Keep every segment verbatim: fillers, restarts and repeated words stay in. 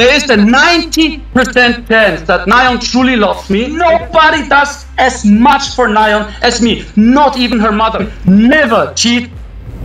there is a ninety percent chance that Nayeon truly loves me. Nobody does as much for Nayeon as me, not even her mother. Never cheat,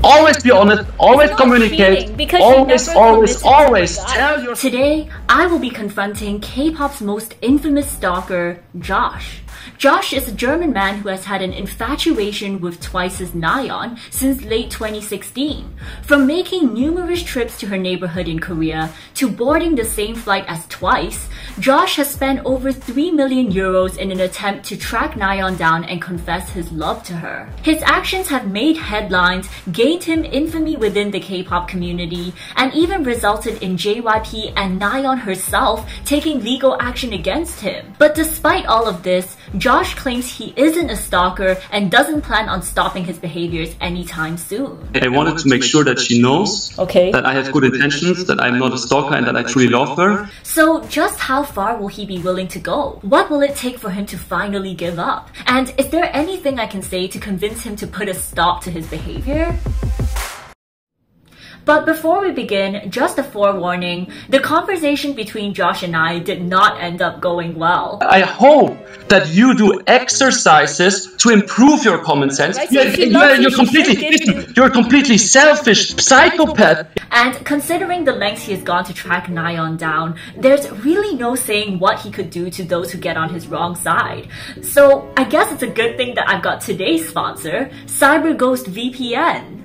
always be honest, always communicate, always, always, always tell your... Today, I will be confronting K-pop's most infamous stalker, Josh. Josh is a German man who has had an infatuation with TWICE's Nayeon since late twenty sixteen. From making numerous trips to her neighborhood in Korea to boarding the same flight as TWICE, Josh has spent over three million euros in an attempt to track Nayeon down and confess his love to her. His actions have made headlines, gained him infamy within the K-pop community, and even resulted in J Y P and Nayeon herself taking legal action against him. But despite all of this, Josh claims he isn't a stalker and doesn't plan on stopping his behaviors anytime soon. I wanted to make sure that she knows okay. that I have good intentions, that I'm not a stalker, and that I truly love her. So just how far will he be willing to go? What will it take for him to finally give up? And is there anything I can say to convince him to put a stop to his behavior? But before we begin, just a forewarning, the conversation between Josh and I did not end up going well. I hope that you do exercises to improve your common sense. Right, so you're, you're, you're, completely, listen, you're a completely selfish psychopath. And considering the lengths he has gone to track Nayeon down, there's really no saying what he could do to those who get on his wrong side. So I guess it's a good thing that I've got today's sponsor, CyberGhost V P N.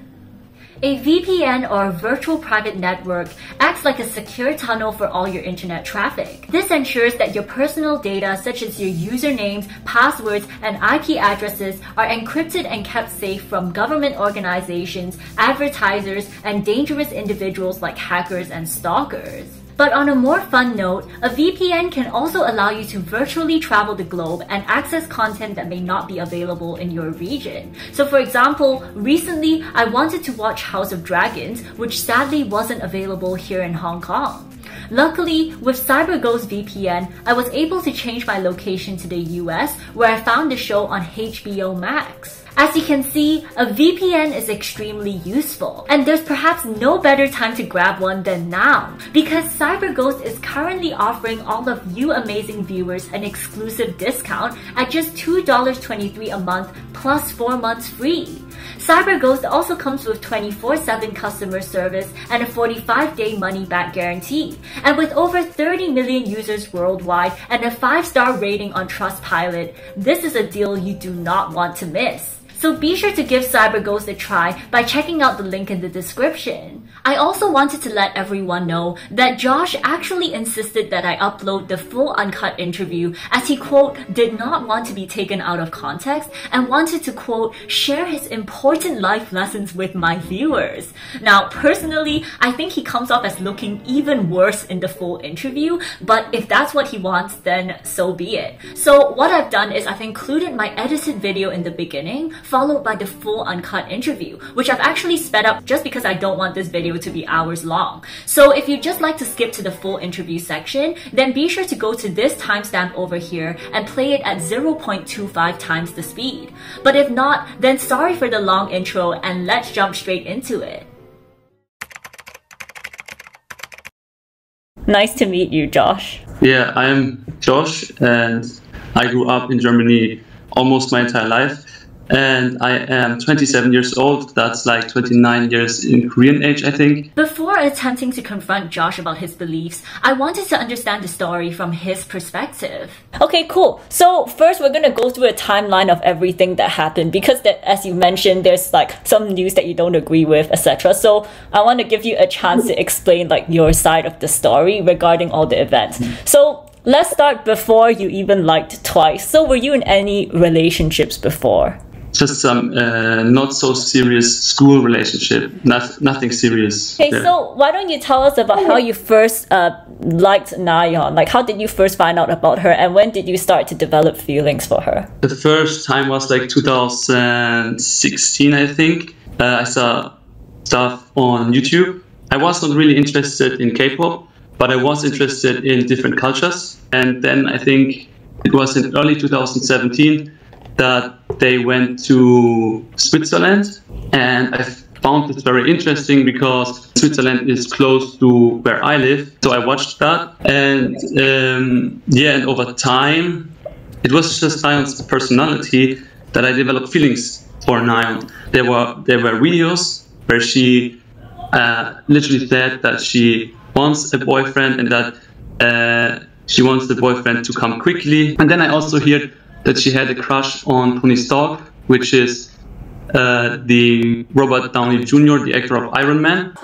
A V P N, or virtual private network, acts like a secure tunnel for all your internet traffic. This ensures that your personal data, such as your usernames, passwords, and I P addresses, are encrypted and kept safe from government organizations, advertisers, and dangerous individuals like hackers and stalkers. But on a more fun note, a V P N can also allow you to virtually travel the globe and access content that may not be available in your region. So for example, recently I wanted to watch House of Dragons, which sadly wasn't available here in Hong Kong. Luckily, with CyberGhost V P N, I was able to change my location to the U S, where I found the show on H B O Max. As you can see, a V P N is extremely useful, and there's perhaps no better time to grab one than now, because CyberGhost is currently offering all of you amazing viewers an exclusive discount at just two dollars and twenty-three cents a month plus four months free. CyberGhost also comes with twenty-four seven customer service and a forty-five day money-back guarantee. And with over thirty million users worldwide and a five star rating on Trustpilot, this is a deal you do not want to miss. So be sure to give CyberGhost a try by checking out the link in the description. I also wanted to let everyone know that Josh actually insisted that I upload the full uncut interview, as he, quote, did not want to be taken out of context and wanted to, quote, share his important life lessons with my viewers. Now, personally, I think he comes off as looking even worse in the full interview, but if that's what he wants, then so be it. So what I've done is I've included my edited video in the beginning, followed by the full uncut interview, which I've actually sped up just because I don't want this video to be hours long. So if you'd just like to skip to the full interview section, then be sure to go to this timestamp over here and play it at zero point two five times the speed. But if not, then sorry for the long intro, and let's jump straight into it. Nice to meet you, Josh. Yeah, I'm Josh, and I grew up in Germany almost my entire life. And I am twenty-seven years old. That's like twenty-nine years in Korean age, I think. Before attempting to confront Josh about his beliefs, I wanted to understand the story from his perspective. Okay, cool. So first, we're going to go through a timeline of everything that happened, because that, as you mentioned, there's like some news that you don't agree with, et cetera. So I want to give you a chance to explain like your side of the story regarding all the events. So let's start before you even liked TWICE. So were you in any relationships before? Just some uh, not so serious school relationship, not, nothing serious. Okay, yeah. So why don't you tell us about how you first uh, liked Nayeon? Like, how did you first find out about her, and when did you start to develop feelings for her? The first time was like two thousand sixteen, I think. Uh, I saw stuff on YouTube. I was not really interested in K-pop, but I was interested in different cultures. And then I think it was in early two thousand seventeen that they went to Switzerland, and I, found this very interesting because Switzerland is close to where I live. So I watched that, and um, yeah, and over time, it was just Nayeon's personality that I developed feelings for Nayeon. There were there were videos where she uh, literally said that she wants a boyfriend and that uh, she wants the boyfriend to come quickly. And then I also heard that she had a crush on Tony Stark, which is uh, the Robert Downey Junior, the actor of Iron Man.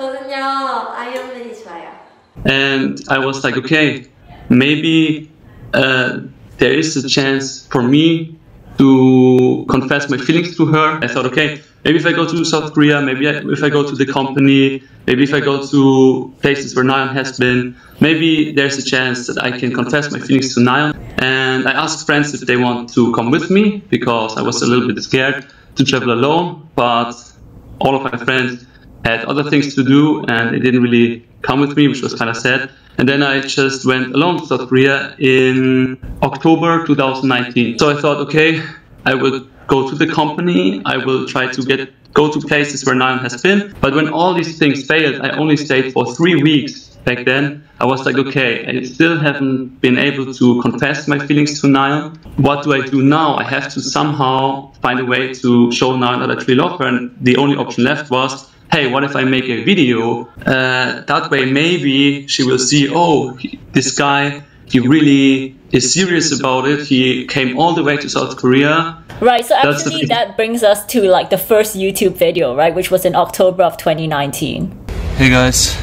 And I was like, okay, maybe uh, there is a chance for me to confess my feelings to her. I thought, okay, maybe if I go to South Korea, maybe I, if I go to the company, maybe if I go to places where Nayeon has been, maybe there's a chance that I can confess my feelings to Nayeon. And I asked friends if they want to come with me, because I was a little bit scared to travel alone, but all of my friends had other things to do and they didn't really come with me, which was kind of sad. And then I just went alone to South Korea in October two thousand nineteen. So I thought, okay, I will go to the company, I will try to get go to places where Nayeon has been. But when all these things failed, I only stayed for three weeks back then. I was like, okay, I still haven't been able to confess my feelings to Nayeon. What do I do now? I have to somehow find a way to show Nayeon that I truly love her. And the only option left was, hey, what if I make a video? Uh, that way maybe she will see, oh, he, this guy, he really is serious about it. He came all the way to South Korea. Right, so That's actually that brings us to like the first YouTube video, right? Which was in October of twenty nineteen. Hey guys,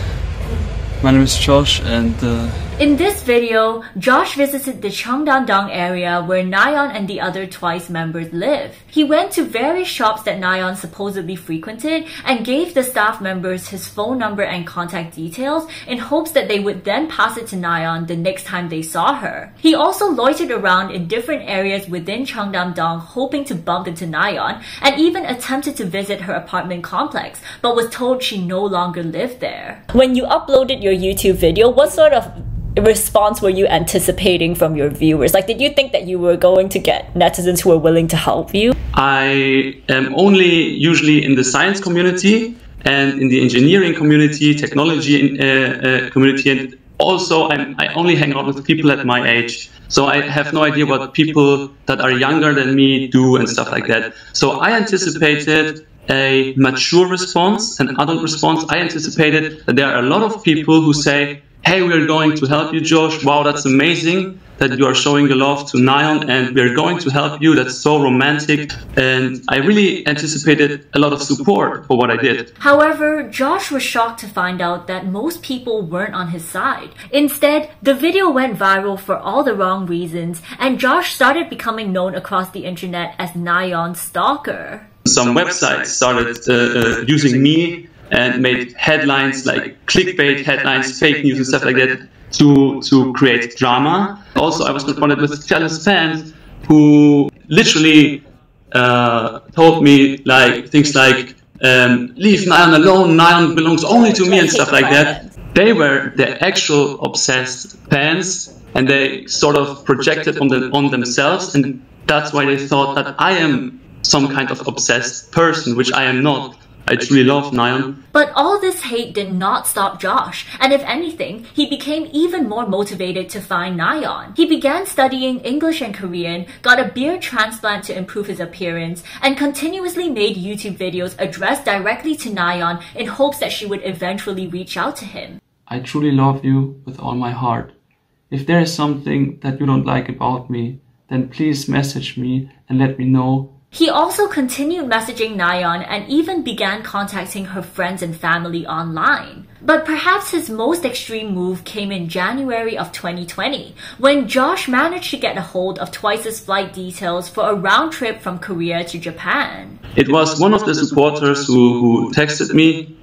my name is Josh and... Uh... In this video, Josh visited the Cheongdam-dong area where Nayeon and the other TWICE members live. He went to various shops that Nayeon supposedly frequented and gave the staff members his phone number and contact details in hopes that they would then pass it to Nayeon the next time they saw her. He also loitered around in different areas within Cheongdam-dong hoping to bump into Nayeon and even attempted to visit her apartment complex but was told she no longer lived there. When you uploaded your YouTube video, what sort of response were you anticipating from your viewers? Like, did you think that you were going to get netizens who were willing to help you? I am only usually in the science community and in the engineering community, technology uh, uh, community, and also I'm, I only hang out with people at my age. So I have no idea what people that are younger than me do and stuff like that. So I anticipated a mature response, an adult response. I anticipated that there are a lot of people who say, hey, we're going to help you, Josh. Wow, that's amazing that you are showing your love to Nayeon and we're going to help you. That's so romantic. And I really anticipated a lot of support for what I did. However, Josh was shocked to find out that most people weren't on his side. Instead, the video went viral for all the wrong reasons and Josh started becoming known across the internet as Nayeon's stalker. Some websites started uh, uh, using me and made headlines like clickbait headlines, fake news and stuff like that to, to create drama. Also, I was confronted with jealous fans who literally uh, told me like things like, um, leave Nayeon alone, Nayeon belongs only to me and stuff like that. They were the actual obsessed fans and they sort of projected on, the, on themselves, and that's why they thought that I am some kind of obsessed person, which I am not. I truly love Nayeon. But all this hate did not stop Josh, and if anything, he became even more motivated to find Nayeon. He began studying English and Korean, got a beard transplant to improve his appearance, and continuously made YouTube videos addressed directly to Nayeon in hopes that she would eventually reach out to him. I truly love you with all my heart. If there is something that you don't like about me, then please message me and let me know. He also continued messaging Nayeon and even began contacting her friends and family online. But perhaps his most extreme move came in January of twenty twenty, when Josh managed to get a hold of TWICE's flight details for a round trip from Korea to Japan. It was one of the supporters who, who texted me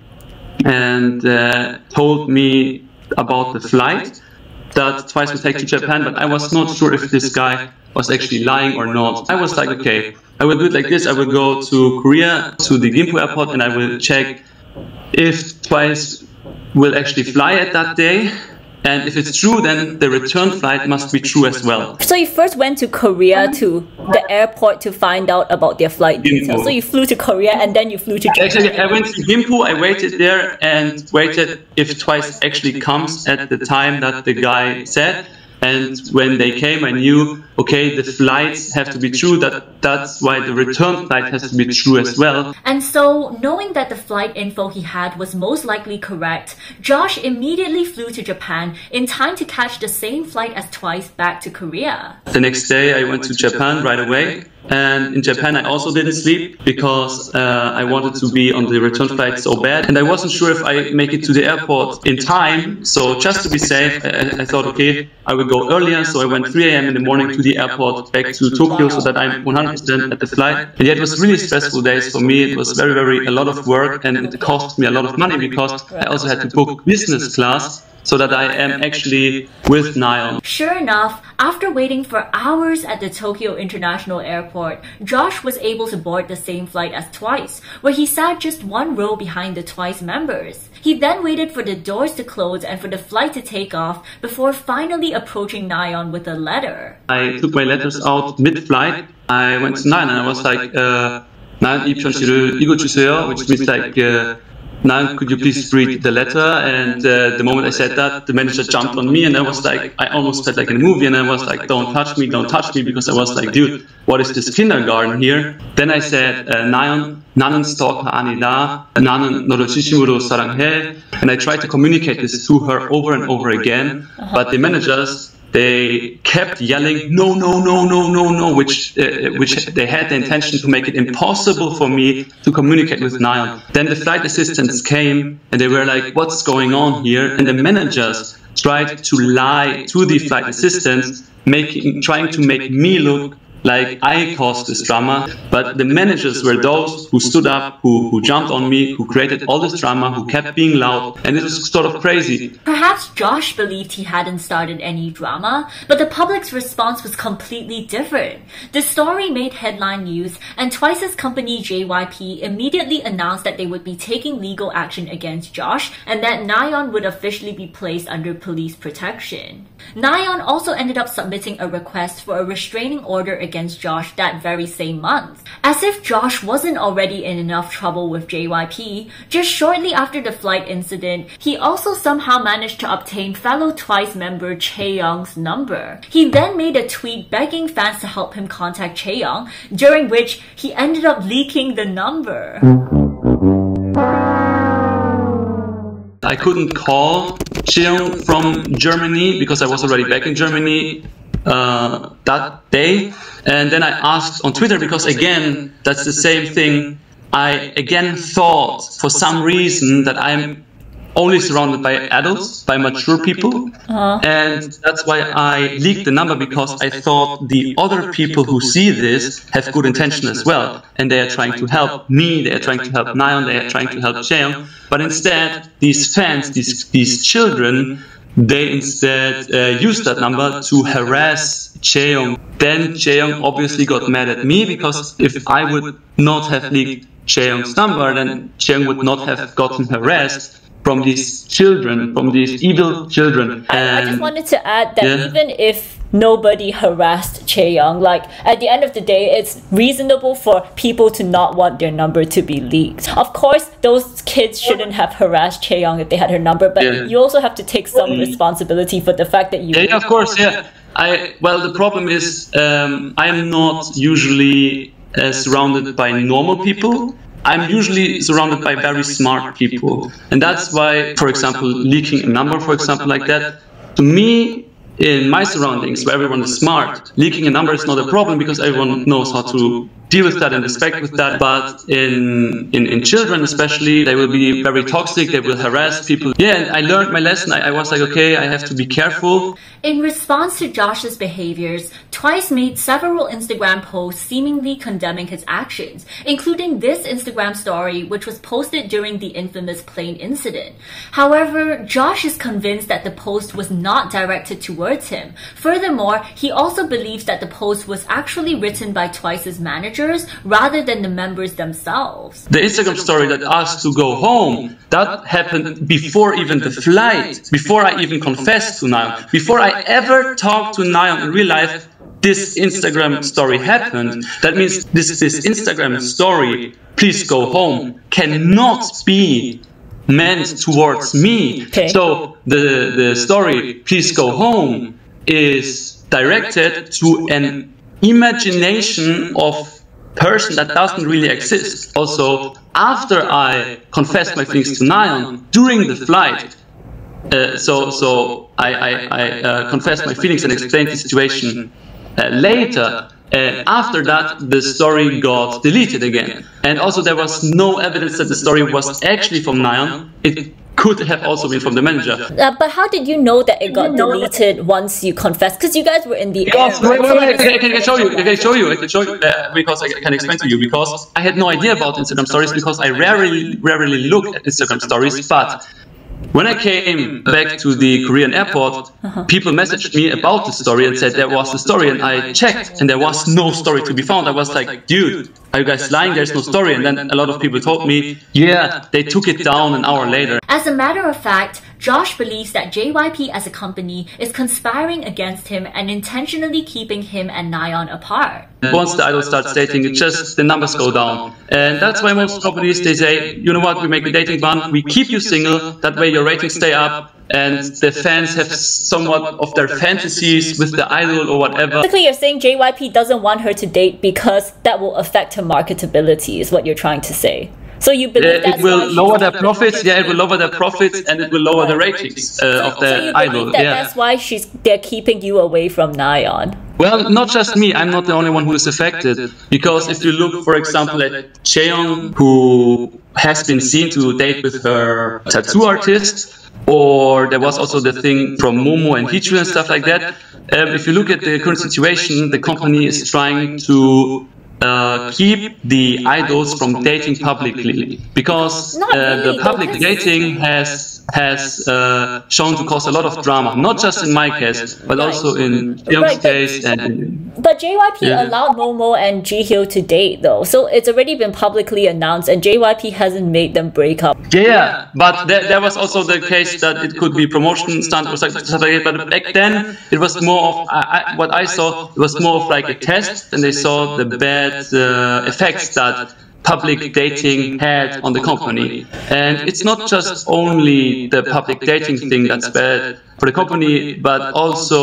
and uh, told me about the flight that TWICE would take to Japan, but I was not sure if this guy was actually lying or not. I was like, okay, I will do it like this. I will go to Korea, to the Gimpo airport, and I will check if TWICE will actually fly at that day. And if it's true, then the return flight must be true as well. So you first went to Korea to the airport to find out about their flight details. So you flew to Korea and then you flew to Japan. Actually, I went to Gimpo, I waited there and waited if TWICE actually comes at the time that the guy said. And when they came, I knew, okay, the flights have to be true, that that's why the return flight has to be true as well. And so, knowing that the flight info he had was most likely correct, Josh immediately flew to Japan in time to catch the same flight as TWICE back to Korea. The next day I went to Japan right away, and in Japan I also didn't sleep because uh, I wanted to be on the return flight so bad, and I wasn't sure if I make it to the airport in time, so just to be safe, I, I thought, okay, I would go earlier, so I went three A M in the morning to the airport back to Tokyo so that I'm one hundred percent at the flight. And yet it was really stressful days for me. It was very, very a lot of work, and it cost me a lot of money because I also had to book business class so that I am actually with Nayeon. Sure enough, after waiting for hours at the Tokyo International Airport, Josh was able to board the same flight as TWICE, where he sat just one row behind the TWICE members. He then waited for the doors to close and for the flight to take off before finally approaching Nayeon with a letter. I took my letters out mid-flight. I went to Nayeon and I was like, uh, Nayeon 입천 씨를 읽어주세요, which means like, uh, Nayeon, could you please read the letter? And uh, the moment I said that, the manager jumped on me and I was like, I almost felt like in a movie, and I was like, don't touch me, don't touch me, because I was like, dude, what is this kindergarten here? Then I said, uh, Nayeon, 나는 스토커 아니다. 나는 너를 진심으로 사랑해. And I tried to communicate this to her over and over again, but the managers, they kept yelling, no, no, no, no, no, no, which uh, which they had the intention to make it impossible for me to communicate with Nayeon. Then the flight assistants came and they were like, what's going on here? And the managers tried to lie to the flight assistants, making, trying to make me look like I caused this drama, but the managers were those who stood up, who, who jumped on me, who created all this drama, who kept being loud, and it was sort of crazy. Perhaps Josh believed he hadn't started any drama, but the public's response was completely different. The story made headline news, and TWICE's company J Y P immediately announced that they would be taking legal action against Josh, and that Nayeon would officially be placed under police protection. Nayeon also ended up submitting a request for a restraining order against against Josh that very same month. As if Josh wasn't already in enough trouble with J Y P, just shortly after the flight incident, he also somehow managed to obtain fellow TWICE member Chaeyoung's number. He then made a tweet begging fans to help him contact Chaeyoung, during which he ended up leaking the number. I couldn't call Chaeyoung from Germany because I was already back in Germany Uh, that day, and then I asked on Twitter because again, that's the same thing. I again thought for some reason that I'm only surrounded by adults, by mature people, uh-huh. and that's why I leaked the number, because I thought the other people who see this have good intention as well, and they are trying to help me, they are trying to help Nayeon, they are trying to help Chaeyoung, but instead these fans, these, these children, they instead uh, used that number to harass Chaeyoung. Then Chaeyoung obviously got mad at me, because if I would not have leaked Chaeyoung's number, then Chaeyoung would not have gotten harassed from these children, from these evil children. And I, I just wanted to add that yeah. even if nobody harassed Chaeyoung, like at the end of the day, it's reasonable for people to not want their number to be leaked. Of course, those kids shouldn't have harassed Chaeyoung if they had her number, but yeah. you also have to take some responsibility for the fact that you... Yeah, yeah of course, yeah. I, well, the problem is um, I'm not usually uh, surrounded by normal people. I'm usually surrounded by very smart people. And that's why, for example, leaking a number, for example, like that, to me, in my surroundings, where everyone is smart, leaking a number is not a problem because everyone knows how to deal with that and respect with that. But in, in, in children especially, they will be very toxic, they will harass people. Yeah, and I learned my lesson. I, I was like, okay, I have to be careful. In response to Josh's behaviors, TWICE made several Instagram posts seemingly condemning his actions, including this Instagram story, which was posted during the infamous plane incident. However, Josh is convinced that the post was not directed towards him. Furthermore, he also believes that the post was actually written by TWICE's manager, pictures rather than the members themselves. The Instagram story that asked to go home, that happened before even the flight, before I even confessed to Nayeon, before I ever talked to Nayeon in real life. This Instagram story happened. That means this this Instagram story, please go home, cannot be meant towards me. Okay. So the, the story, please go home, is directed to an imagination of person that doesn't really exist. Also, after I confessed my things to Nayeon during the flight, uh, so so I, I, I uh, confessed my feelings and explained the situation Uh, later, and uh, after that the story got deleted again. And also there was no evidence that the story was actually from Nayeon. It could have also been from the manager. Uh, but how did you know that it got deleted once you confessed? Because you guys were in the air. Yes, wait, wait, wait, I can show you, I can show you, I can show you, uh, because I can explain to you, because I had no idea about Instagram stories, because I rarely, rarely look at Instagram stories, but when I came back to the Korean airport, uh-huh. people messaged me about the story and said there was a story, and I checked and there was no story to be found. I was like, dude, are you guys lying? There's no story. And then a lot of people told me, yeah, they took it down an hour later. As a matter of fact, Josh believes that J Y P as a company is conspiring against him and intentionally keeping him and Nayeon apart. Once the idol starts dating, it just the numbers go down. And that's why most companies, they say, you know what, we make a dating ban, we keep you single, that way your ratings stay up, and the fans have somewhat of their fantasies with the idol or whatever. Basically, you're saying J Y P doesn't want her to date because that will affect her marketability, is what you're trying to say. So you believe that it will lower their profits, yeah, it will lower their profits, and it will lower the ratings uh, of the idol. Yeah, that's why she's they're keeping you away from Nayeon. Well, not just me, I'm not the only one who is affected. Because if you look, for example, at Chaeyoung, who has been seen to date with her tattoo artist, or there was also the thing from Momo and Heechul and stuff like that. Um, if you look at the current situation, the company is trying to Uh, keep the idols from dating publicly, because uh, the public dating has has uh, shown to cause a lot of drama, not just in my case, but also in Chaeyoung's case. And but J Y P yeah. allowed Momo and Jihyo to date, though, so it's already been publicly announced, and J Y P hasn't made them break up. Yeah, but there, there was also the case that it could be promotion stunt or stuff like that. But back then, it was more of I, I, what I saw. It was more of like a test, and they saw the bad Uh, effects that public dating had on the company. And it's not just only the public dating thing that's bad for the company, but also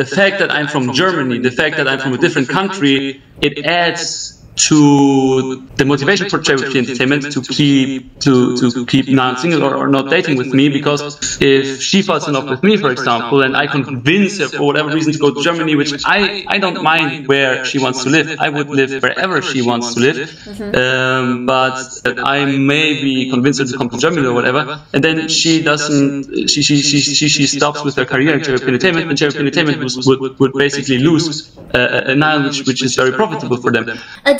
the fact that I'm from Germany, the fact that I'm from a different country, it adds to the motivation for J Y P Entertainment to keep to, to, to keep Nayeon single or, or not dating with me, because if she falls in love with me, for example, and I convince her for whatever reason to go to Germany, which I, I don't mind where she wants to live, I would live wherever she wants to live, mm-hmm. um, but I may be convinced her to come to Germany or whatever, and then she doesn't, she she, she, she, she stops with her career at J Y P Entertainment, and J Y P Entertainment would, would, would basically lose uh, a Nayeon which, which is very profitable for them.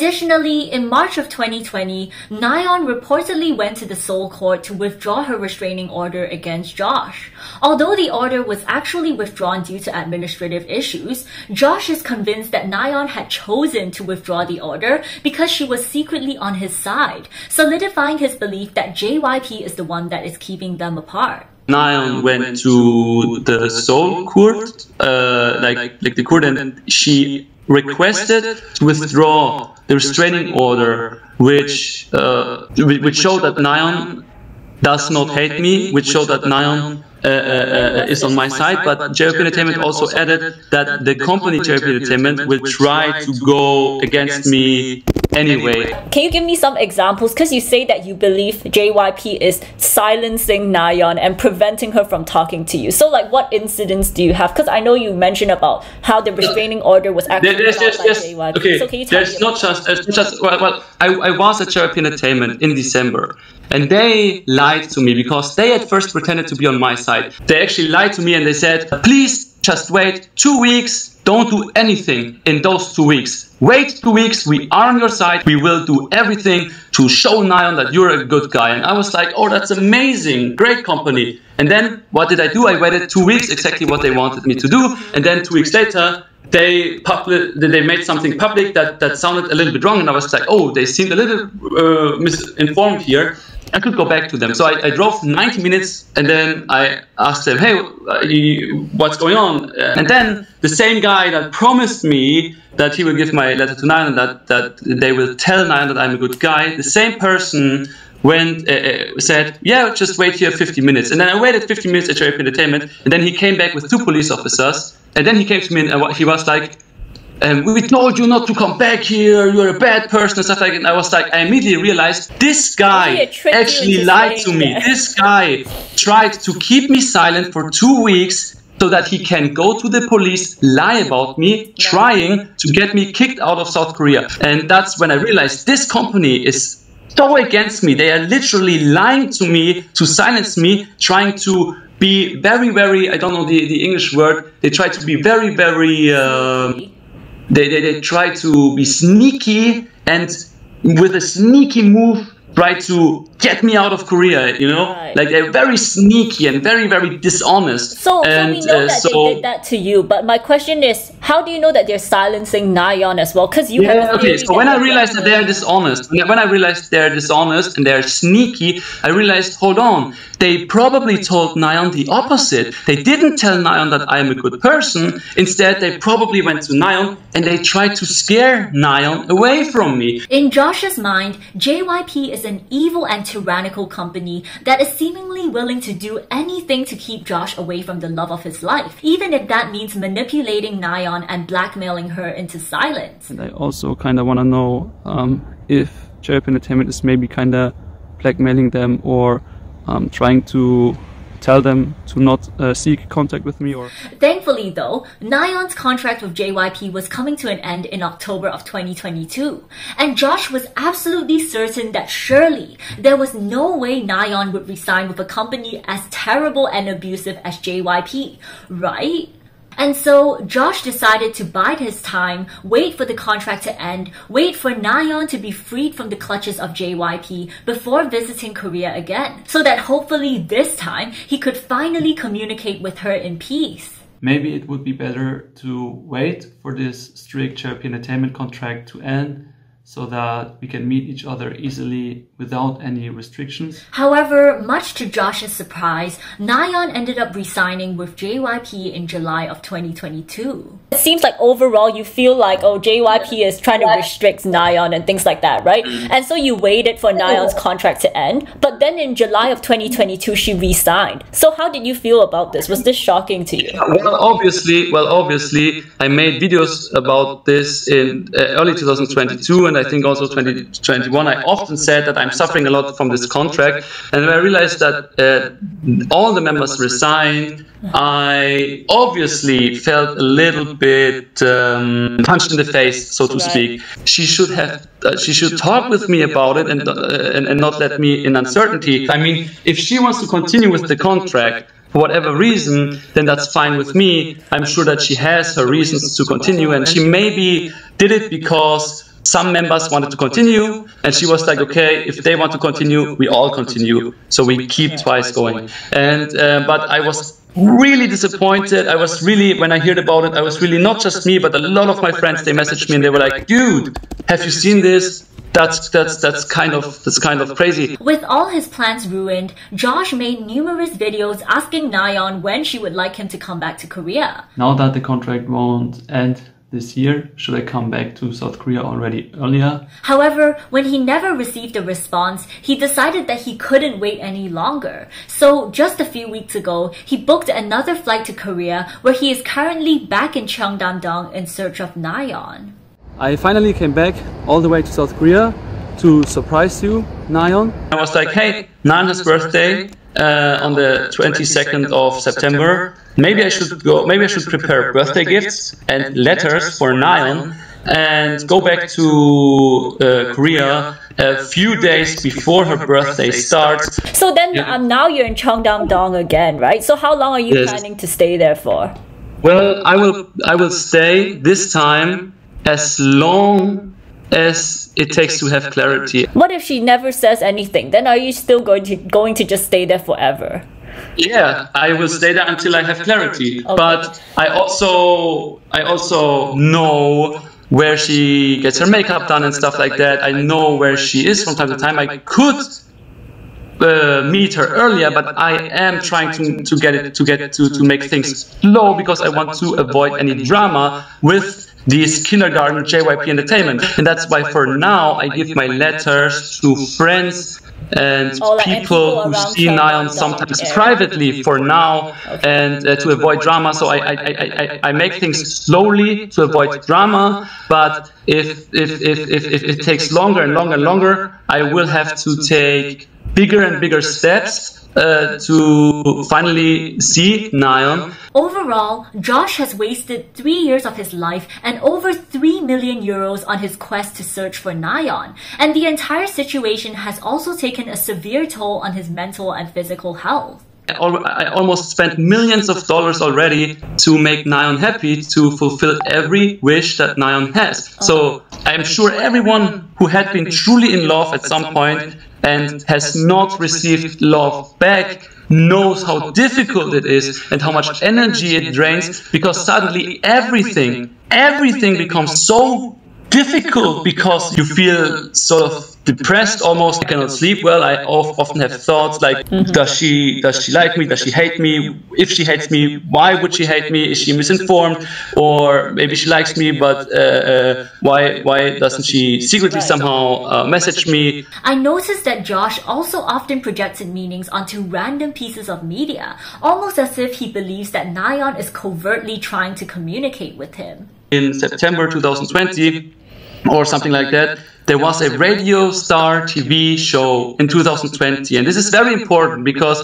Additionally, in March of twenty twenty, Nayeon reportedly went to the Seoul court to withdraw her restraining order against Josh. Although the order was actually withdrawn due to administrative issues, Josh is convinced that Nayeon had chosen to withdraw the order because she was secretly on his side, solidifying his belief that J Y P is the one that is keeping them apart. Nayeon went to the Seoul court, uh, like, like the court, and she requested to withdraw the restraining order, which uh, which showed that Nayeon does not hate me, which showed that Nayeon uh, uh, is on my side. But J Y P Entertainment also added that the company J Y P Entertainment will try to go against me anyway. Can you give me some examples? Because you say that you believe J Y P is silencing Nayeon and preventing her from talking to you. So, like, what incidents do you have? Because I know you mentioned about how the restraining order was actually there's, there's, there's, J Y P. Okay, so can you tell there's me not just, there's just well, well I, I was at J Y P Entertainment in December, and they lied to me because they at first pretended to be on my side. They actually lied to me and they said, please just wait two weeks. Don't do anything in those two weeks. Wait two weeks, we are on your side. We will do everything to show Nayeon that you're a good guy. And I was like, oh, that's amazing, great company. And then what did I do? I waited two weeks, exactly what they wanted me to do. And then two weeks later, they public, they made something public that, that sounded a little bit wrong, and I was like, oh, they seemed a little uh, misinformed here. I could go back to them. So I, I drove ninety minutes, and then I asked them, hey, what's going on? And then the same guy that promised me that he will give my letter to Nayeon, and that, that they will tell Nayeon that I'm a good guy, the same person went, uh, said, yeah, just wait here fifty minutes. And then I waited fifty minutes at J Y P Entertainment, and then he came back with two police officers, and then he came to me, and he was like, Um, we told you not to come back here, you're a bad person, and stuff like that. And I was like, I immediately realized this guy actually lied to me. This guy tried to keep me silent for two weeks so that he can go to the police, lie about me, trying to get me kicked out of South Korea. And that's when I realized this company is so against me. They are literally lying to me to silence me, trying to be very, very, I don't know the, the English word, they try to be very, very... Um, They, they, they try to be sneaky, and with a sneaky move try to get me out of Korea, you know? Right. Like, they're very sneaky and very, very dishonest. So, and, so we know uh, that so... they did that to you, but my question is, how do you know that they're silencing Nayeon as well? Because you yeah, have... Okay, so when I realized that they're dishonest, when I realized they're dishonest and they're sneaky, I realized, hold on, they probably told Nayeon the opposite. They didn't tell Nayeon that I'm a good person. Instead, they probably went to Nayeon and they tried to scare Nayeon away from me. In Josh's mind, J Y P is an evil and tyrannical company that is seemingly willing to do anything to keep Josh away from the love of his life, even if that means manipulating Nayeon and blackmailing her into silence. And I also kind of want to know um, if J Y P Entertainment is maybe kind of blackmailing them, or um, trying to tell them to not uh, seek contact with me. Or thankfully though, Nayeon's contract with J Y P was coming to an end in October of twenty twenty-two, and Josh was absolutely certain that surely there was no way Nayeon would resign with a company as terrible and abusive as J Y P, right? And so Josh decided to bide his time, wait for the contract to end, wait for Nayeon to be freed from the clutches of J Y P before visiting Korea again, so that hopefully this time he could finally communicate with her in peace. Maybe it would be better to wait for this strict J Y P Entertainment contract to end, so that we can meet each other easily without any restrictions. However, much to Josh's surprise, Nayeon ended up resigning with J Y P in July of twenty twenty-two. It seems like overall you feel like, oh, J Y P is trying to restrict Nayeon and things like that, right? And so you waited for Nayeon's contract to end, but then in July of twenty twenty-two she resigned. So how did you feel about this? Was this shocking to you? Well, obviously, well, obviously, I made videos about this in uh, early two thousand twenty-two, and I think also twenty twenty-one, I often said that I'm suffering a lot from this contract. And when I realized that uh, all the members resigned, I obviously felt a little bit um, punched in the face, so to speak. She should have, uh, she should talk with me about it, and, uh, and, and not let me in uncertainty. I mean, if she wants to continue with the contract, for whatever reason, then that's fine with me. I'm sure that she has her reasons to continue, and she maybe did it because some members wanted to continue, and she was like, okay, if they want to continue, we all continue. So we keep TWICE going. And uh, but I was really disappointed. I was really, when I heard about it, I was really, not just me, but a lot of my friends, they messaged me and they were like, dude, have you seen this? That's, that's, that's, kind of, that's kind of crazy. With all his plans ruined, Josh made numerous videos asking Nayeon when she would like him to come back to Korea. Now that the contract won't end this year, should I come back to South Korea already earlier? However, when he never received a response, he decided that he couldn't wait any longer. So just a few weeks ago, he booked another flight to Korea, where he is currently back in Cheongdam-dong in search of Nayeon. I finally came back all the way to South Korea to surprise you, Nayeon. I was like, hey, Nayeon's birthday uh, on the twenty-second of September. Maybe I should go. Maybe I should prepare birthday gifts and letters for Nayeon and go back to uh, Korea a few days before her birthday starts. So then, um, now you're in Cheongdam-dong again, right? So how long are you yes. planning to stay there for? Well, I will. I will stay this time as long as it takes to have clarity. What if she never says anything? Then are you still going to going to just stay there forever? yeah, I will stay there until I have clarity. Okay. But I also, I also know where she gets her makeup done and stuff like that. I know where she is from time to time. I could uh, meet her earlier, but I am trying to to get it to get to to make things slow because I want to avoid any drama with this kindergarten J Y P entertainment. And that's why for now I give my letters to friends and people, people who see Nayeon sometimes yeah. privately for now, okay. and uh, to avoid drama. So I I, I, I I make things slowly to avoid drama, but if if, if, if, if it takes longer and longer and longer, I will have to take bigger and bigger steps Uh, to finally see Nayeon. Overall, Josh has wasted three years of his life and over three million euros on his quest to search for Nayeon. And the entire situation has also taken a severe toll on his mental and physical health. I almost spent millions of dollars already to make Nayeon happy, to fulfill every wish that Nayeon has. Okay. So I'm sure everyone who had been truly in love at some point and has not received love back knows how difficult it is and how much energy it drains, because suddenly everything, everything becomes so difficult because you feel sort of depressed almost. I cannot sleep well. I often have thoughts like, mm-hmm. does she does she like me? Does she hate me? If she hates me, why would she hate me? Is she misinformed? Or maybe she likes me, but uh, uh, why why doesn't she secretly somehow uh, message me? I noticed that Josh also often projected meanings onto random pieces of media, almost as if he believes that Nayeon is covertly trying to communicate with him. In September two thousand twenty or something like that, there was a Radio Star T V show in two thousand twenty. And this is very important because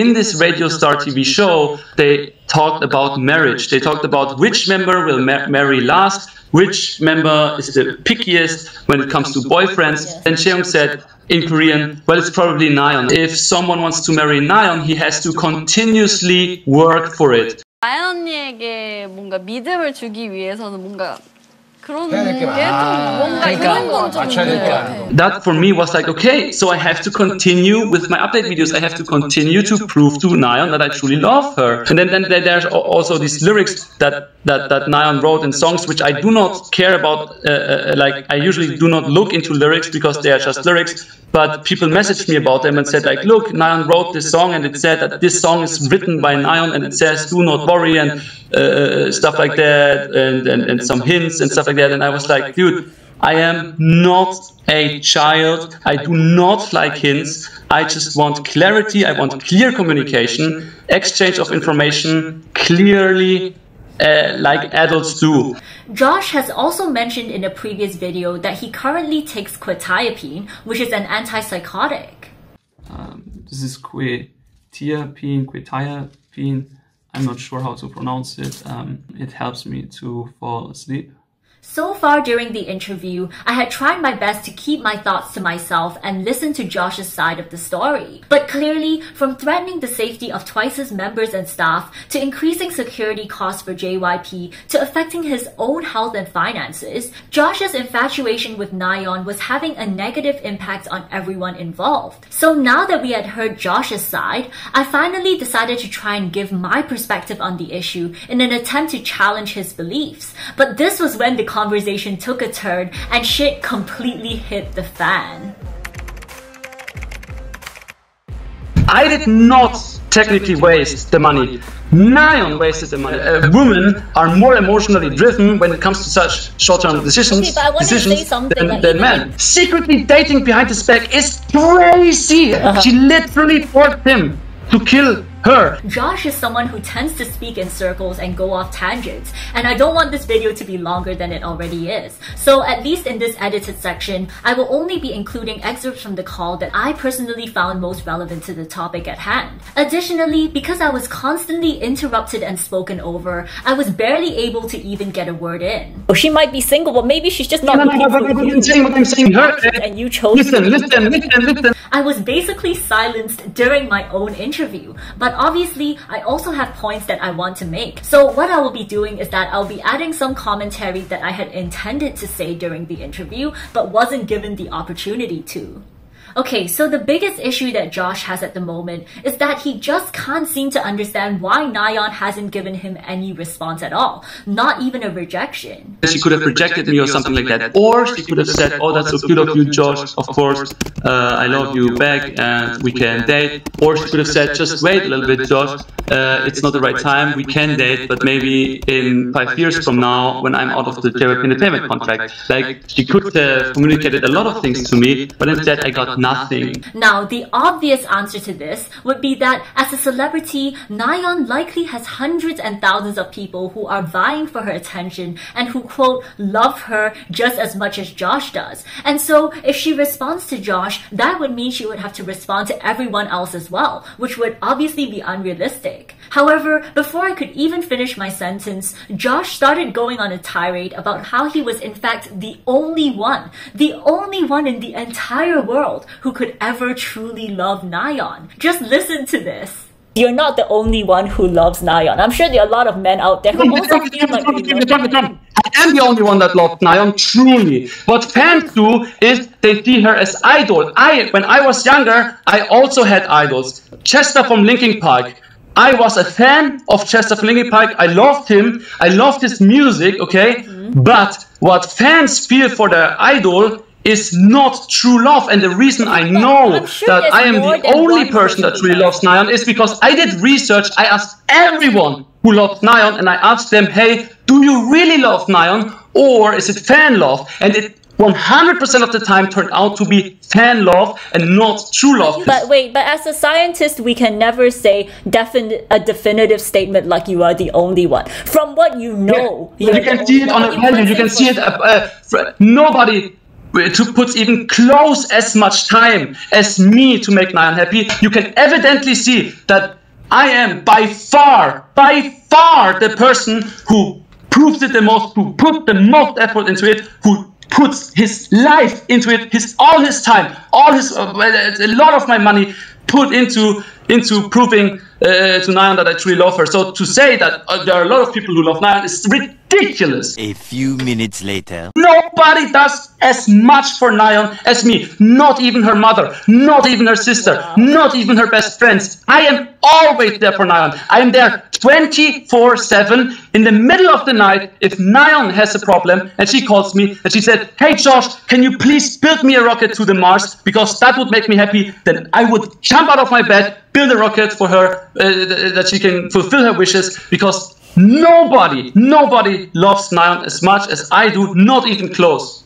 in this Radio Star T V show, they talked about marriage. They talked about which member will ma marry last, which member is the pickiest when it comes to boyfriends. And Chaeyoung said in Korean, well, it's probably Nayeon. If someone wants to marry Nayeon, he has to continuously work for it. 나연 언니에게 뭔가 믿음을 주기 위해서는 뭔가 그런 게 뭔가 있는 건 좀 있는. That for me was like, okay, so I have to continue with my update videos. I have to continue to prove to Nayeon that I truly love her. And then, then there's also these lyrics that that that Nayeon wrote in songs, which I do not care about. Uh, like I usually do not look into lyrics because they are just lyrics. But people messaged me about them and said like, look, Nayeon wrote this song and it said that this song is written by Nayeon and it says do not worry and uh, stuff like that and, and, and some hints and stuff like that. And I was like, dude, I am not a child. I do not like hints. I just want clarity. I want clear communication, exchange of information, clearly Uh, like adults do. Josh has also mentioned in a previous video that he currently takes quetiapine, which is an antipsychotic. Um, this is quetiapine, quetiapine. I'm not sure how to pronounce it. Um, it helps me to fall asleep. So far during the interview, I had tried my best to keep my thoughts to myself and listen to Josh's side of the story. But clearly, from threatening the safety of TWICE's members and staff, to increasing security costs for J Y P, to affecting his own health and finances, Josh's infatuation with Nayeon was having a negative impact on everyone involved. So now that we had heard Josh's side, I finally decided to try and give my perspective on the issue in an attempt to challenge his beliefs. But this was when the conversation took a turn and shit completely hit the fan. I did not technically waste the money. Nayeon wasted the money. Uh, women are more emotionally driven when it comes to such short-term decisions, okay, but I want to say something than, like, than men. Secretly dating behind his back is crazy. Uh-huh. She literally forced him to kill her. Josh is someone who tends to speak in circles and go off tangents, and I don't want this video to be longer than it already is. So at least in this edited section, I will only be including excerpts from the call that I personally found most relevant to the topic at hand. Additionally, because I was constantly interrupted and spoken over, I was barely able to even get a word in. Well, she might be single, but maybe she's just not no, looking no, no, no, for you. Saying what I'm saying her, and you chose listen, listen, listen, listen. I was basically silenced during my own interview, but But obviously, I also have points that I want to make. So what I will be doing is that I'll be adding some commentary that I had intended to say during the interview, but wasn't given the opportunity to. Okay, so the biggest issue that Josh has at the moment is that he just can't seem to understand why Nayeon hasn't given him any response at all, not even a rejection. She could have rejected me or something like that, or she could have said, oh, that's so good of you, Josh, of course, uh, I love you back and we can date, or she could have said, just wait a little bit, Josh, uh, it's not the right time, we can date, but maybe in five years from now when I'm out of the J Y P entertainment contract. Like, she could have communicated a lot of things to me, but instead I got nothing. Now, the obvious answer to this would be that as a celebrity, Nayeon likely has hundreds and thousands of people who are vying for her attention and who, quote, love her just as much as Josh does. And so if she responds to Josh, that would mean she would have to respond to everyone else as well, which would obviously be unrealistic. However, before I could even finish my sentence, Josh started going on a tirade about how he was in fact the only one, the only one in the entire world who could ever truly love Nayeon. Just listen to this. You're not the only one who loves Nayeon. I'm sure there are a lot of men out there who also feel like I am the only one that loves Nayeon, truly. What fans do is they see her as idol. I, when I was younger, I also had idols. Chester from Linkin Park. I was a fan of Chester from Linkin Park. I loved him. I loved his music, okay? Mm-hmm. But what fans feel for their idol is not true love, and the reason I know sure that I am the only person that really loves Nayeon is because I did research. I asked everyone who loves Nayeon and I asked them, hey, do you really love Nayeon or is it fan love? And it one hundred percent of the time turned out to be fan love and not true love. But wait, but as a scientist, we can never say defin a definitive statement like you are the only one. From what you know, yeah, you can see it on a value. You can see it. Uh, uh, nobody to put even close as much time as me to make Nayeon happy. You can evidently see that I am by far, by far the person who proves it the most, who put the most effort into it, who puts his life into it, his all his time, all his uh, a lot of my money put into into proving uh, to Nayeon that I truly love her. So to say that uh, there are a lot of people who love Nayeon is ridiculous. A few minutes later, nobody does as much for Nayeon as me. Not even her mother, not even her sister, wow. Not even her best friends. I am always there for Nayeon. I am there twenty-four seven in the middle of the night. If Nayeon has a problem and she calls me and she said, hey Josh, can you please build me a rocket to the Mars because that would make me happy, then I would jump out of my bed, build a rocket for her uh, that she can fulfill her wishes, because nobody, nobody loves Nayeon as much as I do, not even close.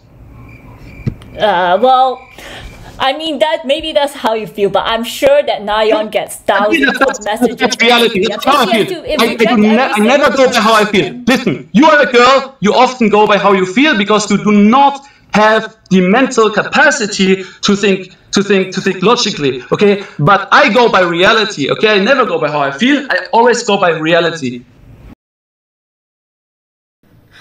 Uh, well, I mean, that maybe that's how you feel, but I'm sure that Nayeon gets thousands of messages. That's reality. That's how I feel. I, I, ne I never go by how I feel. Listen, you are a girl, you often go by how you feel because you do not have the mental capacity to think, to think, to think logically, okay? But I go by reality, okay? I never go by how I feel. I always go by reality.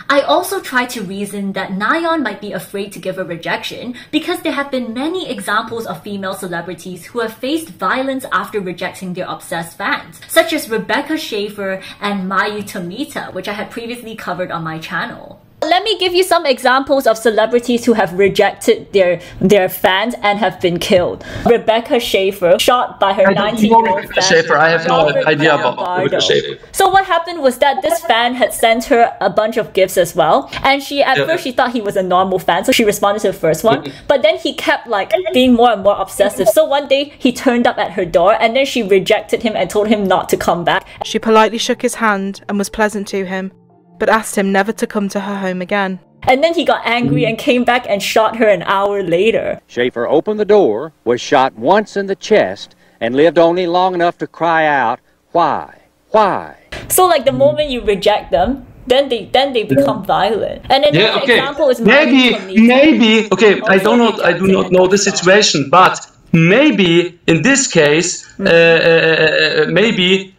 I also try to reason that Nayeon might be afraid to give a rejection because there have been many examples of female celebrities who have faced violence after rejecting their obsessed fans, such as Rebecca Schaefer and Mayu Tomita, which I had previously covered on my channel. Let me give you some examples of celebrities who have rejected their their fans and have been killed. Rebecca Schaefer, shot by her nineteen-year-old fan. Schaefer. I have no Robert idea Leonardo. About Rebecca Schaefer. So what happened was that this fan had sent her a bunch of gifts as well, and she at yeah. first she thought he was a normal fan, so she responded to the first one. But then he kept like being more and more obsessive. So one day he turned up at her door, and then she rejected him and told him not to come back. She politely shook his hand and was pleasant to him, but asked him never to come to her home again. And then he got angry and came back and shot her an hour later. Schaefer opened the door, was shot once in the chest, and lived only long enough to cry out, why, why? So like the moment you reject them, then they then they become yeah. violent. And then yeah, the okay. example is maybe, maybe, okay, I don't know, I do not know the situation, but maybe in this case, mm-hmm. uh, uh, maybe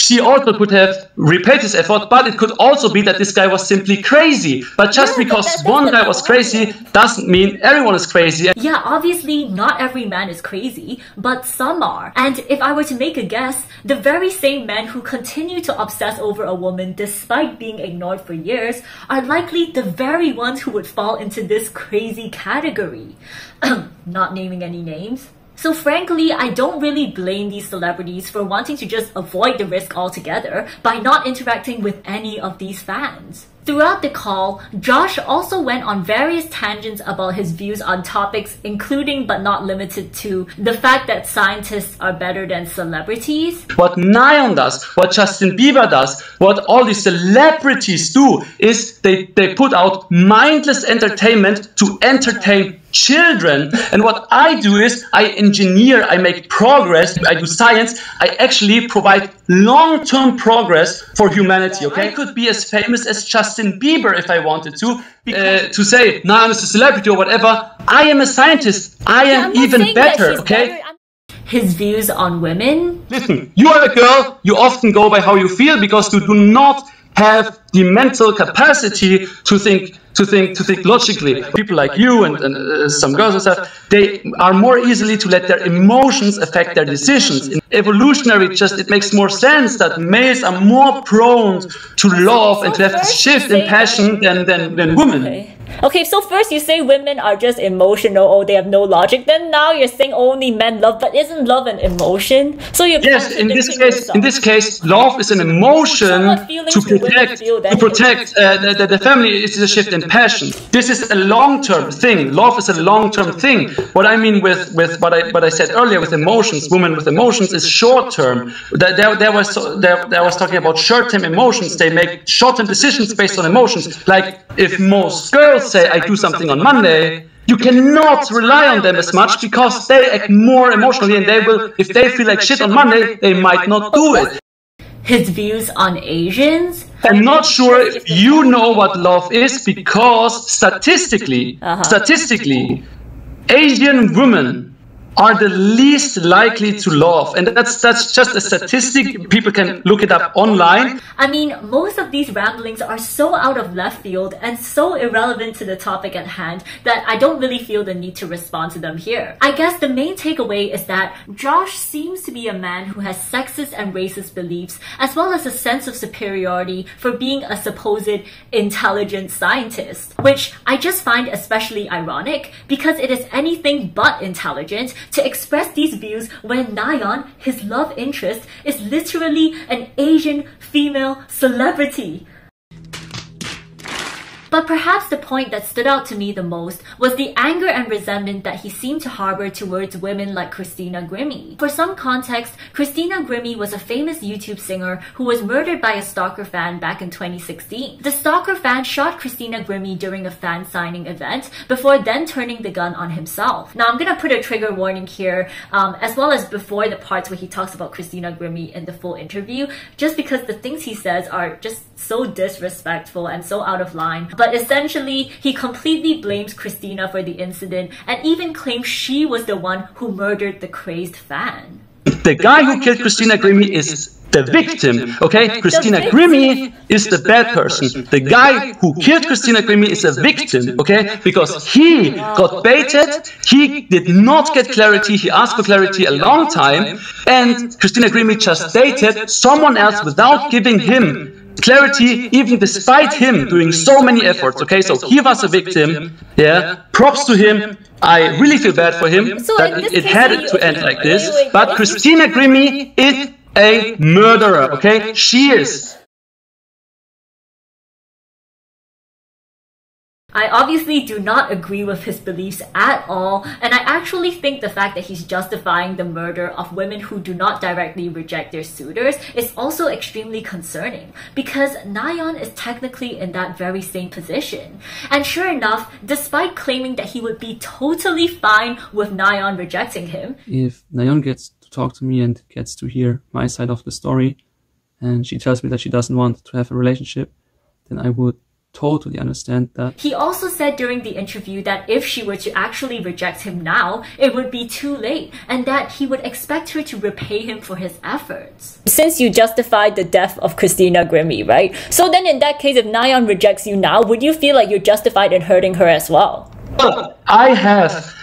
she also could have repaid his effort, but it could also be that this guy was simply crazy. But just yeah, because that, one guy was crazy doesn't mean everyone is crazy. Yeah, obviously not every man is crazy, but some are. And if I were to make a guess, the very same men who continue to obsess over a woman despite being ignored for years are likely the very ones who would fall into this crazy category. Not naming any names. So frankly, I don't really blame these celebrities for wanting to just avoid the risk altogether by not interacting with any of these fans. Throughout the call, Josh also went on various tangents about his views on topics including but not limited to the fact that scientists are better than celebrities. What Nayeon does, what Justin Bieber does, what all these celebrities do is they, they put out mindless entertainment to entertain children. And what I do is I engineer, I make progress, I do science, I actually provide long-term progress for humanity, okay? I could be as famous as Justin Justin Bieber if I wanted to, uh, to say, now I'm a celebrity or whatever, I am a scientist, I am yeah, even better, okay? Better. His views on women? Listen, you are a girl, you often go by how you feel because you do not have the mental capacity to think to think to think logically. People like you and, and uh, some girls and stuff, they are more easily to let their emotions affect their decisions. In evolutionary, just it makes more sense that males are more prone to love and to have this shift in passion than than, than women. Okay. Okay, so first you say women are just emotional, oh, they have no logic. Then now you're saying only men love, but isn't love an emotion? So you're yes, in this case, yourself. in this case, love is an emotion to protect, to protect uh, the, the, the family. It's a shift in passion. This is a long-term thing. Love is a long-term thing. What I mean with with what I what I said earlier with emotions, women with emotions is short-term. There, there, there was there, there was talking about short-term emotions. They make short-term decisions based on emotions. Like if most girls say I do something on Monday, you cannot rely on them as much because they act more emotionally and they will, if they feel like shit on Monday, they might not do it. His views on Asians? I'm not sure if you know what love is because statistically, uh-huh. statistically, Asian women are the least likely to love, and that's that's just a statistic. People can look it up online. I mean, most of these ramblings are so out of left field and so irrelevant to the topic at hand that I don't really feel the need to respond to them here. I guess the main takeaway is that Josh seems to be a man who has sexist and racist beliefs as well as a sense of superiority for being a supposed intelligent scientist, which I just find especially ironic because it is anything but intelligent to express these views when Nayeon, his love interest, is literally an Asian female celebrity. But perhaps the point that stood out to me the most was the anger and resentment that he seemed to harbor towards women like Christina Grimmie. For some context, Christina Grimmie was a famous YouTube singer who was murdered by a stalker fan back in twenty sixteen. The stalker fan shot Christina Grimmie during a fan signing event before then turning the gun on himself. Now I'm gonna put a trigger warning here, um, as well as before the parts where he talks about Christina Grimmie in the full interview, just because the things he says are just so disrespectful and so out of line. But essentially, he completely blames Christina for the incident and even claims she was the one who murdered the crazed fan. The guy who killed Christina Grimmie is the victim, okay? Christina Grimmie is the bad person. The guy who killed Christina Grimmie is a victim, okay? Because he got baited, he did not get clarity, he asked for clarity a long time, and Christina Grimmie just dated someone else without giving him clarity, even despite him doing so many efforts, okay? So he was a victim, yeah? Props to him. I really feel bad for him that it had to end like this. But Christina Grimmie is a murderer, okay? She is. I obviously do not agree with his beliefs at all, and I actually think the fact that he's justifying the murder of women who do not directly reject their suitors is also extremely concerning, because Nayeon is technically in that very same position. And sure enough, despite claiming that he would be totally fine with Nayeon rejecting him... If Nayeon gets to talk to me and gets to hear my side of the story, and she tells me that she doesn't want to have a relationship, then I would totally understand that. He also said during the interview that if she were to actually reject him now, it would be too late, and that he would expect her to repay him for his efforts. Since you justified the death of Christina Grimmie, right? So then in that case, if Nayeon rejects you now, would you feel like you're justified in hurting her as well? Well, I have.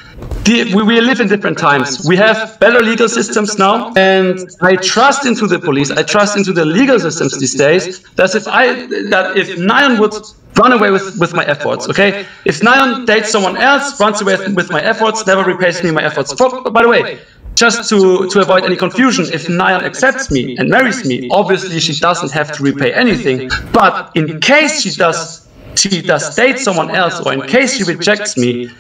The, we, we live in different times. We have better legal systems now, and I trust into the police. I trust into the legal systems these days. That's if I that if Nayeon would run away with with my efforts, okay? If Nayeon dates someone else, runs away with my efforts, never repays me my efforts. For, by the way, just to to avoid any confusion, if Nayeon accepts me and marries me, obviously she doesn't have to repay anything. But in case she does she does date someone else, or in case she rejects me,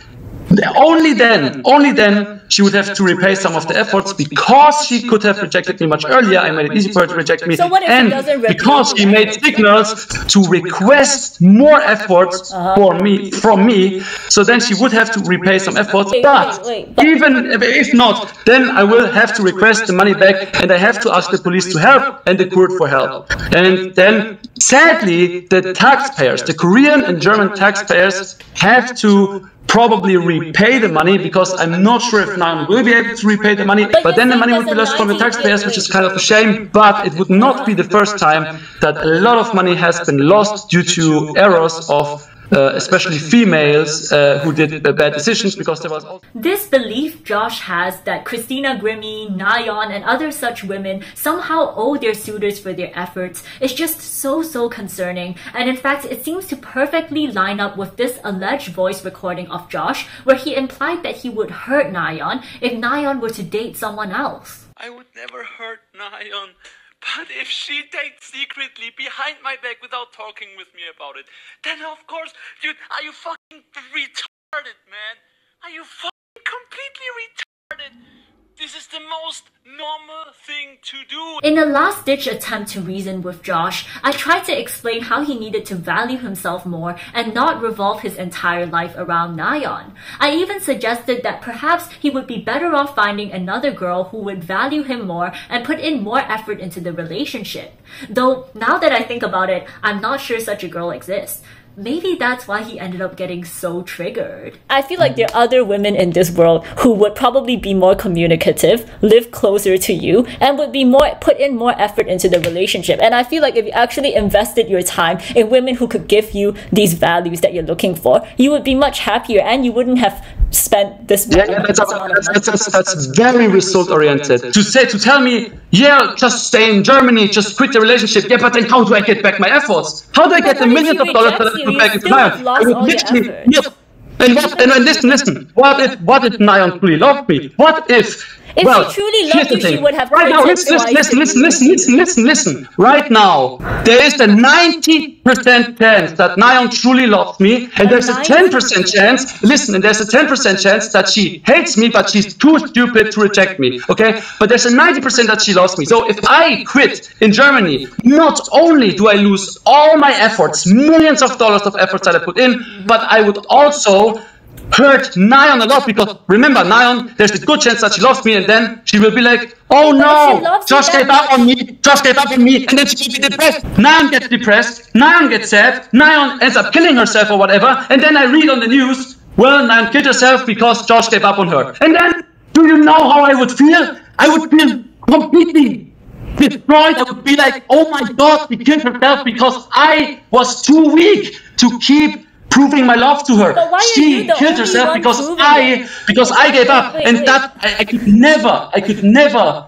Only then, only then, she would have to repay some of the efforts, because she could have rejected me much earlier. I made it easy for her to reject me, and because she made signals to request more efforts for me from me, so then she would have to repay some efforts. But even if not, then I will have to request the money back, and I have to ask the police to help and the court for help. And then, sadly, the taxpayers, the Korean and German taxpayers, have to probably repay the money, because I'm not sure if Nayeon will be able to repay the money, but, but then the money would be lost from the taxpayers, which is kind of a shame. But it would not be the first time that a lot of money has been lost due to errors of Uh, especially females uh, who did uh, bad decisions, because there was also this belief Josh has that Christina Grimmie, Nayeon, and other such women somehow owe their suitors for their efforts. It's just so, so concerning. And in fact, it seems to perfectly line up with this alleged voice recording of Josh, where he implied that he would hurt Nayeon if Nayeon were to date someone else. I would never hurt Nayeon. But if she dates secretly behind my back without talking with me about it, then of course, dude, are you fucking retarded, man? Are you fucking completely retarded? This is the most normal thing to do. In a last-ditch attempt to reason with Josh, I tried to explain how he needed to value himself more and not revolve his entire life around Nayeon. I even suggested that perhaps he would be better off finding another girl who would value him more and put in more effort into the relationship. Though, now that I think about it, I'm not sure such a girl exists. Maybe that's why he ended up getting so triggered. I feel like there are other women in this world who would probably be more communicative, live closer to you, and would be more put in more effort into the relationship. And I feel like if you actually invested your time in women who could give you these values that you're looking for, you would be much happier and you wouldn't have spent this much. Yeah, that's, that's, that's, that's very result-oriented. To say, to tell me, yeah, just stay in Germany, just quit the relationship. Yeah, but then how do I get back my efforts? How do I get the millions of dollars that I back in time? Yep. And, what, and listen, listen. What if, what if Nayeon truly loved me? What if? If well, she truly loved you, she would have. Right now, listen, listen, listen, listen, listen, listen, listen. Right now, there is a ninety percent chance that Nayeon truly loved me, and there's a ten percent chance. Listen, and there's a ten percent chance that she hates me, but she's too stupid to reject me. Okay, but there's a ninety percent that she loves me. So if I quit in Germany, not only do I lose all my efforts, millions of dollars of efforts that I put in, but I would also hurt Nayeon a lot, because remember, Nayeon, there's a good chance that she loves me, and then she will be like, oh no, Josh gave up on me, Josh gave up on me, and then she will be depressed. Nayeon gets depressed, Nayeon gets sad, Nayeon ends up killing herself or whatever, and then I read on the news, well, Nayeon killed herself because Josh gave up on her. And then, do you know how I would feel? I would feel completely destroyed. I would be like, oh my god, she killed herself because I was too weak to keep proving my love to her. She killed herself because I because I gave up, and that I, I could never, I could never uh,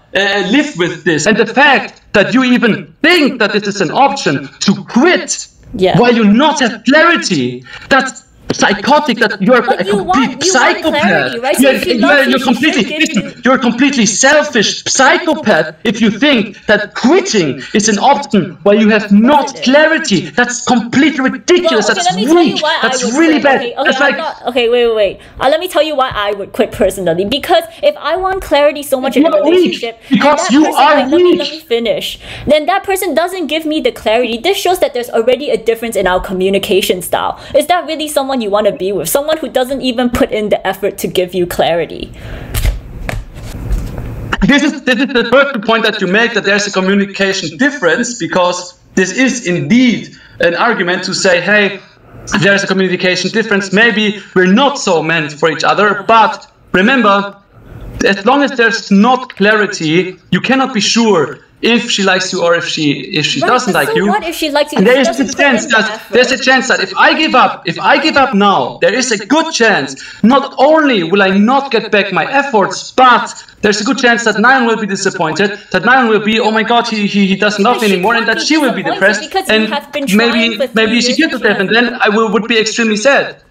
live with this. And the fact that you even think that this is an option to quit yeah. while you not have clarity, that's psychotic. That you're but a you complete want, you psychopath. Clarity, right? So you're, you're, you're completely you. you're completely selfish psychopath if you think that quitting is an option where you have not clarity. That's completely ridiculous. Well, okay, that's weak. That's really quit. bad. Okay, okay, that's like, not, okay, wait, wait, wait. Uh, let me tell you why I would quit personally. Because if I want clarity so much in a relationship, because you person, are like, weak. Let me, let me finish. Then that person doesn't give me the clarity. This shows that there's already a difference in our communication style. Is that really someone you want to be with? Someone who doesn't even put in the effort to give you clarity. This is, this is the first point that you make, that there's a communication difference, because this is indeed an argument to say, hey, there's a communication difference. Maybe we're not so meant for each other, but remember, as long as there's not clarity, you cannot be sure if she likes you or if she if she right, doesn't like so you. What if she likes you? And there is a chance that there's a chance that if I give up, if I give up now, there is a good chance. Not only will I not get back my efforts, but there's a good chance that Nayeon will be disappointed. That Nayeon will be, oh my God, he he, he doesn't love me anymore, and that she will be depressed, and maybe maybe she gets to death, and then I will would be extremely sad.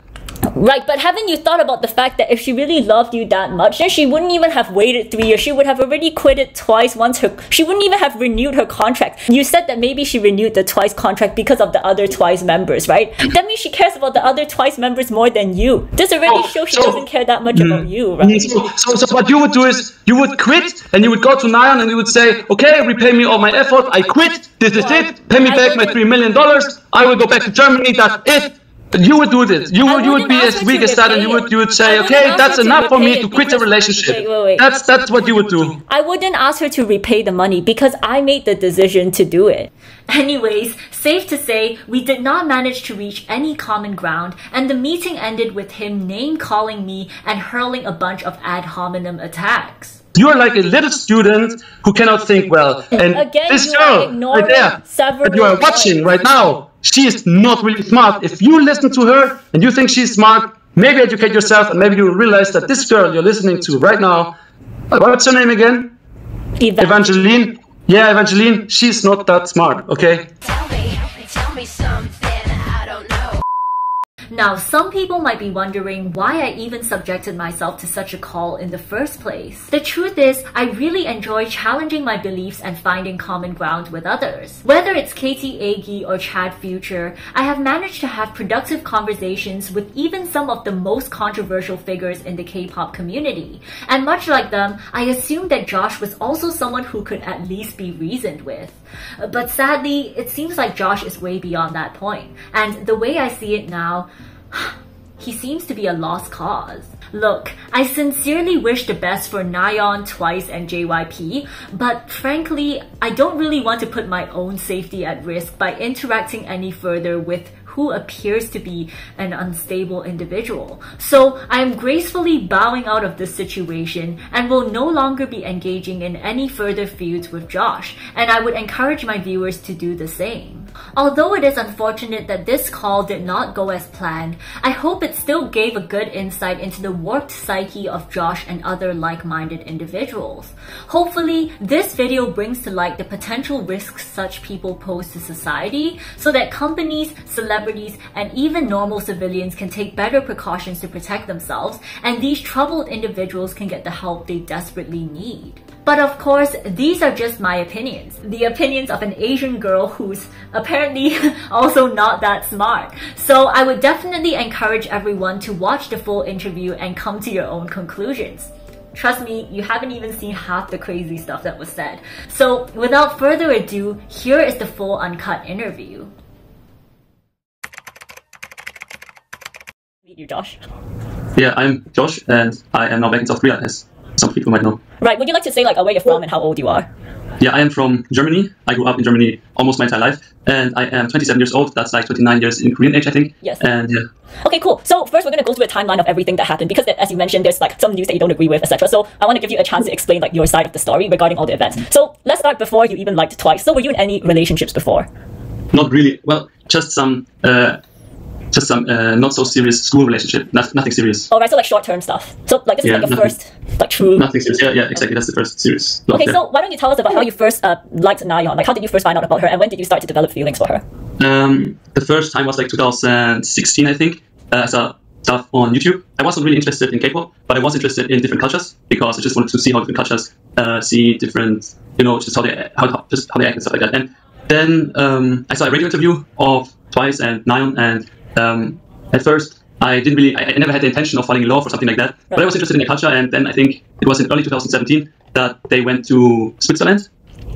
Right, but haven't you thought about the fact that if she really loved you that much, then she wouldn't even have waited three years. She would have already quit it twice. Once her, she wouldn't even have renewed her contract. You said that maybe she renewed the TWICE contract because of the other TWICE members, right? That means she cares about the other TWICE members more than you. This already oh, shows she so, doesn't care that much mm, about you, right? So, so, so what you would do is you would quit and you would go to Nayeon and you would say, okay, repay me all my effort. I quit. This is it. Pay me back my three million dollars. I will go back to Germany. That's it. You would do this. You would you would be as weak as that, and you would you would say, okay, that's enough for me to quit the relationship. Wait, wait, wait. That's that's what you would do. I wouldn't ask her to repay the money because I made the decision to do it. Anyways, safe to say, we did not manage to reach any common ground, and the meeting ended with him name-calling me and hurling a bunch of ad hominem attacks. You are like a little student who cannot think well, and Again, this girl right there that you are watching right now. She is not really smart. If you listen to her and you think she's smart, maybe educate yourself and maybe you'll realize that this girl you're listening to right now, what's her name again? Evangeline. Evangeline. Yeah, Evangeline. She's not that smart, okay? Tell me, tell me something I don't know. Now, some people might be wondering why I even subjected myself to such a call in the first place. The truth is, I really enjoy challenging my beliefs and finding common ground with others. Whether it's Katie Agee or Chad Future, I have managed to have productive conversations with even some of the most controversial figures in the K-pop community. And much like them, I assumed that Josh was also someone who could at least be reasoned with. But sadly, it seems like Josh is way beyond that point. And the way I see it now, he seems to be a lost cause. Look, I sincerely wish the best for Nayeon, TWICE, and J Y P, but frankly, I don't really want to put my own safety at risk by interacting any further with who appears to be an unstable individual. So I am gracefully bowing out of this situation and will no longer be engaging in any further feuds with Josh, and I would encourage my viewers to do the same. Although it is unfortunate that this call did not go as planned, I hope it still gave a good insight into the warped psyche of Josh and other like-minded individuals. Hopefully, this video brings to light the potential risks such people pose to society so that companies, celebrities, and even normal civilians can take better precautions to protect themselves, and these troubled individuals can get the help they desperately need. But of course, these are just my opinions. The opinions of an Asian girl who's apparently also not that smart. So I would definitely encourage everyone to watch the full interview and come to your own conclusions. Trust me, you haven't even seen half the crazy stuff that was said. So without further ado, here is the full uncut interview. Meet you, Josh. Yeah, I'm Josh and I am now back in South Korea, as some people might know. Right, would you like to say like where you're from and how old you are? Yeah, I am from Germany. I grew up in Germany almost my entire life, and I am twenty-seven years old. That's like twenty-nine years in Korean age, I think. Yes. And yeah. Okay, cool. So first, we're gonna go through a timeline of everything that happened because, as you mentioned, there's like some news that you don't agree with, et cetera. So I want to give you a chance to explain like your side of the story regarding all the events. So let's start before you even liked TWICE. So were you in any relationships before? Not really. Well, just some, uh, just some uh, not so serious school relationship. Not nothing serious. All right, so like short-term stuff. So like this yeah, is like your nothing. first. Like true. Nothing serious. Yeah, yeah, exactly. That's the first serious. Okay, there. So why don't you tell us about how you first uh, liked Nayeon? Like, how did you first find out about her, and when did you start to develop feelings for her? Um, the first time was like two thousand sixteen, I think. Uh, so stuff on YouTube. I wasn't really interested in K-pop, but I was interested in different cultures because I just wanted to see how different cultures uh, see different, you know, just how they how, how just how they act and stuff like that. And then um, I saw a radio interview of TWICE and Nayeon, and um, at first, I didn't really, I, I never had the intention of falling in love or something like that, right. But I was interested in the culture, and then I think it was in early two thousand seventeen that they went to Switzerland,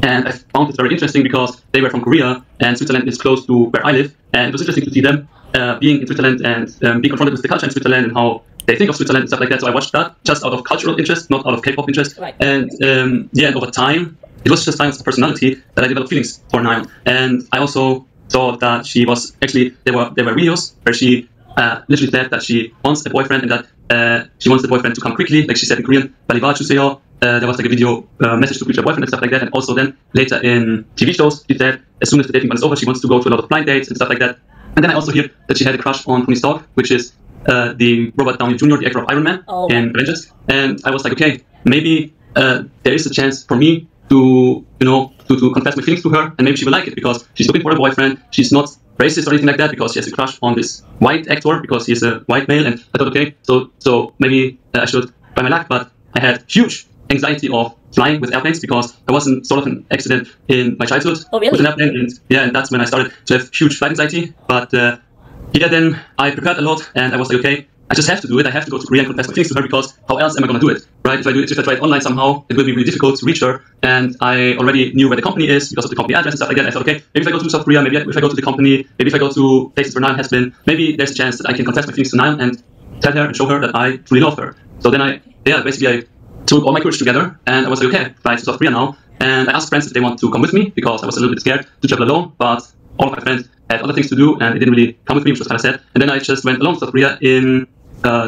and I found it very interesting because they were from Korea, and Switzerland is close to where I live, and it was interesting to see them uh, being in Switzerland and um, being confronted with the culture in Switzerland and how they think of Switzerland and stuff like that, so I watched that just out of cultural interest, not out of K-pop interest, right. And um, yeah, and over time, it was just a sign of personality that I developed feelings for Nayeon, and I also saw that she was actually there were there were videos where she uh, literally said that she wants a boyfriend and that uh, she wants the boyfriend to come quickly, like she said in Korean. Uh, there was like a video uh, message to future boyfriend and stuff like that, and also then later in T V shows she said as soon as the dating one is over she wants to go to a lot of blind dates and stuff like that. And then I also hear that she had a crush on Tony Stark, which is uh, the Robert Downey Junior, the actor of Iron Man oh. in Avengers. And I was like, okay, maybe uh, there is a chance for me to, you know, to, to confess my feelings to her, and maybe she will like it because she's looking for a boyfriend. She's not racist or anything like that because she has a crush on this white actor because he's a white male. And I thought, okay, so so maybe uh, I should try my luck. But I had huge anxiety of flying with airplanes because I was in sort of an accident in my childhood oh, really? with an airplane, and yeah, and that's when I started to have huge flight anxiety. But uh, yeah, then I prepared a lot, and I was like, okay, I just have to do it. I have to go to Korea and confess my things to her because how else am I going to do it, right? If I do it, if I try it online somehow, it will be really difficult to reach her. And I already knew where the company is because of the company address and stuff like that. I thought, okay, maybe if I go to South Korea, maybe if I go to the company, maybe if I go to places where Nayeon has been, maybe there's a chance that I can confess my things to Nayeon and tell her and show her that I truly love her. So then I, yeah, basically I took all my courage together, and I was like, okay, fly to South Korea now. And I asked friends if they want to come with me because I was a little bit scared to travel alone, but all of my friends had other things to do and they didn't really come with me, which was kind of sad. And then I just went alone to South Korea in uh,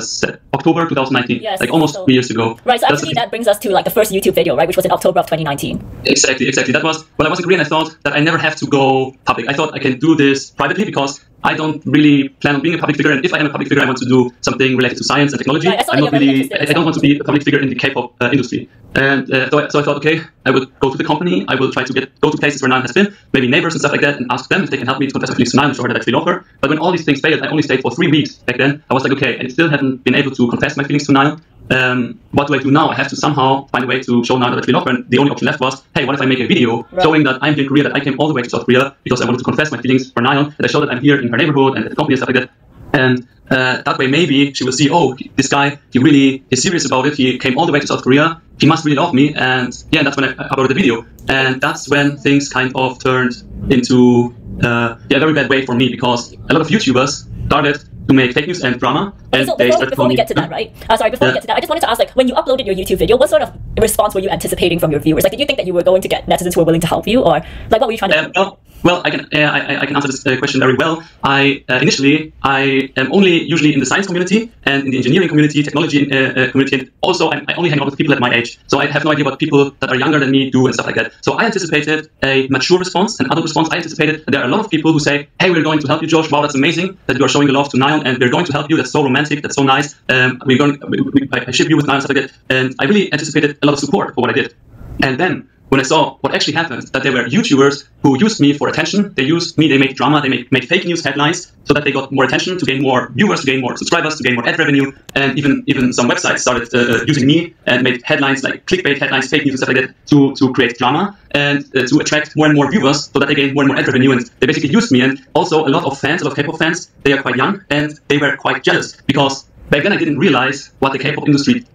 October two thousand nineteen, yes, like almost so, three years ago. Right, so That's actually that brings us to like the first YouTube video, right, which was in October of twenty nineteen. Exactly, exactly. That was when I was in Korea, and I thought that I never have to go public. I thought I can do this privately because I don't really plan on being a public figure, and if I am a public figure, I want to do something related to science and technology. Right, I'm not really, I, I don't want to be a public figure in the K-pop uh, industry. And uh, so, I, so I thought, okay, I would go to the company, I will try to get go to places where Nayeon has been, maybe neighbors and stuff like that, and ask them if they can help me to confess my feelings to Nayeon, show her that I feel over. But when all these things failed, I only stayed for three weeks back then. I was like, okay, I still haven't been able to confess my feelings to Nayeon. Um, what do I do now? I have to somehow find a way to show Nayeon that I feel over, and the only option left was, hey, what if I make a video right. showing that I'm in Korea, that I came all the way to South Korea because I wanted to confess my feelings for Nayeon, and I show that I'm here in her neighborhood and the company and stuff like that. And uh, that way maybe she will see, oh, this guy, he really is serious about it, he came all the way to South Korea, he must really love me. And yeah, that's when I uploaded the video. And that's when things kind of turned into uh, yeah, a very bad way for me, because a lot of YouTubers started to make fake news and drama. Okay, and so before, they before we get to that, right? Uh, sorry, before yeah. we get to that, I just wanted to ask, like, when you uploaded your YouTube video, what sort of response were you anticipating from your viewers? Like, did you think that you were going to get netizens who were willing to help you, or like, what were you trying to do? Um, Well, I can uh, I, I can answer this uh, question very well. I uh, initially I am only usually in the science community and in the engineering community, technology uh, uh, community, and also I'm, I only hang out with people at my age, so I have no idea what people that are younger than me do and stuff like that. So I anticipated a mature response, an adult response. I anticipated that there are a lot of people who say, "Hey, we're going to help you, Josh. Wow, that's amazing that you are showing your love to Nayeon, and we're going to help you. That's so romantic. That's so nice. Um, we're going, we, we, I ship you with Nayeon and stuff like that." And I really anticipated a lot of support for what I did, and then. When I saw what actually happened, that there were YouTubers who used me for attention, they used me, they made drama, they made, made fake news headlines so that they got more attention, to gain more viewers, to gain more subscribers, to gain more ad revenue, and even even some websites started uh, using me and made headlines like clickbait headlines, fake news and stuff like that to, to create drama and uh, to attract more and more viewers so that they gain more and more ad revenue, and they basically used me. And also a lot of fans, a lot of K-pop fans, they are quite young and they were quite jealous, because back then I didn't realize what the K-pop industry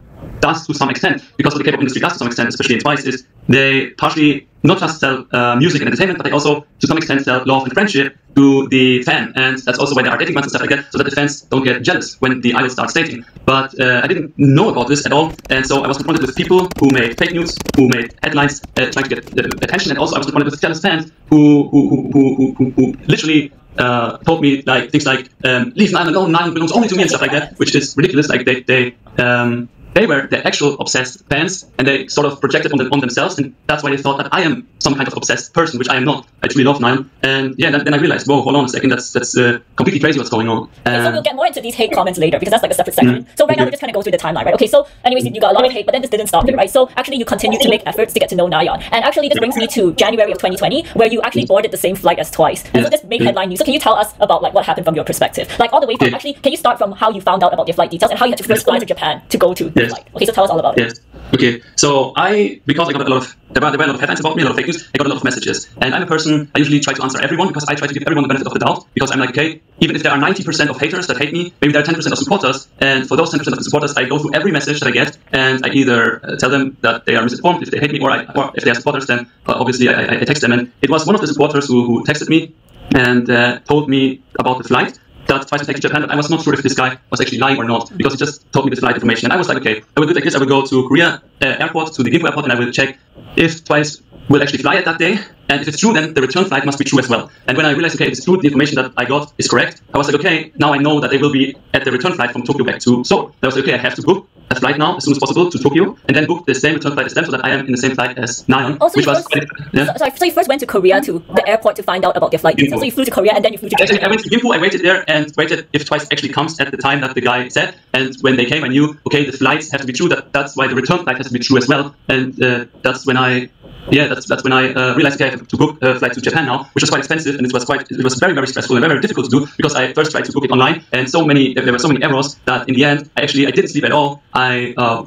does to some extent, because what the K-pop industry does to some extent, especially in TWICE, is they partially not just sell uh, music and entertainment, but they also to some extent sell love and friendship to the fan, and that's also why they are dating ones and stuff like that, so that the fans don't get jealous when the idol starts dating. But uh, I didn't know about this at all, and so I was confronted with people who made fake news, who made headlines uh, trying to get uh, attention, and also I was confronted with jealous fans who who who who, who, who literally uh, told me like things like um, "Leave Nayeon alone, Nayeon belongs only to me" and stuff like that, which is ridiculous. Like they they. Um, They were the actual obsessed fans, and they sort of projected on, the, on themselves, and that's why they thought that I am some kind of obsessed person, which I am not. I truly love Nayeon. And yeah, then, then I realized, whoa, hold on a second, that's that's uh, completely crazy what's going on. Um, okay, so we'll get more into these hate comments later, because that's like a separate section. Mm-hmm. So right okay. now we just kind of go through the timeline, right? Okay, so anyways, you got a lot of hate, but then this didn't stop it, right? So actually you continued to make efforts to get to know Nayeon. And actually this brings me to January of twenty twenty, where you actually boarded the same flight as TWICE. And yeah. so this made headline news. So can you tell us about like what happened from your perspective? Like all the way from, yeah. actually, can you start from how you found out about your flight details and how you had to first fly to Japan to go to Yes. Okay, so tell us all about yes. it. Okay, so I, because I got a lot of, there were, there were a lot of headlines about me, a lot of fake news, I got a lot of messages. And I'm a person, I usually try to answer everyone, because I try to give everyone the benefit of the doubt, because I'm like, okay, even if there are ninety percent of haters that hate me, maybe there are ten percent of supporters, and for those ten percent of the supporters, I go through every message that I get, and I either uh, tell them that they are misinformed if they hate me, or, I, or if they are supporters, then uh, obviously I, I text them. And it was one of the supporters who, who texted me and uh, told me about the flight. that TWICE was taken to Japan, but I was not sure if this guy was actually lying or not, because he just told me the flight information. And I was like, okay, I will do it like this. I will go to Korea uh, airport, to the Gimpo airport, and I will check if TWICE will actually fly at that day. And if it's true, then the return flight must be true as well. And when I realized, okay, if it's true, the information that I got is correct, I was like, okay, now I know that they will be at the return flight from Tokyo back to Seoul. I was like, okay, I have to book a flight now as soon as possible to Tokyo, and then book the same return flight as them so that I am in the same flight as Nayeon. Oh, so which was first, yeah. so, so you first went to Korea to the airport to find out about their flight. Gimpo. So you flew to Korea and then you flew to Japan. Actually, I went to Gimpo, I waited there and waited if TWICE actually comes at the time that the guy said. And when they came, I knew, okay, the flights have to be true. That, that's why the return flight has to be true as well. And uh, that's when I, yeah, that's, that's when I uh, realized, okay, to book a flight to Japan now, which was quite expensive, and it was quite, it was very, very stressful and very, very difficult to do, because I first tried to book it online, and so many, there were so many errors that in the end, I actually, I didn't sleep at all. I uh,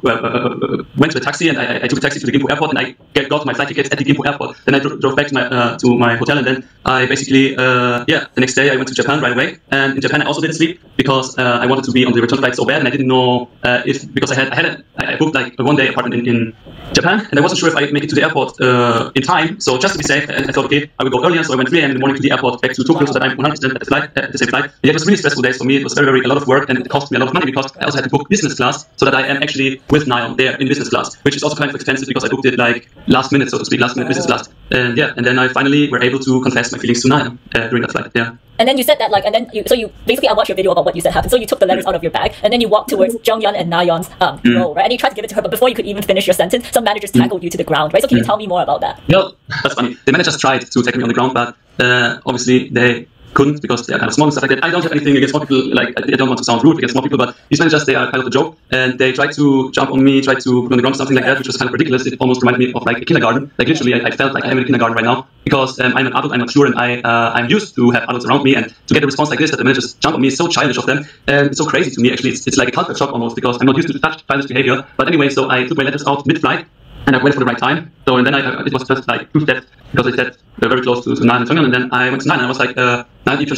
went to a taxi, and I, I took a taxi to the Gimpo airport, and I got my flight tickets at the Gimpo airport. Then I dro drove back to my, uh, to my hotel, and then I basically, uh, yeah, the next day I went to Japan right away, and in Japan I also didn't sleep, because uh, I wanted to be on the return flight so bad, and I didn't know uh, if, because I had, I had a, I booked like a one-day apartment in, in Japan, and I wasn't sure if I'd make it to the airport uh, in time, so just to be safe, and I thought, okay, I will go earlier, so I went three a m in the morning to the airport back to Tokyo, so that I'm one hundred percent at the, flight, at the same flight. And it was really stressful days for me. It was very, very, a lot of work, and it cost me a lot of money, because I also had to book business class, so that I am actually with Nayeon there in business class, which is also kind of expensive, because I booked it like last minute, so to speak, last minute business class. And yeah, and then I finally were able to confess my feelings to Nayeon uh, during that flight, yeah. And then you said that like, and then you, so you basically, I watched your video about what you said happened. So you took the letters mm. out of your bag, and then you walked towards Chaeyoung and Nayeon's um, mm. role, right? And you tried to give it to her, but before you could even finish your sentence, some managers tackled mm. you to the ground, right? So can mm. you tell me more about that? Yeah, that's funny. The managers tried to tackle me on the ground, but uh, obviously they couldn't, because they are kind of small and stuff like that. I don't have anything against more people, like, I don't want to sound rude against more people, but these managers, they are kind of a joke, and they tried to jump on me, tried to put on the ground, something like that, which was kind of ridiculous. It almost reminded me of like a kindergarten. Like literally, I, I felt like I'm in a kindergarten right now, because um, I'm an adult, I'm mature, and I, uh, I'm used to have adults around me, and to get a response like this, that the managers jump on me, is so childish of them, and it's so crazy to me, actually. It's, it's like a culture shock almost, because I'm not used to such childish behavior. But anyway, so I took my letters out mid-flight, and I waited for the right time. So, and then I, it was just like two steps, because I said they're very close to, to Nayeon and Chaeyoung, and then I went to Nayeon, and I was like, uh, Nayeon, which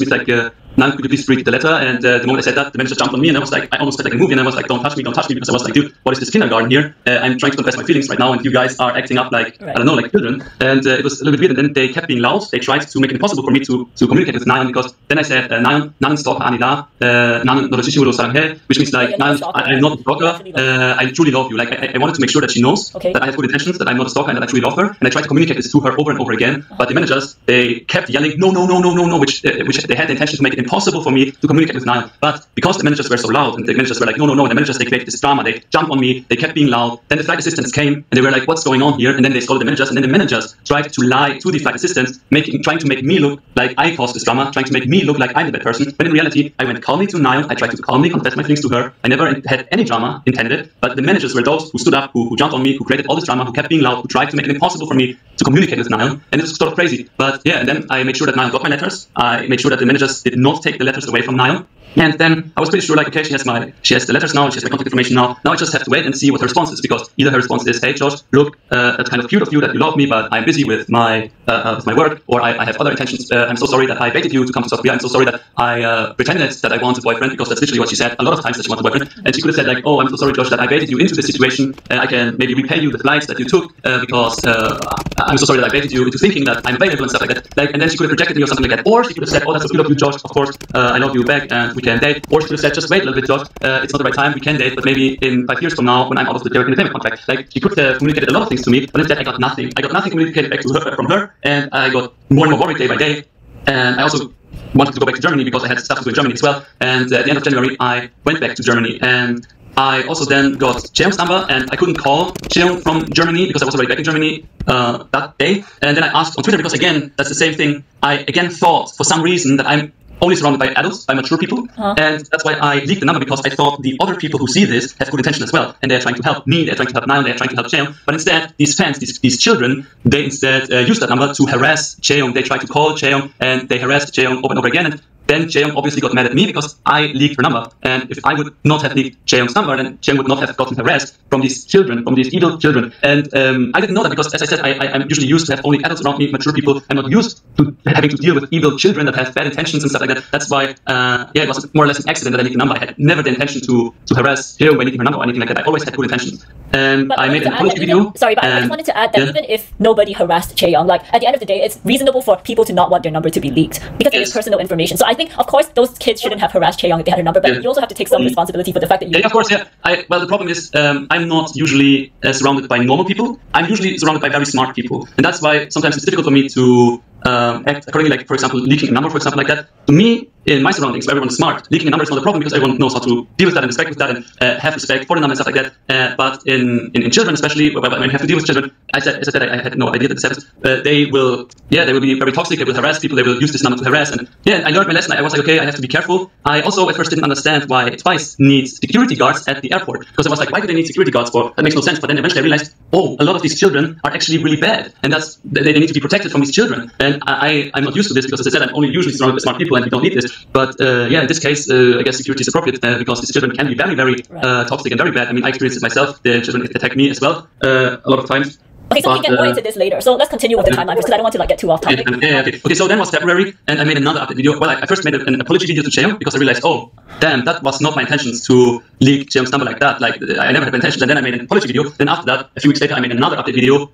means like, uh, Nayeon, could you please read the letter? And uh, the moment I said that, the manager jumped on me, and I was like, I almost felt like a movie, and I was like, don't touch me, don't touch me, because I was like, dude, what is this kindergarten here? Uh, I'm trying to confess my feelings right now, and you guys are acting up like, right. I don't know, like children. And uh, it was a little bit weird, and then they kept being loud. They tried to make it impossible for me to, to communicate with Nayeon, because then I said, Nayeon, Nayeon stalker anida, Nayeon noroshishimudo saranghe, which means like, Nayeon, I'm not a stalker, uh, I truly love you. Like, I, I wanted to make sure that she knows okay. that I have good intentions, that I'm not a stalker, and that I truly love her, and I tried to communicate this to her over and over again, but the managers, they kept yelling, no, no, no, no, no, no, which, uh, which they had the intention to make it impossible for me to communicate with Nayeon. But because the managers were so loud, and the managers were like, no, no, no, and the managers, they created this drama, they jumped on me, they kept being loud, then the flight assistants came, and they were like, what's going on here? And then they scolded the managers, and then the managers tried to lie to the flight assistants, making, trying to make me look like I caused this drama, trying to make me look like I'm the bad person, when in reality, I went calmly to Nayeon, I tried to calmly confess my feelings to her, I never had any drama intended, but the managers were those who stood up, who, who jumped on me, who created all this drama, who kept being loud, who tried to make it impossible for me to communicate with Nayeon, and it was sort of crazy. But yeah, and then I made sure that Nayeon got my letters. I made sure that the managers did not take the letters away from Nayeon. And then I was pretty sure, like, okay, she has my, she has the letters now, and she has my contact information now. Now I just have to wait and see what her response is, because either her response is, hey, Josh, look, uh, that's kind of cute of you that you love me, but I'm busy with my uh, uh, with my work, or I, I have other intentions. Uh, I'm so sorry that I baited you to come to South Korea. I'm so sorry that I uh, pretended that I want a boyfriend, because that's literally what she said a lot of times, that she wants a boyfriend. And she could have said, like, oh, I'm so sorry, Josh, that I baited you into this situation. Uh, I can maybe repay you the flights that you took, uh, because uh, I'm so sorry that I baited you into thinking that I'm available and stuff like that. Like, and then she could have rejected me or something like that. Or she could have said, oh, that's so good of you, Josh, of course, uh, I love you back, and we can date. Or she could have said, just wait a little bit, Josh, uh, it's not the right time, we can date, but maybe in five years from now, when I'm out of the entertainment contract. Like, she could have communicated a lot of things to me, but instead I got nothing. I got nothing communicated back to her, from her, and I got more and more worried day by day. And I also wanted to go back to Germany, because I had stuff to do in Germany as well. And at the end of January, I went back to Germany, and I also then got Chaeyoung's number, and I couldn't call Chaeyoung from Germany, because I was already back in Germany uh, that day. And then I asked on Twitter, because again, that's the same thing. I again thought, for some reason, that I'm only surrounded by adults, by mature people, huh. and that's why I leaked the number, because I thought the other people who see this have good intention as well, and they're trying to help me, they're trying to help Nayeon, they're trying to help Chaeyoung, but instead, these fans, these, these children, they instead uh, use that number to harass Chaeyoung. They tried to call Chaeyoung, and they harassed Chaeyoung over and over again, and then Chaeyoung obviously got mad at me, because I leaked her number, and if I would not have leaked Chaeyoung's number, then Chaeyoung would not have gotten harassed from these children, from these evil children, and um, I didn't know that, because as I said, I, I, I'm usually used to have only adults around me, mature people. I'm not used to having to deal with evil children that have bad intentions and stuff like that. That's why, uh, yeah, it was more or less an accident that I leaked the number. I had never the intention to, to harass Chaeyoung by leaking her number or anything like that. I always had good intentions. And but I made an apology video. Even, sorry, but and, I just wanted to add that yeah. even if nobody harassed Chaeyoung, like, at the end of the day, it's reasonable for people to not want their number to be leaked, because yes. it is personal information. So I think, of course, those kids shouldn't have harassed Chaeyoung if they had her number, but yeah. you also have to take some responsibility for the fact that you... Yeah, of course, yeah. I, well, the problem is um, I'm not usually uh, surrounded by normal people. I'm usually surrounded by very smart people. And that's why sometimes it's difficult for me to um, act accordingly, like, for example, leaking a number, for example, like that. To me, in my surroundings, where everyone's smart, leaking a number is not a problem because everyone knows how to deal with that and respect with that and uh, have respect for the number and stuff like that. Uh, but in, in, in children, especially, when I have to deal with children, as I said, as I, said I, I had no idea that this happened. Uh, they will, yeah, they will be very toxic, they will harass people, they will use this number to harass. And yeah, I learned my lesson. I was like, okay, I have to be careful. I also at first didn't understand why TWICE needs security guards at the airport, because I was like, why do they need security guards for? That makes no sense. But then eventually I realized, oh, a lot of these children are actually really bad, and that's they, they need to be protected from these children. And I, I'm not used to this because, as I said, I'm only usually surrounded by smart people, and we don't need this. But uh, yeah, in this case, uh, I guess security is appropriate uh, because these children can be very, very uh, toxic and very bad. I mean, I experienced it myself. The children attack me as well uh, a lot of times. Okay, so but, we can go uh, into this later. So let's continue with the timeline because I don't want to like get too off topic. Yeah, yeah, okay. okay, so then was February, and I made another update video. Well, I, I first made an apology video to Chaeyoung because I realized, oh, damn, that was not my intentions to leak Chaeyoung's number like that. Like, I never had intentions, and then I made an apology video. Then after that, a few weeks later, I made another update video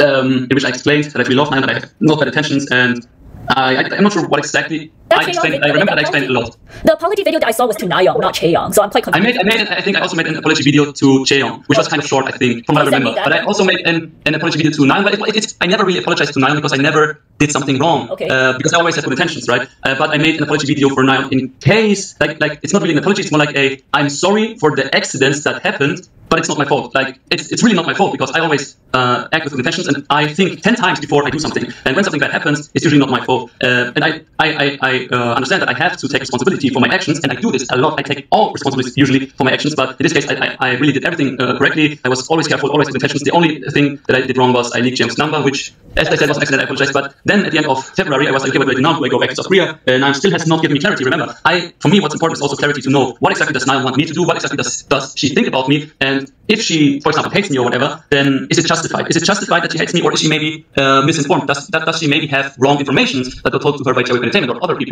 um, in which I explained that I really love mine, but I have not bad intentions, and I, I, I'm not sure what exactly. I, explained, video, I remember that I explained a lot. The apology video that I saw was to Nayeon, not Chaeyoung, so I'm quite confused. I made, I made, I think I also made an apology video to Chaeyoung, which was kind of short, I think, from what I remember. But I also made an, an apology video to Nayeon, but it, it's, I never really apologized to Nayeon because I never did something wrong. Okay. Uh, because I always have good intentions, right? Uh, but I made an apology video for Nayeon in case, like, like it's not really an apology, it's more like a, I'm sorry for the accidents that happened, but it's not my fault. Like, it's, it's really not my fault because I always uh, act with good intentions, and I think ten times before I do something. And when something bad happens, it's usually not my fault. Uh, and I, I, I, I Uh, understand that I have to take responsibility for my actions, and I do this a lot. I take all responsibility usually for my actions, but in this case, I, I, I really did everything uh, correctly. I was always careful, always with intentions. The only thing that I did wrong was I leaked James' number, which, as I said, was an accident. I apologized. But then at the end of February, I was like, okay, wait, wait, now do I go back to South Korea? And I still has not given me clarity. Remember, I, for me, what's important is also clarity to know what exactly does Nayeon want me to do, what exactly does, does she think about me, and if she, for example, hates me or whatever, then is it justified? Is it justified that she hates me, or is she maybe uh, misinformed? Does, that, does she maybe have wrong information that was told to her by J Y P Entertainment or other people?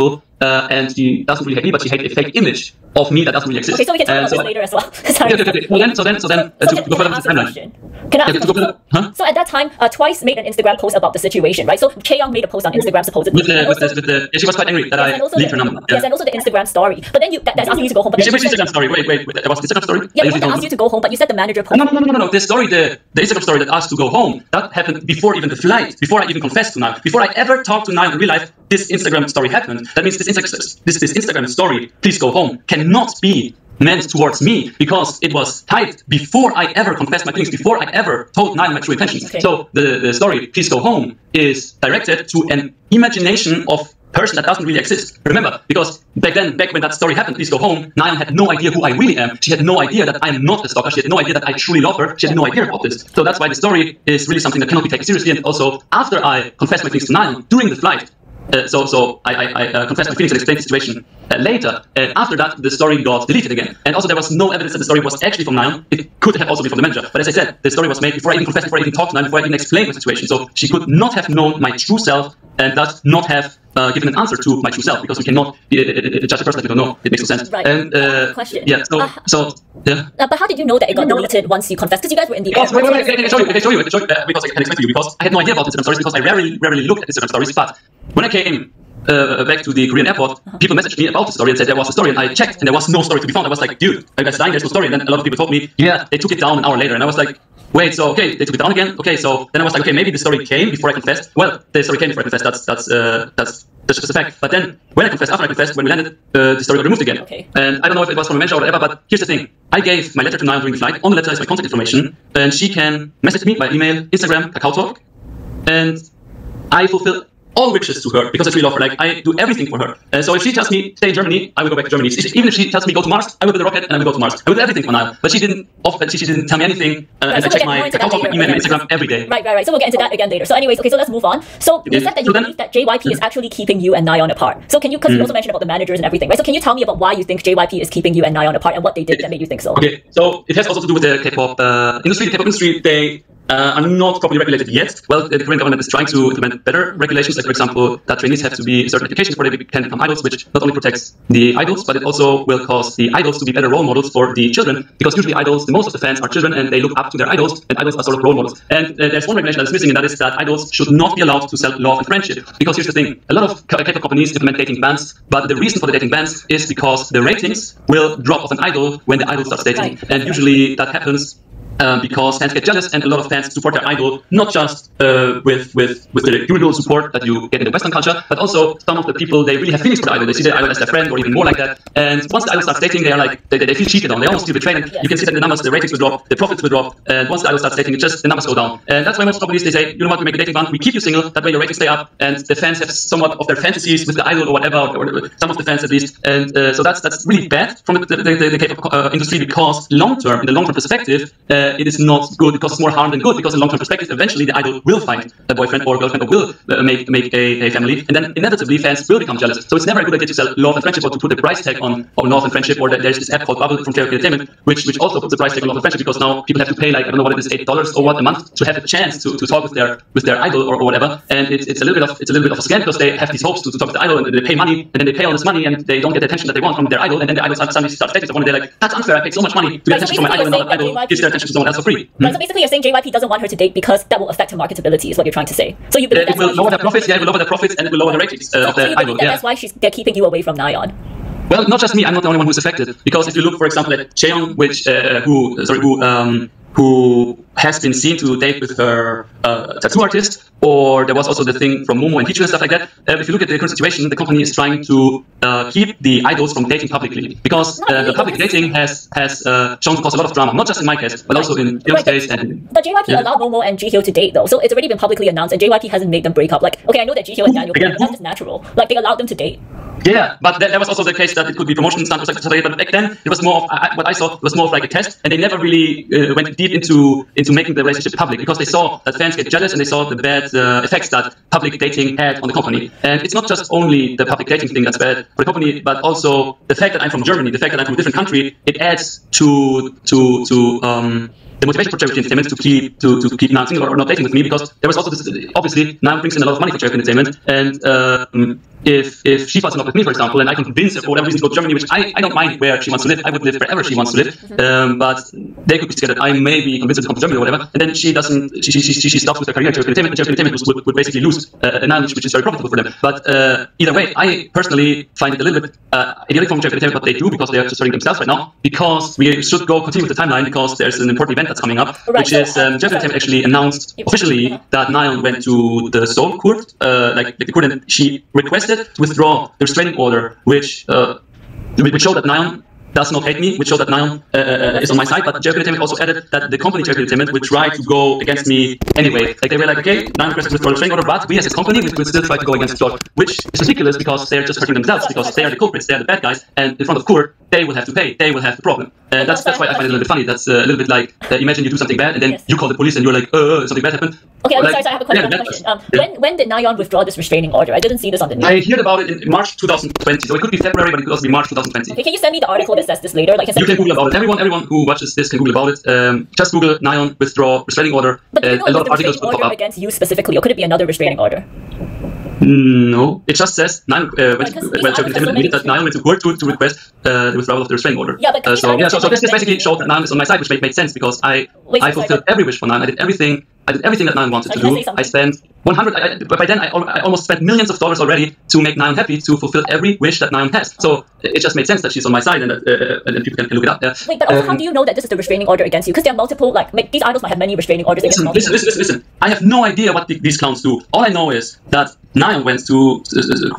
Uh, and she doesn't really hate me, but she hates a fake image of me that doesn't really exist. Okay, so we can talk uh, about so this later as well. Sorry. Yeah, okay, okay. Well, then, so then, so then, uh, so to, can, to go further with the timeline. Can I ask yeah, a question? Huh? So at that time, uh, TWICE made an Instagram post about the situation, right? So Chaeyoung made a post on Instagram supposedly. With the, with also, the, with the, yeah, she was quite angry that yes, I leaked her number. Yeah. Yes, and also the Instagram story. But then you, that, that's asking you to go home. But yeah, then Instagram said, story. Wait, wait, wait. There was Instagram story? Yeah, I asked home. you to go home, but you said the manager posted. No, no, no, no, no, no. The story, the, the Instagram story that asked to go home, that happened before even the flight, before I even confessed to Nayeon, before I ever talked to Nayeon in real life. This Instagram story happened. That means this, this, this Instagram story, please go home, cannot be meant towards me because it was typed before I ever confessed my things, before I ever told Nayeon my true intentions. Okay. So the, the story, please go home, is directed to an imagination of person that doesn't really exist. Remember, because back then, back when that story happened, please go home, Nayeon had no idea who I really am. She had no idea that I am not a stalker. She had no idea that I truly love her. She had no idea about this. So that's why the story is really something that cannot be taken seriously. And also, after I confessed my things to Nayeon during the flight, Uh, so, so I, I, I uh, confessed my feelings and explained the situation uh, later. And after that, the story got deleted again. And also, there was no evidence that the story was actually from Nayeon. It could have also been from the manager. But as I said, the story was made before I even confessed, before I even talked to Nayeon, before I even explained the situation. So she could not have known my true self and thus not have uh, given an answer to my true self, because we cannot uh, uh, judge a person that we don't know. It makes no sense. Right. And, uh, Question. Yeah. So, uh, so yeah. Uh, but how did you know that it got deleted once you confessed? Because you guys were in the. Yes, wait, wait, wait, wait, I can show you. I can show you. I can show you uh, because I can explain to you. Because I had no idea about Instagram stories. Because I rarely, rarely looked at Instagram stories, but. When I came uh, back to the Korean airport, people messaged me about the story and said there was a story, and I checked and there was no story to be found. I was like, dude, I was dying, there's no story. And then a lot of people told me, yeah, they took it down an hour later. And I was like, wait, so okay, they took it down again? Okay, so then I was like, okay, maybe the story came before I confessed. Well, the story came before I confessed, that's that's uh, that's that's just a fact. But then when I confessed, after I confessed, when we landed, uh, the story got removed again. Okay. And I don't know if it was from a manager or whatever, but here's the thing. I gave my letter to Nayeon during the flight. On the letter is my contact information, and she can message me by email, Instagram, KakaoTalk, and I fulfill all riches to her, because I truly love her. Like, I do everything for her. Uh, so if she tells me, stay in Germany, I will go back to Germany. She, even if she tells me, go to Mars, I will build a rocket and I will go to Mars. I will do everything for Nayeon. But she didn't offer, she, she didn't tell me anything. Uh, right, and so I we'll check my account, my email, and Instagram every day. Right, right, right. So we'll get into that again later. So anyways, okay, so let's move on. So you yeah. said that you so believe then, that J Y P mm. is actually keeping you and Nayeon apart. So can you, because mm. you also mentioned about the managers and everything, right? So can you tell me about why you think J Y P is keeping you and Nayeon apart and what they did it, that made you think so? Okay, so it has also to do with the K-pop uh, industry. The K-pop industry, they Uh, are not properly regulated yet. Well, the current government is trying to implement better regulations, like, for example, that trainees have to be certain educations before they can become idols, which not only protects the idols, but it also will cause the idols to be better role models for the children, because usually idols, most of the fans are children, and they look up to their idols, and idols are sort of role models. And uh, there's one regulation that is missing, and that is that idols should not be allowed to sell love and friendship. Because here's the thing, a lot of K-pop companies implement dating bans, but the reason for the dating bans is because the ratings will drop of an idol when the idol starts dating. Right. And usually that happens Um, because fans get jealous, and a lot of fans support their idol, not just uh, with, with, with the usual support that you get in the Western culture, but also some of the people, they really have feelings for the idol. They see their idol as their friend, or even more like that. And once the idol starts dating, they are like, they, they feel cheated on, they almost feel betrayed. And you can see that the numbers, the ratings will drop, the profits will drop, and once the idol starts dating, it just, the numbers go down. And that's why most companies, they say, you know what, we make a dating ban, we keep you single, that way your ratings stay up, and the fans have somewhat of their fantasies with the idol or whatever, or some of the fans at least. And uh, so that's, that's really bad from the, the, the, the K-pop uh, industry, because long-term, in the long-term perspective, uh, it is not good. It causes more harm than good, because in long-term perspective, eventually the idol will find a boyfriend or girlfriend, or will uh, make make a, a family, and then inevitably fans will become jealous. So it's never a good idea to sell love and friendship, or to put a price tag on, on love and friendship, or that there's this app called Bubble from Chaeyoung Entertainment, which which also puts a price tag on love and friendship, because now people have to pay, like, I don't know what it is, eight dollars or what a month to have a chance to, to talk with their with their idol or, or whatever. And it's it's a little bit of it's a little bit of a scam, because they have these hopes to, to talk with the idol, and they pay money, and then they pay all this money, and they don't get the attention that they want from their idol, and then the idol suddenly starts dating someone, and they're like, that's unfair, I paid so much money to get attention from my idol, and now the idol gives their attention to someone else for free. Right, so basically you're saying J Y P doesn't want her to date because that will affect her marketability, is what you're trying to say. So you believe yeah, it will lower the profits, yeah, it will lower the profits, and it will lower the ratings uh, so, of the so idol. That yeah. That's why she's, they're keeping you away from Nayeon. Well, not just me. I'm not the only one who's affected. Because if you look, for example, at Chaeyoung, which uh, who sorry who um who has been seen to date with her uh, tattoo artist, or there was also the thing from Momo and Heechul and stuff like that. Uh, if you look at the current situation, the company is trying to uh, keep the idols from dating publicly, because uh, the public dating has has uh, shown to cause a lot of drama, not just in my case, but also in your case. And but J Y P yeah. allowed Momo and Jihyo to date, though, so it's already been publicly announced, and J Y P hasn't made them break up. Like, okay, I know that Jihyo and Daniel, but that's just natural. Like, they allowed them to date. Yeah, but there was also the case that it could be promotion stunt or something, but back then it was more of I, what I saw was more of like a test, and they never really uh, went deep into into making the relationship public, because they saw that fans get jealous, and they saw the bad uh, effects that public dating had on the company. And it's not just only the public dating thing that's bad for the company, but also the fact that I'm from Germany, the fact that I'm from a different country, it adds to to to. Um, The motivation for Chaeyoung Entertainment to keep to, to keep dancing or, or not dating with me, because there was also this, obviously Nayeon brings in a lot of money for Chaeyoung Entertainment, and um, if if she falls in love with me, for example, and I can convince her for whatever reason to go to Germany, which I, I don't mind where she wants to live, I would live wherever she wants to live, mm-hmm. um, but they could be together. I may be convinced her to come to Germany or whatever, and then she doesn't. She she she, she stops with her career at Chaeyoung Entertainment, and Chaeyoung Entertainment would, would basically lose uh, an advantage which is very profitable for them. But uh, either way, I personally find it a little bit uh, idiotic from Chaeyoung Entertainment what they do, because they are just hurting themselves right now. Because we should go continue with the timeline, because there's an important event that's coming up, right, which so, is um, Jeff Bezos actually announced officially yeah. that Nayeon went to the Seoul court, uh, like, like the court, and she requested to withdraw the restraining order, which uh, which showed that Nayeon does not hate me, which showed that Nayeon uh, is on my side. But J Y P Entertainment also added that the company J Y P Entertainment would try to go against me anyway. Like, they were like, okay, Nayeon requested withdrawal restraining order, but we as a company, we could still try to go against court, which is ridiculous, because they're just hurting themselves, because they are the culprits, they are the bad guys, and in front of court, they will have to pay, they will have the problem. And uh, that's, that's why I find it a little bit funny. That's uh, a little bit like, uh, imagine you do something bad, and then yes. you call the police, and you're like, uh, something bad happened. Okay, I'm like, sorry, sorry, I have a question. Yeah, have a question. Um, yeah. when, when did Nayeon withdraw this restraining order? I didn't see this on the news. I heard about it in March two thousand twenty, so it could be February, but it could also be March two thousand twenty. Okay, can you send me the article that says this later? Like, you can Google about it. Everyone, everyone who watches this can Google about it. Um, just Google Nayeon withdraw restraining order. But uh, a lot of articles will pop up against you specifically, or could it be another restraining order? No, it just says Nayeon uh, went to, well, Chaeyoung Entertainment admitted that Nayeon went to court to, to request uh, the withdrawal of the restraining order. Yeah, but uh, so, yeah, so, so this is basically showed that Nayeon is on my side, which made, made sense, because I Wait, I fulfilled sorry, every wish for Nayeon. I did everything. I did everything that Nayeon wanted to do. I spent one hundred. I, but by then, I, I almost spent millions of dollars already to make Nayeon happy, to fulfill every wish that Nayeon has. So it just made sense that she's on my side, and that uh, and people can look it up. Yeah. Wait, but also, um, how do you know that this is the restraining order against you? Because there are multiple. Like, make, these idols might have many restraining orders. Listen, listen, listen, listen, listen. I have no idea what the, these clowns do. All I know is that Nayeon went to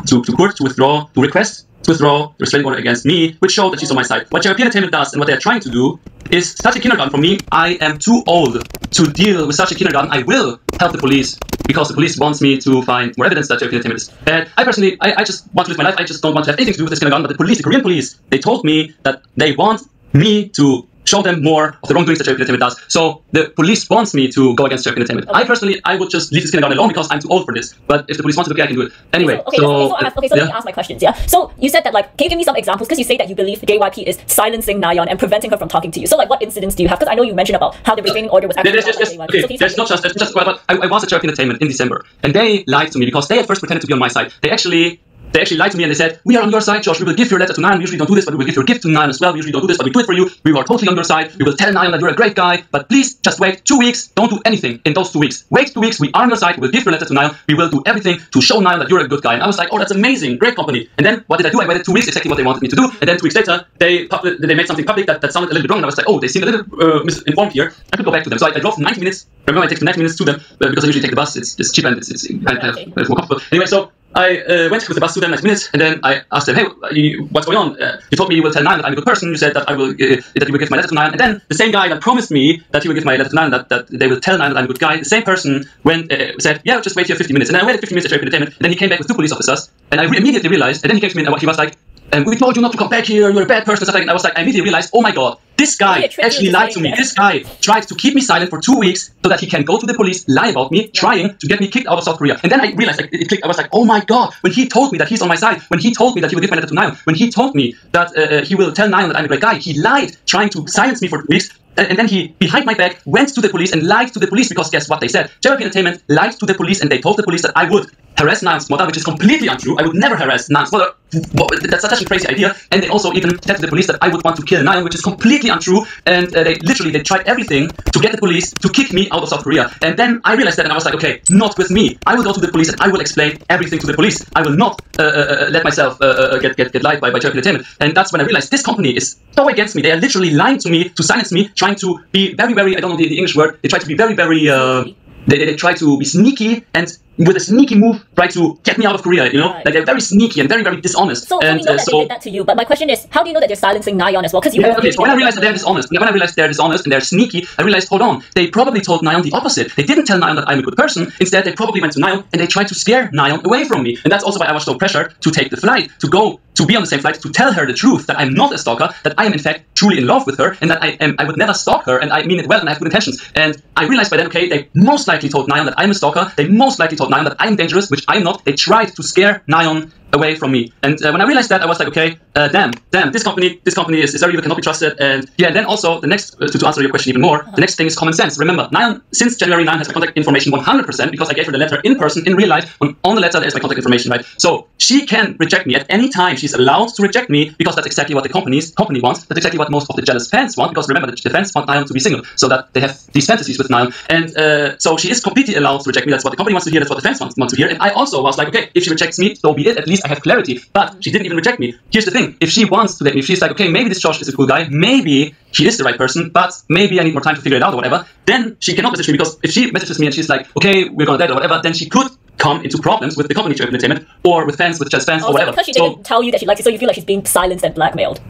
to, to court to withdraw to request. to withdraw the restraining order against me, which showed that she's on my side. What J Y P Entertainment does, and what they're trying to do, is such a kindergarten for me. I am too old to deal with such a kindergarten. I will help the police, because the police wants me to find more evidence that J Y P Entertainment is bad. I personally, I, I just want to live my life. I just don't want to have anything to do with this kindergarten. But the police, the Korean police, they told me that they want me to show them more of the wrongdoings that J Y P Entertainment does. So the police wants me to go against J Y P Entertainment. Okay. I personally, I would just leave this down alone because I'm too old for this. But if the police wants to do it, I can do it. Anyway, okay, so... Okay, so, okay, so, okay, so yeah. Let me ask my questions, yeah? So you said that, like, can you give me some examples? Because you say that you believe J Y P is silencing Nayeon and preventing her from talking to you. So, like, what incidents do you have? Because I know you mentioned about how the restraining order was actually... There's just, just, okay, so there's not just... There's just well, but I, I was at J Y P Entertainment in December, and they lied to me because they at first pretended to be on my side. They actually... They actually lied to me and they said, we are on your side, Josh, we will give your letter to Nayeon, we usually don't do this, but we will give your gift to Nayeon as well, we usually don't do this, but we do it for you, we are totally on your side, we will tell Nayeon that you're a great guy, but please, just wait two weeks, don't do anything in those two weeks. Wait two weeks, we are on your side, we will give your letter to Nayeon, we will do everything to show Nayeon that you're a good guy. And I was like, oh, that's amazing, great company. And then, what did I do? I waited two weeks, exactly what they wanted me to do, and then two weeks later, they public, they made something public that, that sounded a little bit wrong, and I was like, oh, they seem a little uh, misinformed here, I could go back to them. So I, I drove ninety minutes, remember I take ninety minutes to them, because I usually take the bus, it's, it's cheap and it's, it's kind of, kind of more comfortable. Anyway, so, I uh, went with the bus to them last minute, and then I asked them, hey, you, what's going on? Uh, you told me you will tell Nayeon that I'm a good person, you said that I will, uh, that you will give my letter to Nayeon, and then the same guy that promised me that he will give my letter to Nayeon, that, that they will tell Nayeon that I'm a good guy, the same person went, uh, said, yeah, just wait here fifty minutes, and then I waited fifty minutes at J Y P Entertainment, and then he came back with two police officers, and I re immediately realized, and then he came to me and he was like, and we told you not to come back here, you're a bad person, and I was like, I immediately realized, oh my god, this guy actually lied to me. This guy tried to keep me silent for two weeks so that he can go to the police, lie about me, trying to get me kicked out of South Korea. And then I realized, like, it clicked. I was like, oh my god, when he told me that he's on my side, when he told me that he will give my letter to Nayeon, when he told me that uh, he will tell Nayeon that I'm a great guy, he lied, trying to silence me for two weeks. And then he, behind my back, went to the police and lied to the police because guess what they said? J Y P Entertainment lied to the police and they told the police that I would harass Nayeon's mother, which is completely untrue. I would never harass Nayeon's mother. That's such a crazy idea. And they also even said to the police that I would want to kill Nayeon, which is completely untrue. And uh, they literally, they tried everything to get the police to kick me out of South Korea. And then I realized that and I was like, okay, not with me. I will go to the police and I will explain everything to the police. I will not uh, uh, let myself uh, uh, get, get, get lied by, by J Y P Entertainment. And that's when I realized this company is so against me. They are literally lying to me to silence me, trying to be very, very, I don't know the, the English word, they try to be very, very, uh, they, they try to be sneaky and with a sneaky move try to get me out of Korea, you know? Right. Like they're very sneaky and very, very dishonest. So, and, so we know uh, that so, they did that to you, but my question is, how do you know that they're silencing Nayeon as well? Because you yeah, okay, so when I realized that they're dishonest, when I realized they're dishonest and they're sneaky, I realized, hold on, they probably told Nayeon the opposite. They didn't tell Nayeon that I'm a good person, instead they probably went to Nayeon and they tried to scare Nayeon away from me. And that's also why I was so pressured to take the flight, to go, to be on the same flight, to tell her the truth, that I'm not a stalker, that I am in fact truly in love with her, and that I am, I would never stalk her, and I mean it well, and I have good intentions. And I realized by then, okay, they most likely told Nayeon that I'm a stalker, they most likely told Nayeon that I'm dangerous, which I'm not. They tried to scare Nayeon away from me, and uh, when I realized that, I was like, okay, uh, damn, damn, this company, this company is, is very evil, cannot be trusted. And yeah, and then also the next uh, to, to answer your question even more, uh-huh. the next thing is common sense. Remember, Nayeon since January Nayeon has my contact information one hundred percent because I gave her the letter in person in real life. On, on the letter, there's my contact information, right? So she can reject me at any time. She's allowed to reject me because that's exactly what the company's company wants. That's exactly what most of the jealous fans want. Because remember, the fans want Nayeon to be single, so that they have these fantasies with Nayeon. And uh, so she is completely allowed to reject me. That's what the company wants to hear. That's what the fans want, want to hear. And I also was like, okay, if she rejects me, so be it. At least I have clarity, but she didn't even reject me. Here's the thing, if she wants to let me, if she's like, okay, maybe this Josh is a cool guy, maybe he is the right person, but maybe I need more time to figure it out or whatever, then she cannot message me, because if she messages me and she's like, okay, we're gonna date or whatever, then she could come into problems with the company, J Y P Entertainment, or with fans, with just fans, oh, or whatever. Because she didn't so, tell you that she likes it, so you feel like she's being silenced and blackmailed.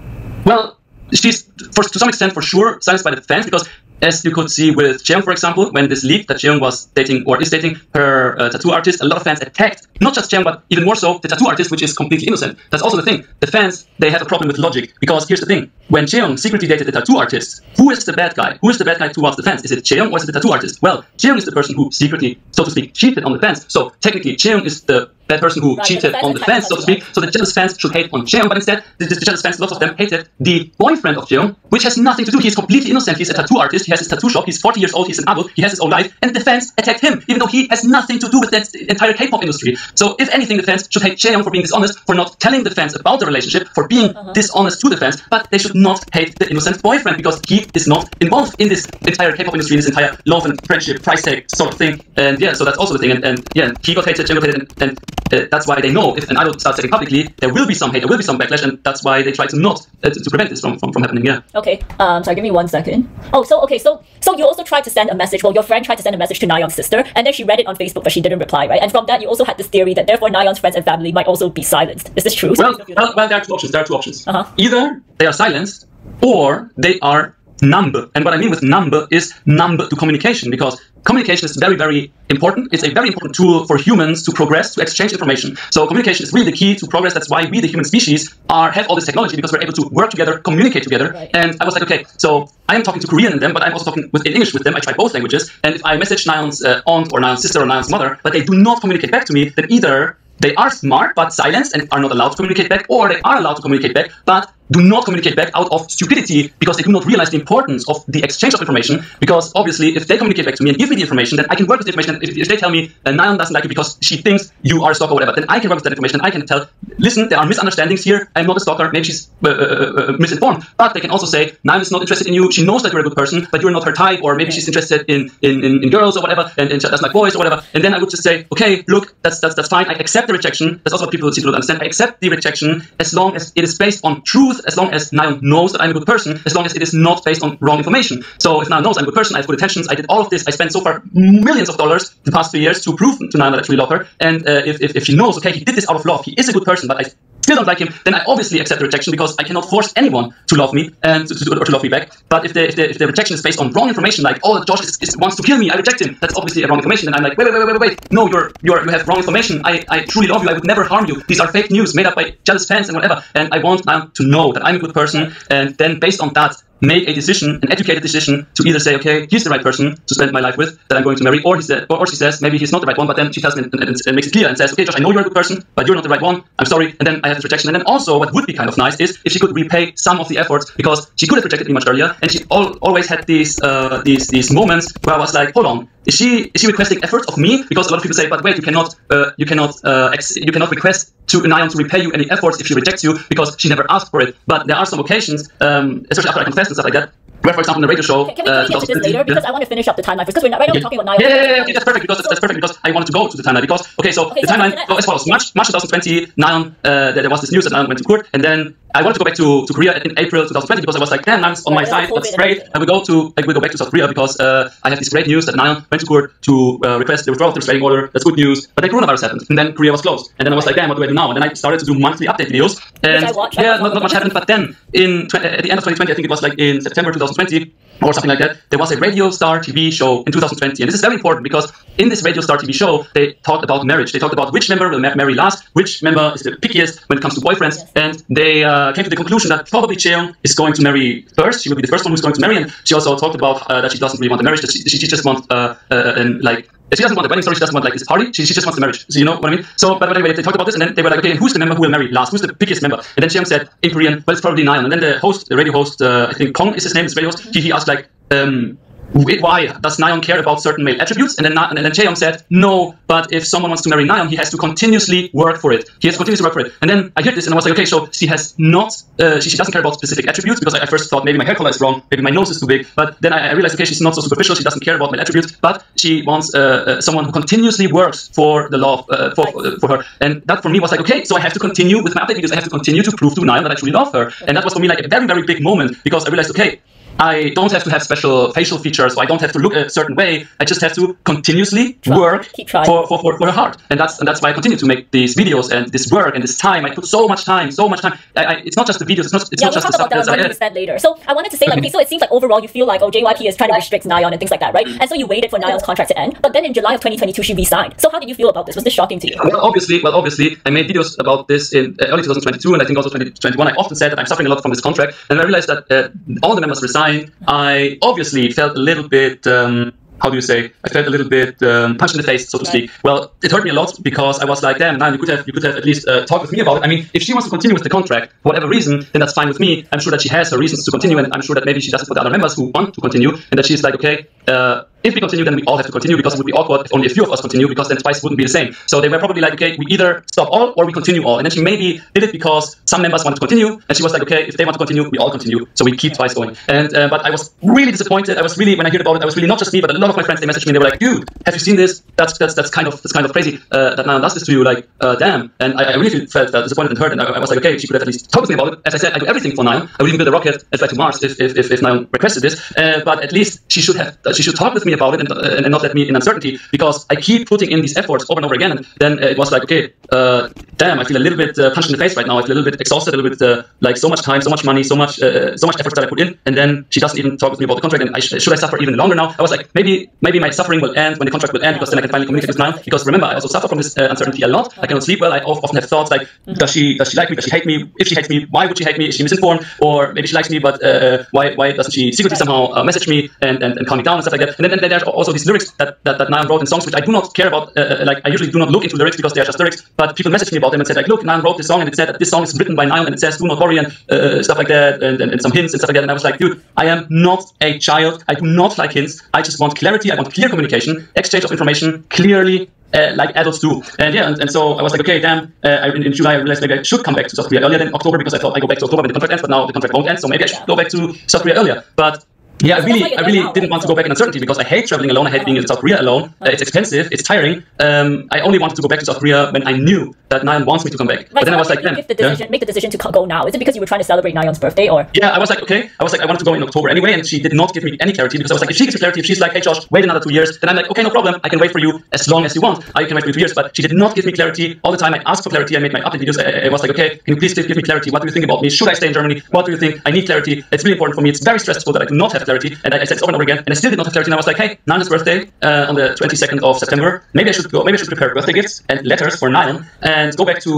Well, she's, for, to some extent, for sure, silenced by the fans, because as you could see with Chaeyoung, for example, when this leaked that Chaeyoung was dating or is dating her uh, tattoo artist, a lot of fans attacked not just Chaeyoung, but even more so the tattoo artist, which is completely innocent. That's also the thing. The fans, they have a problem with logic, because here's the thing. When Chaeyoung secretly dated the tattoo artist, who is the bad guy? Who is the bad guy towards the fans? Is it Chaeyoung or is it the tattoo artist? Well, Chaeyoung is the person who secretly, so to speak, cheated on the fans. So technically, Chaeyoung is the bad person who right, cheated the on the fans, so to speak. So the jealous fans should hate on Chaeyoung, but instead, the, the jealous fans, lots of them hated the boyfriend of Chaeyoung, which has nothing to do. He's completely innocent. He's a tattoo artist. He has his tattoo shop, he's forty years old, he's an adult, he has his own life, and the fans attacked him, even though he has nothing to do with that entire K-pop industry. So if anything, the fans should hate Chaeyoung for being dishonest, for not telling the fans about the relationship, for being uh-huh. dishonest to the fans, but they should not hate the innocent boyfriend, because he is not involved in this entire K-pop industry, in this entire love and friendship, price tag sort of thing. And yeah, so that's also the thing, and, and yeah, he got hated, Chaeyoung got hated, and, and uh, that's why they know if an idol starts acting publicly, there will be some hate, there will be some backlash, and that's why they try to not, uh, to, to prevent this from, from, from happening, yeah. Okay, um, sorry, give me one second. Oh, so, okay, So, so you also tried to send a message, well, your friend tried to send a message to Nayeon's sister, and then she read it on Facebook, but she didn't reply, right? And from that, you also had this theory that therefore Nayeon's friends and family might also be silenced. Is this true? Well, well, well there are two options. There are two options. Uh-huh. Either they are silenced, or they are number. And what I mean with number is number to communication, because communication is very, very important. It's a very important tool for humans to progress, to exchange information. So communication is really the key to progress. That's why we, the human species, are have all this technology, because we're able to work together, communicate together. Right. And I was like, okay, so I am talking to Korean and them, but I'm also talking with, in English with them. I try both languages. And if I message Nayeon's uh, aunt or Nayeon's sister or Nayeon's mother, but they do not communicate back to me, then either they are smart but silenced and are not allowed to communicate back, or they are allowed to communicate back but do not communicate back out of stupidity, because they do not realize the importance of the exchange of information. Because obviously, if they communicate back to me and give me the information, then I can work with the information. If, if they tell me uh, Nayeon doesn't like you because she thinks you are a stalker or whatever, then I can work with that information. I can tell, listen, there are misunderstandings here. I'm not a stalker. Maybe she's uh, uh, uh, misinformed. But they can also say, Nayeon is not interested in you. She knows that you're a good person, but you're not her type. Or maybe she's interested in in, in, in girls or whatever, and, and that's my boys or whatever. And then I would just say, okay, look, that's that's that's fine. I accept the rejection. That's also what people seem to understand. I accept the rejection as long as it is based on truth, as long as Nayeon knows that I'm a good person, as long as it is not based on wrong information. So if Nayeon knows I'm a good person, I have good intentions, I did all of this, I spent so far millions of dollars the past few years to prove to Nayeon that I actually love her, and uh, if, if, if she knows, okay, he did this out of love, he is a good person, but I still don't like him, then I obviously accept the rejection, because I cannot force anyone to love me and to, to, or to love me back. But if the, if, the, if the rejection is based on wrong information, like, oh, Josh is, is, wants to kill me, I reject him, that's obviously a wrong information, and I'm like, wait, wait, wait, wait, wait, no, you're, you're, you have wrong information, I, I truly love you, I would never harm you, these are fake news made up by jealous fans and whatever, and I want Nayeon to know that I'm a good person, and then based on that, make a decision, an educated decision, to either say, okay, he's the right person to spend my life with, that I'm going to marry, or, he's the, or, or she says, maybe he's not the right one, but then she tells me and, and, and makes it clear and says, okay, Josh, I know you're a good person, but you're not the right one, I'm sorry, and then I have this rejection. And then also, what would be kind of nice is if she could repay some of the efforts, because she could have rejected me much earlier, and she all, always had these, uh, these these moments where I was like, hold on, is she is she requesting efforts of me? Because a lot of people say, but wait, you cannot uh, you cannot uh, ex you cannot request to Nayeon to repay you any efforts if she rejects you, because she never asked for it. But there are some occasions, um, especially after I confess and stuff like that, where, for example, in the radio show... Can we, can we get to this later? Because yeah. I want to finish up the timeline first, because we're not, right now okay. we're talking about Nayeon. Yeah, yeah, yeah, yeah, okay, that's perfect, because that's, that's perfect, because I wanted to go to the timeline, because, okay, so okay, the so timeline goes so as follows. March, March twenty twenty, Nayeon, uh, there was this news that Nayeon went to court, and then I wanted to go back to, to Korea in April twenty twenty, because I was like, damn, Nayeon's on right, my side, that's great, I will go to I will go back to South Korea, because uh, I have this great news that Nayeon went to court to uh, request the withdrawal of the restraining order, that's good news, but then coronavirus happened, and then Korea was closed, and then I was like, damn, what do I do now? And then I started to do monthly update videos, and yeah, not, not much happened, but then, in at the end of twenty twenty, I think it was like in September two thousand twenty, or something like that, there was a Radio Star T V show in two thousand twenty, and this is very important, because in this Radio Star T V show, they talked about marriage. They talked about which member will ma marry last, which member is the pickiest when it comes to boyfriends, yes. And they uh, came to the conclusion that probably Chaeyoung is going to marry first. She will be the first one who's going to marry, and she also talked about uh, that she doesn't really want the marriage, that she, she just wants uh, uh, and like she doesn't want the wedding story, she doesn't want like this party, she, she just wants the marriage. So you know what I mean? So, but anyway, they talked about this, and then they were like, okay, who's the member who will marry last? Who's the biggest member? And then Chaeyoung said, in Korean, well, it's probably Nayeon. And then the host, the radio host, uh, I think Kong is his name, is radio host, he, he asked like, um, why does Nayeon care about certain male attributes? And then, and then Chaeyoung said, no, but if someone wants to marry Nayeon, he has to continuously work for it. He has to continuously work for it. And then I heard this and I was like, okay, so she has not, uh, she, she doesn't care about specific attributes, because I, I first thought maybe my hair color is wrong, maybe my nose is too big, but then I, I realized, okay, she's not so superficial, she doesn't care about male attributes, but she wants uh, uh, someone who continuously works for the love, uh, for, uh, for her. And that for me was like, okay, so I have to continue with my update videos, I have to continue to prove to Nayeon that I truly love her. And that was for me like a very, very big moment, because I realized, okay, I don't have to have special facial features, or I don't have to look a certain way. I just have to continuously Try. work for, for, for, for her heart. And that's, and that's why I continue to make these videos and this work and this time. I put so much time, so much time. I, I, it's not just the videos, it's not, it's yeah, not we'll just the stuff. Yeah, we'll talk about that when we said later. So I wanted to say, like, okay, so it seems like overall you feel like, oh, J Y P is trying to restrict Nayeon and things like that, right? And so you waited for Nayeon's contract to end, but then in July of twenty twenty-two, she resigned. So how did you feel about this? Was this shocking to you? Well, obviously, well, obviously, I made videos about this in early two thousand twenty-two, and I think also twenty twenty-one. I often said that I'm suffering a lot from this contract, and I realized that uh, all the members resigned. I obviously felt a little bit, um, how do you say, I felt a little bit um, punched in the face, so to speak. Well, it hurt me a lot, because I was like, damn, man, you could have, you could have at least uh, talked with me about it. I mean, if she wants to continue with the contract, for whatever reason, then that's fine with me. I'm sure that she has her reasons to continue, and I'm sure that maybe she does it for the other members who want to continue, and that she's like, okay, uh, if we continue, then we all have to continue, because it would be awkward if only a few of us continue, because then TWICE wouldn't be the same. So they were probably like, okay, we either stop all or we continue all. And then she maybe did it because some members wanted to continue, and she was like, okay, if they want to continue, we all continue. So we keep TWICE going. And uh, but I was really disappointed. I was really, when I heard about it, I was really, not just me, but a lot of my friends, they messaged me, they were like, dude, have you seen this? That's that's that's kind of that's kind of crazy uh, that Nayeon does this to you. Like, uh, damn. And I, I really felt uh, disappointed and hurt. And I, I was like, okay, she could have at least talk with me about it. As I said, I do everything for Nayeon. I would even build a rocket and fly to Mars if if if, if Nayeon requested this. Uh, but at least she should have uh, she should talk with me me about it and, uh, and not let me in uncertainty, because I keep putting in these efforts over and over again. And then uh, it was like, okay, uh, damn, I feel a little bit uh, punched in the face right now. I feel a little bit exhausted, a little bit uh, like so much time, so much money, so much uh, so much effort that I put in. And then she doesn't even talk with me about the contract. And I sh should I suffer even longer now? I was like, maybe maybe my suffering will end when the contract will end, because then I can finally communicate with client. Because remember, I also suffer from this uh, uncertainty a lot. I cannot sleep well. I often have thoughts like, does she does she like me? Does she hate me? If she hates me, why would she hate me? Is she misinformed? Or maybe she likes me, but uh, why why doesn't she secretly somehow uh, message me and, and, and calm me down and stuff like that? And then, and then there's also these lyrics that, that, that Nayeon wrote in songs, which I do not care about. Uh, like I usually do not look into lyrics because they are just lyrics, but people messaged me about them and said like, look, Nayeon wrote this song and it said that this song is written by Nayeon and it says do not worry and uh, stuff like that and, and, and some hints and stuff like that. And I was like, dude, I am not a child. I do not like hints. I just want clarity. I want clear communication, exchange of information clearly, Uh, like adults do. And yeah, and, and so I was like, okay, damn, uh, I, in, in July I realized maybe I should come back to South Korea earlier than October, because I thought I go back to October when the contract ends, but now the contract won't end, so maybe I should go back to South Korea earlier. But yeah, I really, I really didn't want to go back in uncertainty, because I hate traveling alone. I hate being in South Korea alone. Uh, it's expensive. It's tiring. Um, I only wanted to go back to South Korea when I knew that Nayeon wants me to come back. Right, but then so I was like, then the decision, yeah. make the decision to go now. Is it because you were trying to celebrate Nayeon's birthday, or? Yeah, I was like, okay. I was like, I wanted to go in October anyway, and she did not give me any clarity, because I was like, if she gives me clarity, if she's like, hey Josh, wait another two years, then I'm like, okay, no problem. I can wait for you as long as you want. I can wait for you two years. But she did not give me clarity all the time. I asked for clarity. I made my update videos. I, I was like, okay, can you please give me clarity? What do you think about me? Should I stay in Germany? What do you think? I need clarity. It's really important for me. It's very stressful that I do not have clarity, and I, I said this over and over again, and I still did not have clarity. And I was like, hey, Nayeon's birthday uh, on the twenty-second of September. Maybe I should go. Maybe I should prepare birthday gifts and letters for Nayeon and go back to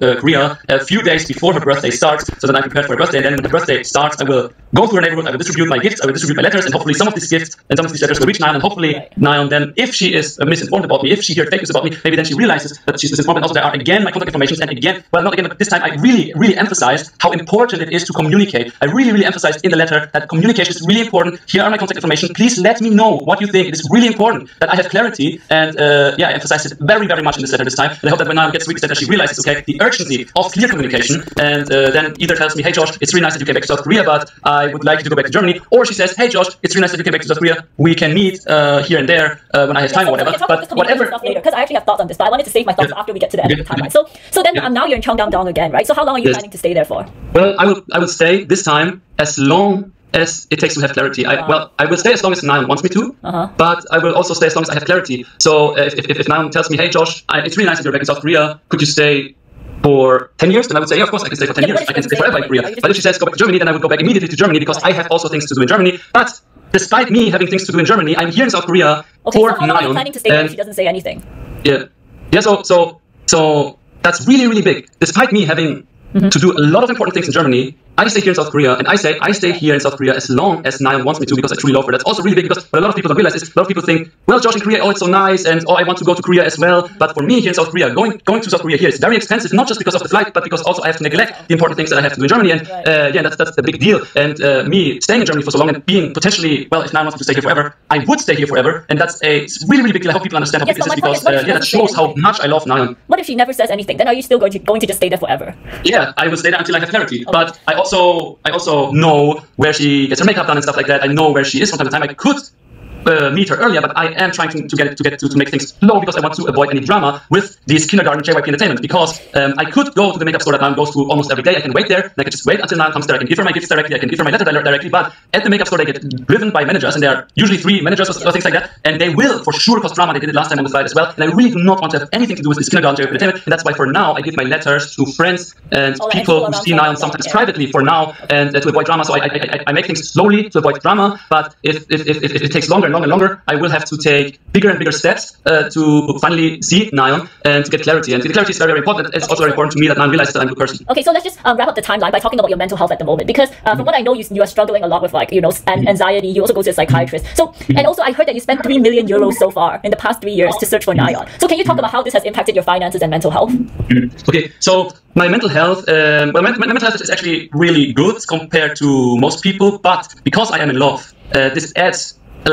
uh, Korea a few days before her birthday starts, so that I'm prepared for her birthday. And then when her birthday starts, I will go to her neighborhood. I will distribute my gifts. I will distribute my letters, and hopefully some of these gifts and some of these letters will reach Nayeon. And hopefully Nayeon then, if she is uh, misinformed about me, if she hears fake news about me, maybe then she realizes that she's misinformed. And also there are again my contact informations, and again, well, not again, but this time I really, really emphasized how important it is to communicate. I really, really emphasized in the letter that communication is really important. Here are my contact information. Please let me know what you think. It is really important that I have clarity. And uh, yeah, I emphasized it very, very much in this letter this time. And I hope that when Nayeon gets weeks later, she realizes, okay, the urgency of clear communication. And uh, then either tells me, hey Josh, it's really nice that you came back to South Korea, but I would like you to go back to Germany. Or she says, hey Josh, it's really nice that you came back to South Korea. We can meet uh, here and there uh, when I have time, yeah, so or whatever. But whatever. Because I actually have thoughts on this, but I wanted to save my thoughts yeah. after we get to the end yeah. of the timeline. So, so then yeah. um, now you're in Cheongdam-dong again, right? So how long are you yes. planning to stay there for? Well, I will, I will stay this time as long as it takes to have clarity. I, well, I will stay as long as Nayeon wants me to, uh-huh. but I will also stay as long as I have clarity. So if, if, if Nayeon tells me, hey Josh, I, it's really nice that you're back in South Korea, could you stay for ten years? Then I would say, yeah, of course I can stay for ten years. I can stay forever in Korea. But if she says go back to Germany, then I would go back immediately to Germany, because I have also things to do in Germany. But despite me having things to do in Germany, I'm here in South Korea okay, for so how long Nayeon. Are you planning to stay if she doesn't say anything? Yeah. Yeah, so, so, so that's really, really big. Despite me having mm-hmm. to do a lot of important things in Germany, I stay here in South Korea, and I say I stay here in South Korea as long as Nayeon wants me to, because I truly love her. That's also really big, because what a lot of people don't realize is a lot of people think, well, Josh in Korea, oh, it's so nice, and oh, I want to go to Korea as well. But for me here in South Korea, going going to South Korea here is very expensive, not just because of the flight, but because also I have to neglect the important things that I have to do in Germany. And uh, yeah, that's that's a big deal. And uh, me staying in Germany for so long and being potentially, well, if Nayeon wants me to stay here forever, I would stay here forever. And that's a really, really big deal. I hope people understand how yes, big this is, because uh, yeah, that shows how much I love Nayeon. What if she never says anything? Then are you still going to going to just stay there forever? Yeah, I will stay there until I have clarity. Okay. But I also So I also know where she gets her makeup done and stuff like that. I know where she is from time to time. I could uh, meet her earlier, but I am trying to, to get it, to get to, to make things slow, because I want to avoid any drama with these kindergarten J Y P entertainment. Because um, I could go to the makeup store that Nayeon goes to almost every day. I can wait there. And I can just wait until Nayeon comes there. I can give her my gifts directly. I can give her my letter directly. But at the makeup store, they get driven by managers, and there are usually three managers or, or things like that. And they will for sure cause drama. They did it last time on the slide as well. And I really do not want to have anything to do with this kindergarten J Y P entertainment. And that's why for now I give my letters to friends and oh, people who see Nayeon sometimes yeah. privately for now, and uh, to avoid drama. So I, I, I, I make things slowly to avoid drama. But if if, if, if it takes longer. and longer, I will have to take bigger and bigger steps uh, to finally see Nayeon and to get clarity. And the clarity is very, very important. It's okay, also very important to me that Nayeon realizes that I'm a good person. Okay, so let's just um, wrap up the timeline by talking about your mental health at the moment, because uh, from mm-hmm. what I know, you, you are struggling a lot with, like, you know, an anxiety. You also go to a psychiatrist. So, mm-hmm. and also I heard that you spent three million euros so far in the past three years to search for Nayeon. So can you talk mm-hmm. about how this has impacted your finances and mental health? Mm-hmm. Okay, so my mental health, um, well, my, my mental health is actually really good compared to most people, but because I am in love, uh, this adds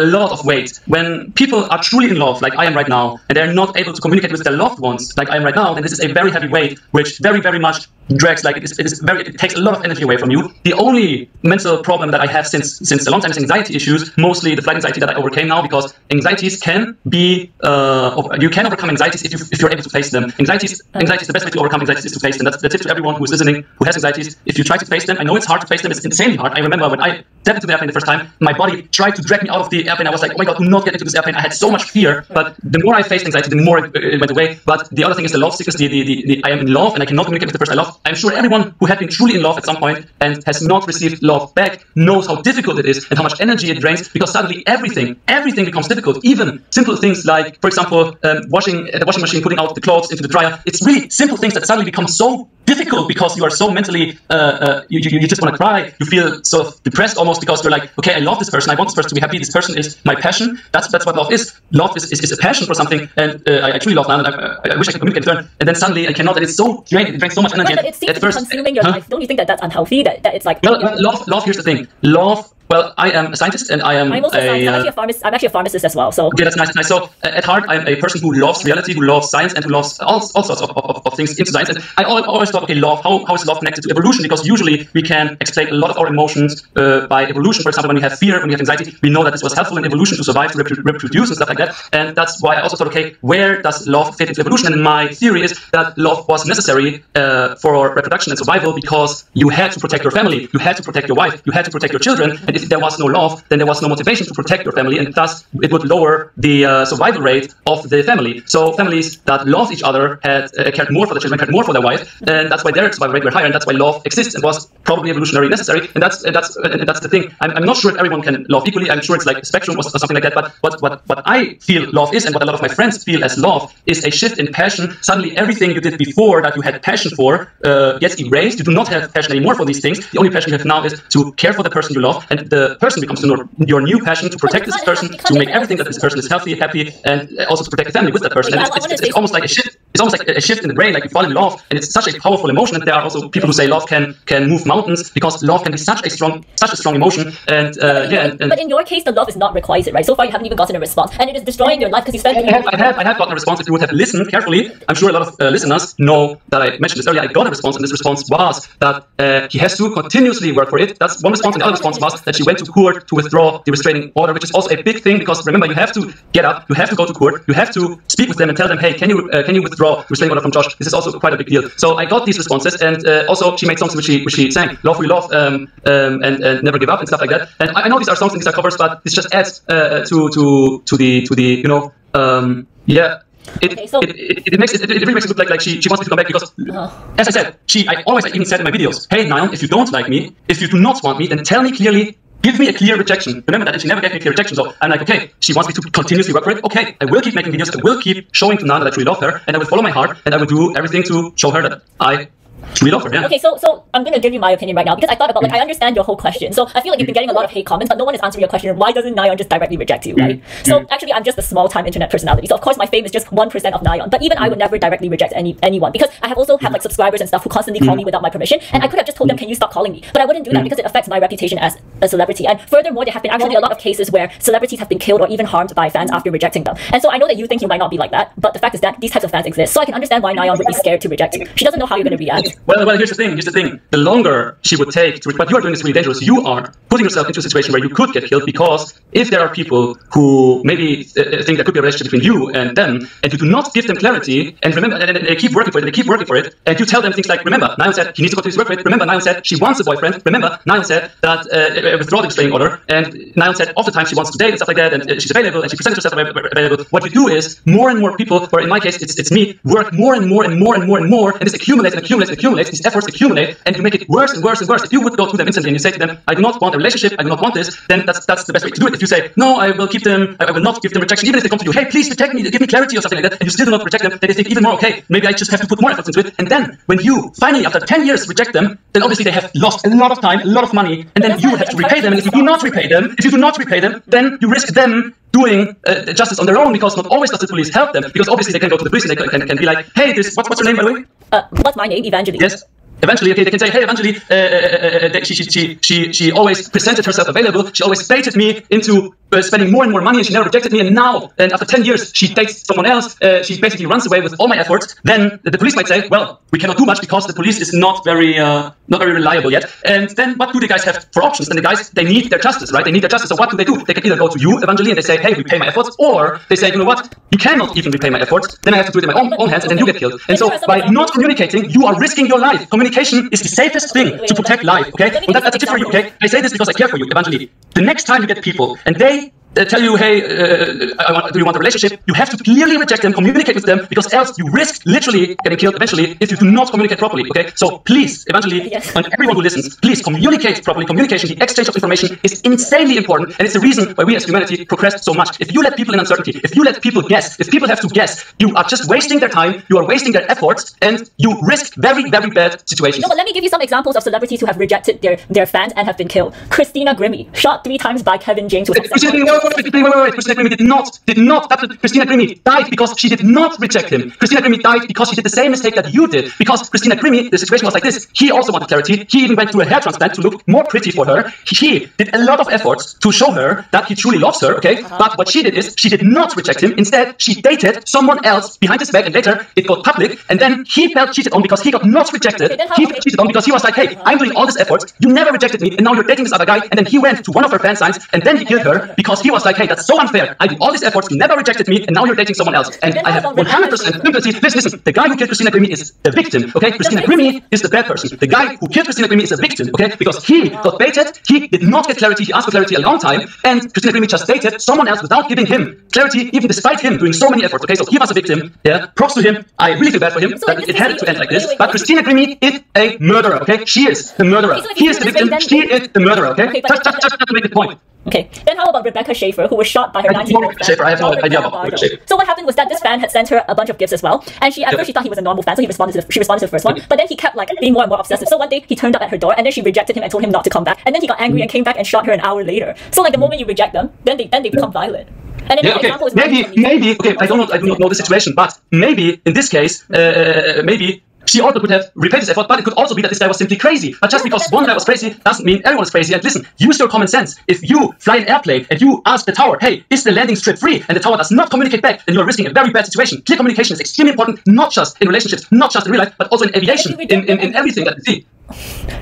a lot of weight. When people are truly in love, like I am right now, and they're not able to communicate with their loved ones, like I am right now, then this is a very heavy weight, which very, very much drags, like, it's, it's very, it takes a lot of energy away from you. The only mental problem that I have since since a long time is anxiety issues, mostly the flight anxiety that I overcame now, because anxieties can be, uh, you can overcome anxieties if, you, if you're able to face them. Anxieties, anxieties, the best way to overcome anxieties is to face them. That's the tip to everyone who is listening, who has anxieties. If you try to face them, I know it's hard to face them, it's insanely hard. I remember when I stepped into the airplane the first time, my body tried to drag me out of the airplane. I was like, oh my God, do not get into this airplane. I had so much fear, but the more I faced anxiety, the more it, it went away. But the other thing is the love sickness, the, the, the, the I am in love and I cannot communicate with the person I love. I'm sure everyone who had been truly in love at some point and has not received love back knows how difficult it is and how much energy it drains, because suddenly everything, everything becomes difficult. Even simple things like, for example, um, washing at the washing machine, putting out the clothes into the dryer. It's really simple things that suddenly become so difficult because you are so mentally, uh, uh, you, you, you just want to cry. You feel sort of depressed almost, because you're like, okay, I love this person. I want this person to be happy. This person is my passion. That's that's what love is. Love is, is, is a passion for something. And uh, I truly love now, and I, I wish I could communicate with her. And then suddenly I cannot. And it's so draining. It drains so much energy. It seems at to be first, consuming your huh? life. Don't you think that that's unhealthy? That, that it's like... Well, well, love, love, here's the thing. Love... Well, I am a scientist, and I am I'm also a, science, I'm actually a pharmacist. I'm actually a pharmacist as well. So okay, that's nice. nice. So at heart, I'm a person who loves reality, who loves science, and who loves all, all sorts of, of, of things into science. And I always thought, okay, love. How, how is love connected to evolution? Because usually we can explain a lot of our emotions uh, by evolution. For example, when we have fear, when we have anxiety, we know that this was helpful in evolution to survive, to rep reproduce, and stuff like that. And that's why I also thought, okay, where does love fit into evolution? And my theory is that love was necessary uh, for reproduction and survival, because you had to protect your family, you had to protect your wife, you had to protect your children. And if there was no love, then there was no motivation to protect your family, and thus it would lower the uh, survival rate of the family. So families that loved each other had uh, cared more for the children, cared more for their wife, and that's why their survival rate were higher, and that's why love exists and was probably evolutionarily necessary. And that's uh, that's uh, and that's the thing. I'm, I'm not sure if everyone can love equally. I'm sure it's like a spectrum or something like that. But what what what I feel love is, and what a lot of my friends feel as love, is a shift in passion. Suddenly, everything you did before that you had passion for uh, gets erased. You do not have passion anymore for these things. The only passion you have now is to care for the person you love. And the person becomes your new passion to protect this person, to make everything that this person is healthy, happy, and also to protect the family with that person. And it's, it's, it's almost like a shift. It's almost like a shift in the brain. Like you fall in love, and it's such a powerful emotion. And there are also people who say love can can move mountains, because love can be such a strong, such a strong emotion. And uh, yeah, and, and but in your case, the love is not required, right? So far, you haven't even gotten a response, and it is destroying your life because you spent. I have, I have, I have gotten a response. If you would have listened carefully, I'm sure a lot of uh, listeners know that I mentioned this earlier. I got a response, and this response was that uh, he has to continuously work for it. That's one response, and the other response was that she went to court to withdraw the restraining order, which is also a big thing, because remember, you have to get up, you have to go to court, you have to speak with them and tell them, hey, can you uh, can you withdraw the restraining order from Josh? This is also quite a big deal. So I got these responses, and uh, also she made songs which she which she sang, Love We Love, um, um, and, and Never Give Up, and stuff like that. And I, I know these are songs and these are covers, but this just adds uh, to to to the to the you know um, yeah. It, okay, so it, it, it makes it, it really makes it look like, like she, she wants me to come back, because, oh. as I said, she I always I even said in my videos, hey Nayeon, if you don't like me, if you do not want me, then tell me clearly. Give me a clear rejection. Remember that, and she never gave me a clear rejection. So I'm like, okay, she wants me to continuously work for it. Okay, I will keep making videos. I will keep showing to Nayeon that I truly love her, and I will follow my heart, and I will do everything to show her that I truly love her. Yeah. Okay, so so I'm gonna give you my opinion right now, because I thought about like mm. I understand your whole question. So I feel like you've been getting a lot of hate comments, but no one is answering your question of why doesn't Nayeon just directly reject you, right? Mm. So mm. actually, I'm just a small-time internet personality. So of course, my fame is just one percent of Nayeon. But even mm. I would never directly reject any anyone, because I have also had like subscribers and stuff who constantly mm. call me without my permission, and I could have just told them, can you stop calling me? But I wouldn't do that mm. because it affects my reputation as a celebrity. And furthermore, there have been actually a lot of cases where celebrities have been killed or even harmed by fans after rejecting them. And so I know that you think you might not be like that, but the fact is that these types of fans exist. So I can understand why Nayeon would be scared to reject you. She doesn't know how you're going to react. Well, well, here's the thing. Here's the thing. The longer she would take to what you are doing is really dangerous. You are putting yourself into a situation where you could get killed, because if there are people who maybe uh, think there could be a relationship between you and them, and you do not give them clarity, and remember, and, and they keep working for it, and they keep working for it, and you tell them things like, remember, Nayeon said he needs to continue to work for it. Remember, Nayeon said she wants a boyfriend. Remember, Nayeon said that. Uh, withdraw the restraining order, and Nayeon said all the time she wants to date and stuff like that, and uh, she's available, and she presented herself available. What you do is more and more people, or in my case, it's, it's me, work more and more and more and more and more, and this accumulates and accumulates and accumulates, these efforts accumulate, and you make it worse and worse and worse. If you would go to them instantly and you say to them, I do not want a relationship, I do not want this, then that's that's the best way to do it. If you say, no, I will keep them, I will not give them rejection, even if they come to you, hey, please protect me, give me clarity or something like that, and you still do not protect them, then they think even more, okay, maybe I just have to put more effort into it. And then when you finally, after ten years, reject them, then obviously they have lost a lot of time, a lot of money, and then you have to repay them, and if you do not repay them, if you do not repay them, then you risk them doing uh, justice on their own, because not always does the police help them, because obviously they can go to the police and they can, can, can be like, hey, this, what, what's your name by the way? Uh, what's my name? Evangeline. Yes. Eventually, okay, they can say, hey, Evangeline, uh, uh, uh, she, she, she, she always presented herself available. She always baited me into uh, spending more and more money, and she never rejected me. And now, and after ten years, she dates someone else. Uh, she basically runs away with all my efforts. Then the police might say, well, we cannot do much because the police is not very uh, not very reliable yet. And then what do the guys have for options? Then the guys, they need their justice, right? They need their justice. So what do they do? They can either go to you, Evangeline, and they say, hey, repay my efforts. Or they say, you know what? You cannot even repay my efforts. Then I have to do it in my own, own hands, and then you get killed. And so by not communicating, you are risking your life. Communication is the safest thing to protect life, okay? Well, that, that's a tip for you, okay? I say this because I care for you, Evangeline. The next time you get people and they uh, tell you, hey, uh, I want, do you want a relationship? You have to clearly reject them, communicate with them, because else you risk literally getting killed eventually if you do not communicate properly, okay? So please, Evangeline, yes, and everyone who listens, please communicate properly. Communication, the exchange of information is insanely important, and it's the reason why we as humanity progressed so much. If you let people in uncertainty, if you let people guess, if people have to guess, you are just wasting their time, you are wasting their efforts, and you risk very, very bad situations. No, but let me give you some examples of celebrities who have rejected their, their fans and have been killed. Christina Grimmie, shot three times by Kevin James. Wait, wait, wait, wait. Christina Grimmie did not, did not, that, Christina Grimmie died because she did not reject him. Christina Grimmie died because she did the same mistake that you did. Because Christina Grimmie, the situation was like this. He also wanted clarity. He even went to a hair transplant to look more pretty for her. He did a lot of efforts to show her that he truly loves her, okay? Uh-huh. But what she did is, she did not reject him. Instead, she dated someone else behind his back, and later it got public, and then he felt cheated on because he got not rejected. Okay, he felt cheated on because he was like, hey, I'm doing all this effort, you never rejected me, and now you're dating this other guy, and then he went to one of her fan signs, and then he killed her because he was like, hey, that's so unfair. I did all these efforts, you never rejected me, and now you're dating someone else. And I have one hundred percent sympathy. Listen, listen, the guy who killed Christina Grimmie is the victim, okay? Christina Grimmie is the bad person. The guy who killed Christina Grimmie is a victim, okay? Because he got baited, he did not get clarity, he asked for clarity a long time, and Christina Grimmie just dated someone else without giving him clarity, even despite him doing so many efforts, okay? So he was a victim, yeah? Props to him. I really feel bad for him, but it had to end like this. But Christina Grimmie is a murderer, okay? She is the murderer. He is the victim, she is the murderer, okay? Just, just, just to make the point. Okay, then how about Rebecca Schaefer, who was shot by her nineteen-year-old fan? Schaefer, I have no idea about Rebecca Schaefer. So what happened was that this fan had sent her a bunch of gifts as well, and she at yep. first she thought he was a normal fan, so he responded to the, she responded to the first one, but then he kept like being more and more obsessive. So one day he turned up at her door, and then she rejected him and told him not to come back, and then he got angry and came back and shot her an hour later. So like the moment you reject them, then they then they become violent. And yeah, okay. Maybe maybe okay. I don't know. I do not know the situation, but maybe in this case, uh, maybe. She also could have repaid his effort, but it could also be that this guy was simply crazy. But just because one guy was crazy doesn't mean everyone is crazy. And listen, use your common sense. If you fly an airplane and you ask the tower, hey, is the landing strip free? And the tower does not communicate back, then you are risking a very bad situation. Clear communication is extremely important, not just in relationships, not just in real life, but also in aviation, in, in, in everything that you see.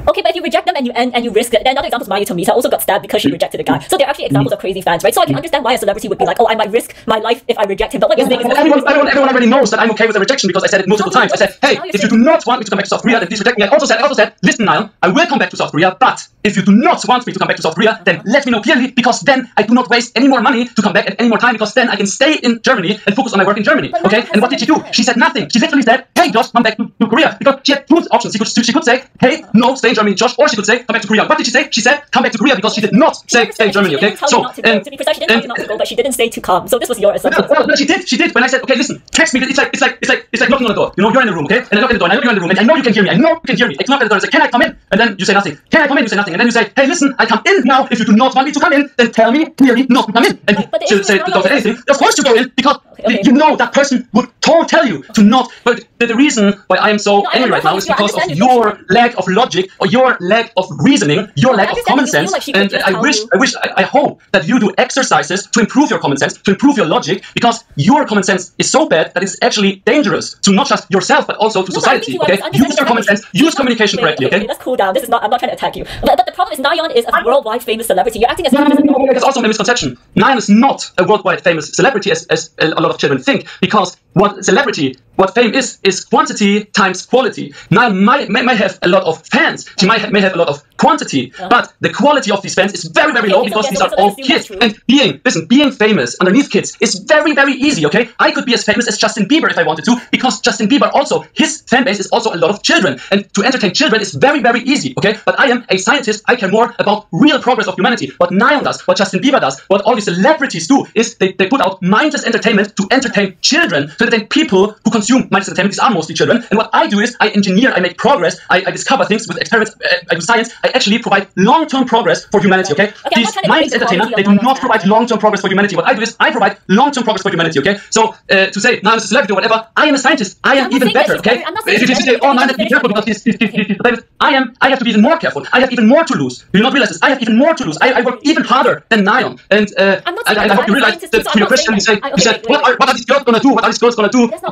Okay, but if you reject them and you and, and you risk it, then another example is Mayu Tomita also got stabbed because she rejected a guy. So there are actually examples of crazy fans, right? So I can understand why a celebrity would be like, oh, I might risk my life if I reject him. But what you're saying is, everyone, everyone, everyone already knows that I'm okay with the rejection because I said it multiple times. I said, hey, if you do not want me to come back to South Korea, then please reject me. I also said, I also said, listen, Nayeon, I will come back to South Korea, but if you do not want me to come back to South Korea, then let me know clearly, because then I do not waste any more money to come back and any more time, because then I can stay in Germany and focus on my work in Germany. Okay? And what did she do? She said nothing. She literally said, hey, Josh, come back to, to Korea, because she had two options. She could, she could say, hey, no, stay in Germany, Josh, or she could say, come back to Korea. What did she say? She said, come back to Korea, because she did not say, stay in Germany, okay? So, and, to be precise, she didn't tell you not to go, but she didn't say to come. So this was your assumption. No, no, she did, she did. When I said, okay, listen, text me, it's like, it's like, it's like, it's like knocking on the door. You know, you're in the room, okay? And I knock at the door, and I know you're in the room, and I know you can hear me, I know you can hear me. I knock at the door, and I say, can I come in? And then you say nothing. Can I come in? You say nothing. And then you say, hey, listen, I come in now. If you do not want me to come in, then tell me clearly not to come in. And she'll say, don't say anything. Of course you go in, because you know that person would tell you to not. But the reason why I am so angry right now is because of your lack of logic, or your lack of reasoning, your lack of common sense, like and I wish, I wish, I wish, I hope that you do exercises to improve your common sense, to improve your logic, because your common sense is so bad that it's actually dangerous to not just yourself but also to no, society. You okay, use your common sense, use communication wait, correctly. Okay, okay, let's cool down. This is not. I'm not trying to attack you. But, but the problem is, Nayeon is a worldwide famous celebrity. You're acting as. No, no, no, no, that's also a misconception. Nayeon is not a worldwide famous celebrity, as as a lot of children think, because what celebrity, what fame is, is quantity times quality. Nayeon might may, may have a lot of fans. She might have, may have a lot of quantity, uh-huh. but the quality of these fans is very, very okay, low because okay, these are all kids. And being, listen, being famous underneath kids is very, very easy, okay? I could be as famous as Justin Bieber if I wanted to, because Justin Bieber also, his fan base is also a lot of children. And to entertain children is very, very easy, okay? But I am a scientist. I care more about real progress of humanity. What Nayeon does, what Justin Bieber does, what all these celebrities do is they, they put out mindless entertainment to entertain children, to entertain people who consume mindless entertainment. These are mostly children. And what I do is I engineer, I make progress, I, I discover things with experiments, I, I do science, I that actually provide long-term progress for humanity, okay? okay These mindless entertainers, they do not provide long-term progress for humanity. What I do is I provide long-term progress for humanity, okay? So uh, to say, now I'm a celebrity or whatever, I am a scientist. I am even better, okay? If you say, oh, mindless, be careful because this, this, this, this, this, I am, I have to be even more careful. I have even more to lose. Do you not realize this? I have even more to lose. I, I work even harder than Nayeon. And uh, I, I, I hope you realize that to your question, you said, what are these girls going to do? What are these girls going to do? What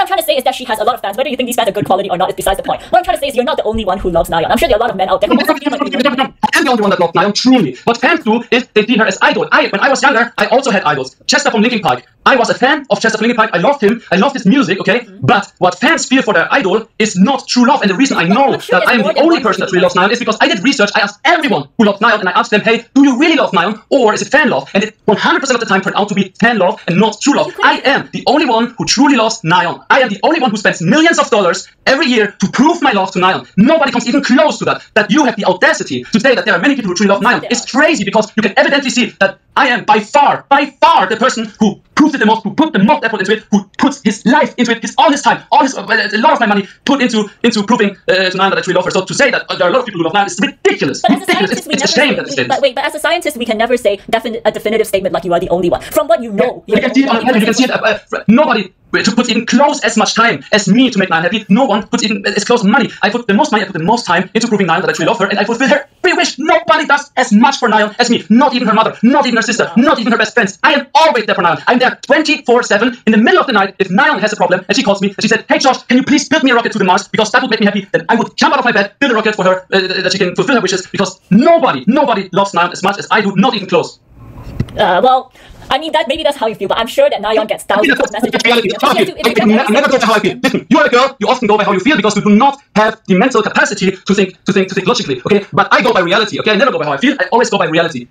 I'm trying to say is that she has a lot of fans. Whether you think these fans are good quality or not is besides the point. What I'm trying to say is you're not the only one who loves Nayeon. I'm sure there are a lot of men out there. I'm the only one that loves Nayeon, truly. What fans do is they see her as idol. I, when I was younger, I also had idols. Chester from Linkin Park. I was a fan of Chester from Linkin Park. I loved him. I loved his music, okay? Mm-hmm. But what fans feel for their idol is not true love. And the reason I know sure that I am the only person that really loves Nayeon is because I did research. I asked everyone who loved Nayeon and I asked them, hey, do you really love Nayeon or is it fan love? And it one hundred percent of the time turned out to be fan love and not true love. I am the only one who truly loves Nayeon. I am the only one who spends millions of dollars every year to prove my love to Nayeon. Nobody comes even close to that. That you have the audacity to say that there are many people who truly love Nayeon is crazy because you can evidently see that I am by far, by far the person who proves it the most, who put the most effort into it, who puts his life into it, his all his time, all his uh, a lot of my money put into into proving uh, to Nayeon that I truly love her. So to say that uh, there are a lot of people who love Nayeon is ridiculous. But ridiculous. It's, it's a shame we, that it's but wait, but as a scientist, we can never say defin a definitive statement like you are the only one. From what you know, yeah, you can see it on you can see it. Uh, uh, nobody. To put even close as much time as me to make Nayeon happy. No one puts even as close money. I put the most money, I put the most time into proving Nayeon that I truly love her, and I fulfill her every wish. Nobody does as much for Nayeon as me. Not even her mother, not even her sister, not even her best friends. I am always there for Nayeon. I'm there twenty-four seven in the middle of the night. If Nayeon has a problem and she calls me and she said, hey Josh, can you please build me a rocket to the Mars because that would make me happy, then I would jump out of my bed, build a rocket for her uh, that she can fulfill her wishes because nobody, nobody loves Nayeon as much as I do, not even close. Uh, well, I mean, that maybe that's how you feel, but I'm sure that Nayeon gets thousands of messages. I'm never talking how I feel. Listen, you are a girl, you often go by how you feel because you do not have the mental capacity to think, to think, to think logically, okay? But I go by reality, okay? I never go by how I feel, I always go by reality.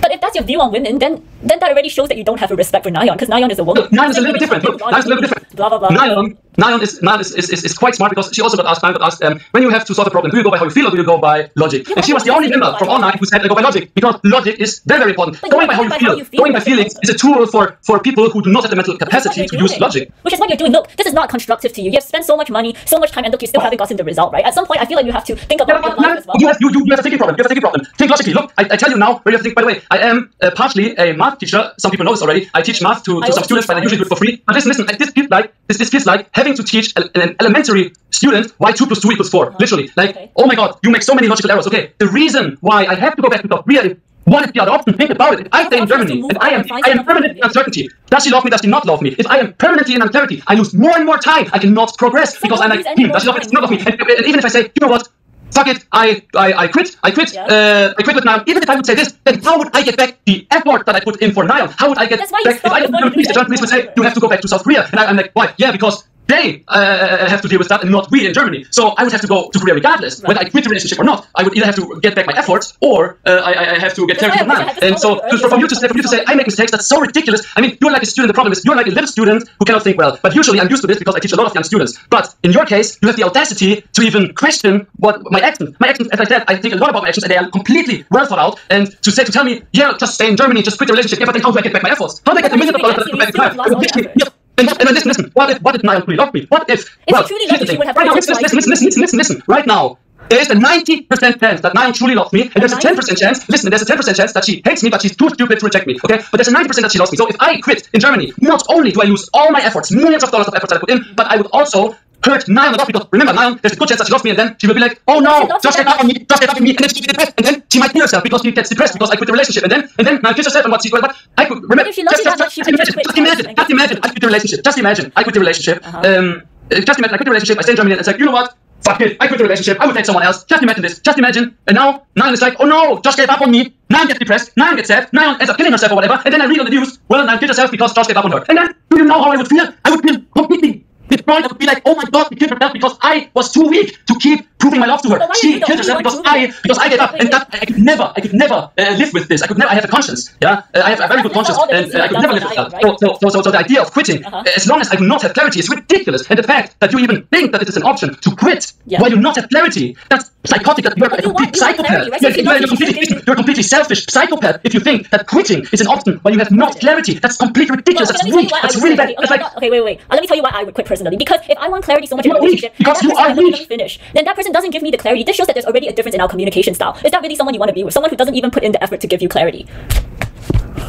But if that's your view on women, then then that already shows that you don't have a respect for Nayeon, because Nayeon is a woman. Nayeon is a little bit different. Look, Nayeon is a little bit different. Blah, blah, blah. Nayeon, Nayeon is, Nayeon is, is, is, is quite smart because she also got asked, got asked um, when you have to solve a problem, do you go by how you feel or do you go by logic? Yeah, and she was the only member from all nine who said I go by logic, because logic is very, very important. But going by, how you, by feel, how you feel, going by feelings is a tool for, for people who do not have the mental capacity to use logic. Which is what you're doing. Look, this is not constructive to you. You have spent so much money, so much time, and look, you still haven't gotten the result, right? At some point, I feel like you have to think about yeah, your life as well. You have, you, you have a thinking problem. You have a thinking problem. Think logically. Look, I, I tell you now where you have to think. By the way, I am uh, partially a math teacher. Some people know this already. I teach math to, to some students, but I usually do it for free. But listen, listen, this feels like this, this feels like having to teach an, an elementary student why two plus two equals four. Uh-huh. Literally, like, okay. Oh my God, you make so many logical errors. Okay, the reason why I have to go back to South Korea is what is the other option? Think about it. If I stay in Germany, if I am, I am permanently in uncertainty. Does she love me? Does she not love me? If I am permanently in uncertainty, I lose more and more time. I cannot progress because I'm like, hmm, does she love me? Does she not love me? And, and even if I say, you know what? Fuck it, I, I, I quit, I quit, yeah. uh, I quit with Nayeon. Even if I would say this, then how would I get back the effort that I put in for Nayeon? How would I get back, if I would police, the German police would say, you have to go back to South Korea. And I, I'm like, why? Yeah, because they uh, have to deal with that and not we in Germany. So I would have to go to Korea regardless. Right. Whether I quit the relationship or not, I would either have to get back my efforts or uh, I, I have to get clarity from Nayeon. And so for you to say, for you to say, I make mistakes, that's so ridiculous. I mean, you're like a student, the problem is you're like a little student who cannot think well. But usually I'm used to this because I teach a lot of young students. But in your case, you have the audacity to even question what my actions. My actions, as I said, I think a lot about my actions and they are completely well thought out. And to say, to tell me, yeah, just stay in Germany, just quit the relationship. Yeah, but then how do I get back my efforts? How do I get the million dollars back to my And, and listen, listen, what if, what if Nayeon truly loved me? What if, if well, truly loved me, right now, listen, listen, listen, listen, listen, listen, listen, right now, there is a ninety percent chance that Nayeon truly loves me, and there's a ten percent chance, listen, there's a ten percent chance that she hates me, but she's too stupid to reject me, okay? But there's a ninety percent that she loves me, so if I quit in Germany, not only do I lose all my efforts, millions of dollars of efforts that I put in, but I would also hurt Nayeon enough because, remember, Nayeon, there's a good chance that she loves me, and then she will be like, oh no, just get up on me, just get up on me, and then she will be depressed, and then she might kill herself because she gets depressed because I quit the relationship, and then, and then Nayeon kills herself, and what she, well, but I could, remember, just, just, just, just, just, just imagine, just imagine, I quit the relationship, just imagine, I quit the relationship, um, just imagine, I quit the relationship, I stay in Germany, and it's like, you know what? Fuck it, I quit the relationship, I would date someone else, just imagine this, just imagine, and now, Nayeon is like, oh no, Josh gave up on me, Nayeon gets depressed, Nayeon gets sad, Nayeon ends up killing herself or whatever, and then I read on the news, well, Nayeon killed herself because Josh gave up on her, and then, do you know how I would feel? I would feel completely destroyed, I would be like, oh my God, she killed herself because I was too weak to keep proving my love to her, she killed herself because I, because I gave up, and that, I could never, I could never uh, live with this, I could never, I have a conscience, yeah, uh, I have a very good conscience, and uh, I could never live with that, so, so, so, so, so the idea of quitting, uh-huh. as long as I do not have clarity, is ridiculous, and the fact that you even think that it is an option to quit, yeah. while you not have clarity, that's psychotic, that you're a complete psychopath, you're a completely selfish psychopath, if you think that quitting is an option while you have not clarity, that's completely ridiculous, that's weak, that's really bad, that's like, okay, wait, wait, let me tell you why I would quit personally, because if I want clarity so much in a relationship, and that person doesn't let me finish, then that person doesn't give me the clarity. This shows that there's already a difference in our communication style. Is that really someone you want to be with? Someone who doesn't even put in the effort to give you clarity?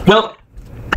Well,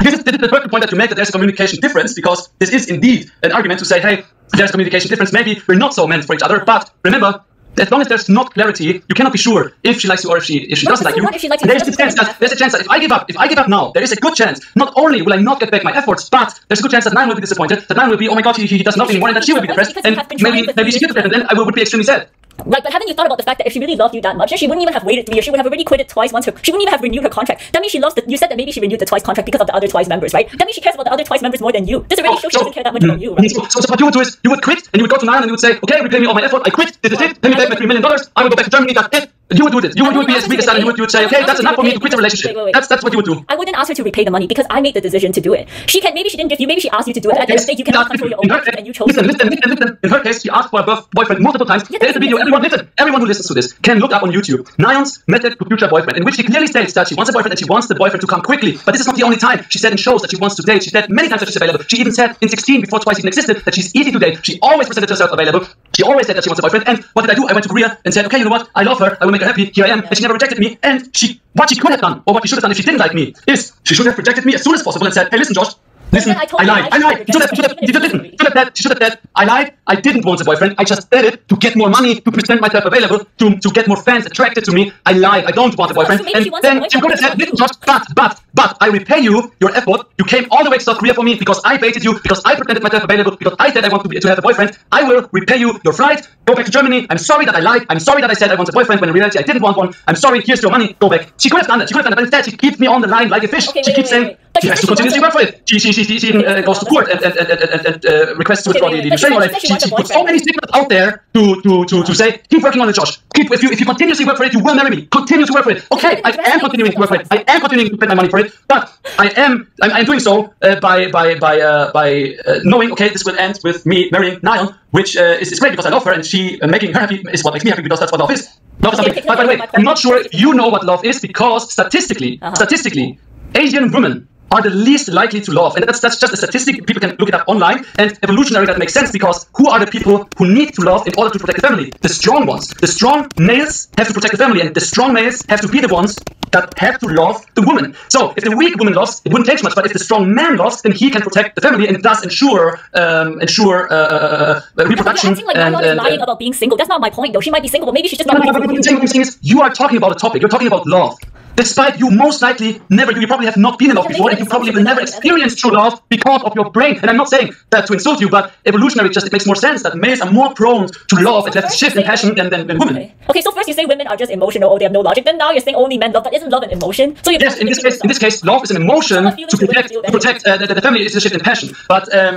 this is, this is the perfect point that you make, that there's a communication difference, because this is indeed an argument to say, hey, there's a communication difference. Maybe we're not so meant for each other, but remember, as long as there's not clarity, you cannot be sure if she likes you or if she if she no, doesn't like you. What if she likes you? There's a chance that there's a chance that if I give up, if I give up now, there is a good chance. Not only will I not get back my efforts, but there's a good chance that Nayeon will be disappointed. That Nayeon will be, oh my god, he, he does nothing more, and that she will be depressed, and maybe maybe she gets depressed, and then I would be extremely sad. Right, but haven't you thought about the fact that if she really loved you that much, she wouldn't even have waited three years, she would have already quit it twice once, her, she wouldn't even have renewed her contract. That means she loves the, you said that maybe she renewed the TWICE contract because of the other TWICE members, right? That means she cares about the other TWICE members more than you. This already oh, shows so, she doesn't care that much mm, about you, right? So, so, so what you would do is, you would quit, and you would go to Nayeon and you would say, okay, repay me all my effort, I quit, this is it, pay me back my three million dollars, I will go back to Germany, that's it. You would do this. You would, you would be as weak as that, and you would, you would say, okay, that's enough for me to quit the relationship. Wait, wait, wait. That's that's what you would do. I wouldn't ask her to repay the money because I made the decision to do it. She can maybe she didn't give you, maybe she asked you to do it. At the end of the day, you cannot control your own life, and you chose. Listen, listen, listen, listen. In her case, she asked for a boyfriend multiple times. Yeah, there's a video. Everyone listen. Everyone who listens to this can look up on YouTube Nayeon's method to future boyfriend, in which she clearly states that she wants a boyfriend and she wants the boyfriend to come quickly. But this is not the only time she said in shows that she wants to date. She said many times that she's available. She even said in sixteen, before TWICE even existed, that she's easy to date. She always presented herself available. She always said that she wants a boyfriend. And what did I do? I went to Korea and said, okay, you know what? I love her. I will make her happy. Here I am. And she never rejected me. And she, what she could have done, or what she should have done if she didn't like me, is she should have rejected me as soon as possible and said, hey, listen, Josh, listen, I, I lied, I lied. You should have, should have, should have, listen, should have said, should have said, I lied. I didn't want a boyfriend. I just said it to get more money, to present myself available, to to get more fans attracted to me. I lied. I don't want a boyfriend. So and then she could have said, listen, Josh, but but but I repay you your effort. You came all the way to South Korea for me because I baited you, because I presented myself available, because I said I want to be, to have a boyfriend. I will repay you your flight. Go back to Germany. I'm sorry that I lied. I'm sorry that I said I want a boyfriend when in reality I didn't want one. I'm sorry. Here's your money. Go back. She could have done that. She could have done that. But instead, she keeps me on the line like a fish. Okay, she wait, keeps wait, saying. Wait, wait. She, she has to continuously work for it. She, she, she, she, she even uh, goes to court and, and, and, and, and uh, requests to withdraw the restraint order. She, she puts so many signals out there to, to, to, to say, keep working on it, Josh. Keep, if, you, if you continuously work for it, you will marry me. Continue to work for it. Okay, I am continuing to work for it. I am continuing to spend my money for it. But I am I'm, I'm doing so uh, by by by uh, by uh, knowing, okay, this will end with me marrying Nayeon, which uh, is, is great because I love her, and she uh, making her happy is what makes me happy because that's what love is. Love is something. But by the way, I'm not sure if you know what love is because statistically, statistically, Asian women are the least likely to love, and that's that's just a statistic. People can look it up online, and evolutionary that makes sense because who are the people who need to love in order to protect the family? The strong ones. The strong males have to protect the family, and the strong males have to be the ones that have to love the woman. So if the weak woman loves, it wouldn't take much. But if the strong man loves, then he can protect the family and thus ensure um, ensure uh, uh, reproduction. You're acting like Nayeon is lying about being single. That's not my point, though. She might be single, but maybe she's just not. No, no, no, no, no, you are talking about a topic. You're talking about love. Despite you most likely never, you probably have not been in love before, and you probably will never experience true love because of your brain. And I'm not saying that to insult you, but evolutionary just it makes more sense that males are more prone to love and less shift in passion than, than, than women. Okay. Okay, so first you say women are just emotional or they have no logic. Then now you're saying only men love, but isn't love an emotion? So yes, in this case, in this case, love is an emotion to protect, to protect uh, the, the family is a shift in passion, but. Um,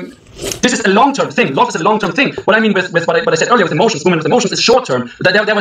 This is a long-term thing. Love is a long-term thing. What I mean with, with what, I, what I said earlier with emotions, women with emotions, is short-term. That I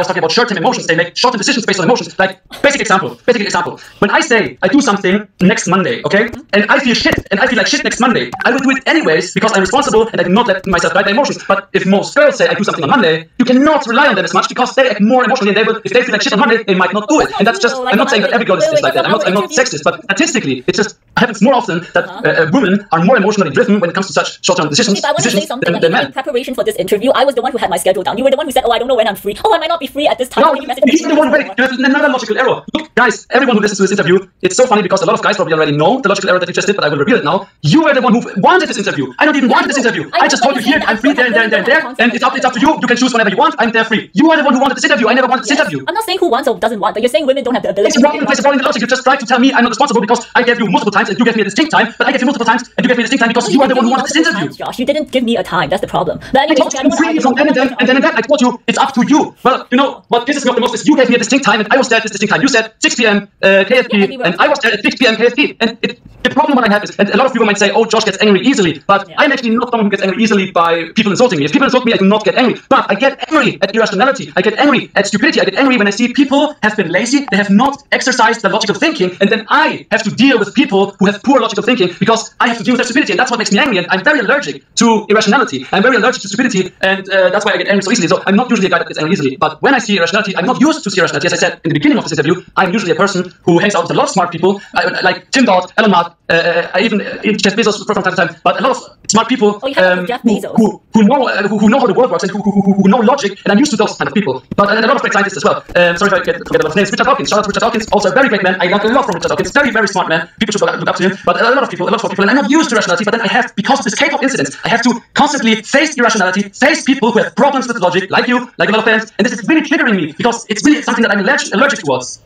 was talking about short-term emotions. They make short-term decisions based on emotions. Like, basic example, basic example. When I say I do something next Monday, okay, and I feel shit, and I feel like shit next Monday, I will do it anyways because I'm responsible and I do not let myself ride my emotions. But if most girls say I do something on Monday, you cannot rely on them as much because they act more emotionally. And they will, if they feel like shit on Monday, they might not do it. And that's just, I'm not saying that every girl is, is like that. I'm not, I'm not sexist, but statistically, it just happens more often that uh, women are more emotionally driven when it comes to such short-term decisions. But I want to say something. Like, in preparation for this interview, I was the one who had my schedule down. You were the one who said, "Oh, I don't know when I'm free. Oh, I might not be free at this time." No, he's the one. Wait, there's another logical error. Look, guys, everyone who listens to this interview, it's so funny because a lot of guys probably already know the logical error that you just did, but I will reveal it now. You were the one who wanted this interview. I don't even want this interview. I just told you here, I'm free there and there and there and there, and it's up, it's up to you. You can choose whenever you want. I'm there free. You are the one who wanted this interview. I never wanted this interview. I'm not saying who wants or doesn't want, but you're saying women don't have the ability. It's wrong in the logic. You just tried to tell me I'm not responsible because I gave you multiple times and you gave me a distinct time, but I gave you multiple times and you gave me a distinct time because you are the one who wanted this interview. Josh, you didn't give me a time. That's the problem. But anyway, I told you, I'm free from then and then, and then and then I told you it's up to you. Well, you know what? This is not the most. Is you gave me a distinct time, and I was there at this distinct time. You said six p m Uh, K F P, yeah, and, and I was there at six p m K F P. And it, the problem what I have is, and a lot of people might say, "Oh, Josh gets angry easily," but yeah. I'm actually not someone who gets angry easily by people insulting me. If people insult me, I do not get angry. But I get angry at irrationality. I get angry at stupidity. I get angry when I see people have been lazy. They have not exercised their logical thinking, and then I have to deal with people people who have poor logical thinking, because I have to deal with stupidity, and that's what makes me angry, and I'm very allergic to irrationality. I'm very allergic to stupidity, and uh, that's why I get angry so easily. So I'm not usually a guy that gets angry easily, but when I see irrationality, I'm not used to see irrationality. As I said in the beginning of this interview, I'm usually a person who hangs out with a lot of smart people, I, like Tim Dodd, Elon Musk, uh, I even uh, Jeff Bezos from time to time, but a lot of smart people um, who, who, who, know, uh, who, who know how the world works and who, who, who know logic, and I'm used to those kind of people. But and a lot of great scientists as well. Um, sorry if I get, forget about his names. Richard Dawkins, shout out to Richard Dawkins, also a very great man. I learned a lot from Richard Dawkins, very, very smart man. People should look up to him, but a lot of people, a lot of people, and I'm not used to rationality, but then I have, because of this K-pop incident, I have to constantly face irrationality, face people who have problems with logic, like you, like a lot of fans, and this is really triggering me, because it's really something that I'm allergic, allergic towards.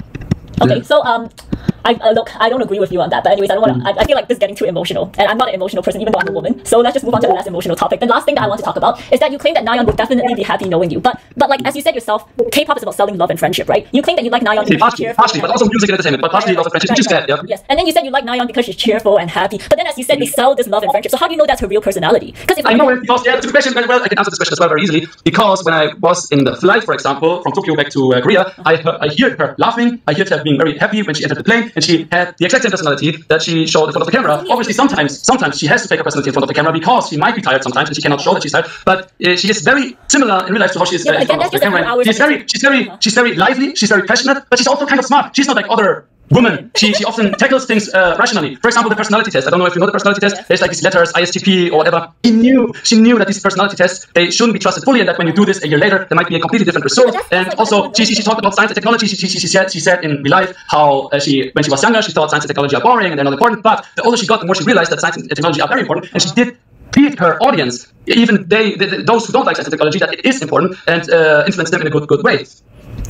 Okay, so um, I uh, look, I don't agree with you on that, but anyways, I don't want to. I, I feel like this is getting too emotional, and I'm not an emotional person, even though I'm a woman. So let's just move on to the less emotional topic. The last thing that I want to talk about is that you claim that Nayeon would definitely be happy knowing you, but but like as you said yourself, K-pop is about selling love and friendship, right? You claim that you like Nayeon. Yeah, partially, partially, but also music and entertainment, but partially love and friendship. Right, right. Right. Yeah. Yes, and then you said you like Nayeon because she's cheerful and happy, but then as you said, they sell this love and friendship. So how do you know that's her real personality? Because if I know it, because yeah, the question very well. I can answer this question as well very easily, because when I was in the flight, for example, from Tokyo back to uh, Korea, I heard, I heard her laughing. I heard her being very happy when she entered the plane, and she had the exact same personality that she showed in front of the camera. Obviously, sometimes sometimes she has to fake her personality in front of the camera because she might be tired sometimes and she cannot show that she's tired, but uh, she is very similar in real life to how she is uh, in front of the camera. She's very, she's very, she's very lively, she's very passionate, but she's also kind of smart. She's not like other women. She, she often tackles things uh, rationally. For example, the personality test. I don't know if you know the personality test. There's like these letters, I S T P or whatever. He knew, she knew that these personality tests, they shouldn't be trusted fully, and that when you do this a year later, there might be a completely different result. And also, she, she, she talked about science and technology. She, she, she, said, she said in real life how uh, she, when she was younger, she thought science and technology are boring and they're not important. But the older she got, the more she realized that science and technology are very important. And she did feed her audience, even they, they, those who don't like science and technology, that it is important, and uh, influence them in a good, good way.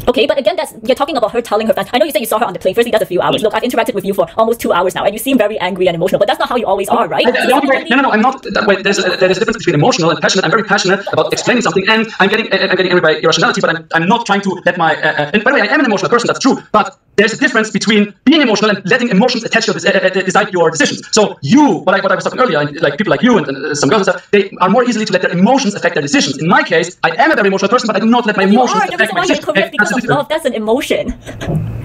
Okay, but again, that's, you're talking about her telling her fans. I know you said you saw her on the plane. Firstly, that's a few hours. Look, I've interacted with you for almost two hours now, and you seem very angry and emotional, but that's not how you always are, right? I, I, so way, no, no, no, I'm not. That way, there's, a, there's a difference between emotional and passionate. I'm very passionate about explaining something, and I'm getting I'm getting angry by irrationality, but I'm, I'm not trying to let my... Uh, and by the way, I am an emotional person, that's true, but there's a difference between being emotional and letting emotions attach your, uh, decide your decisions. So you, what I, what I was talking earlier, like people like you and uh, some girls and stuff, they are more easily to let their emotions affect their decisions. In my case, I am a very emotional person, but I do not let my emotions affect my decisions. Of love, that's an emotion.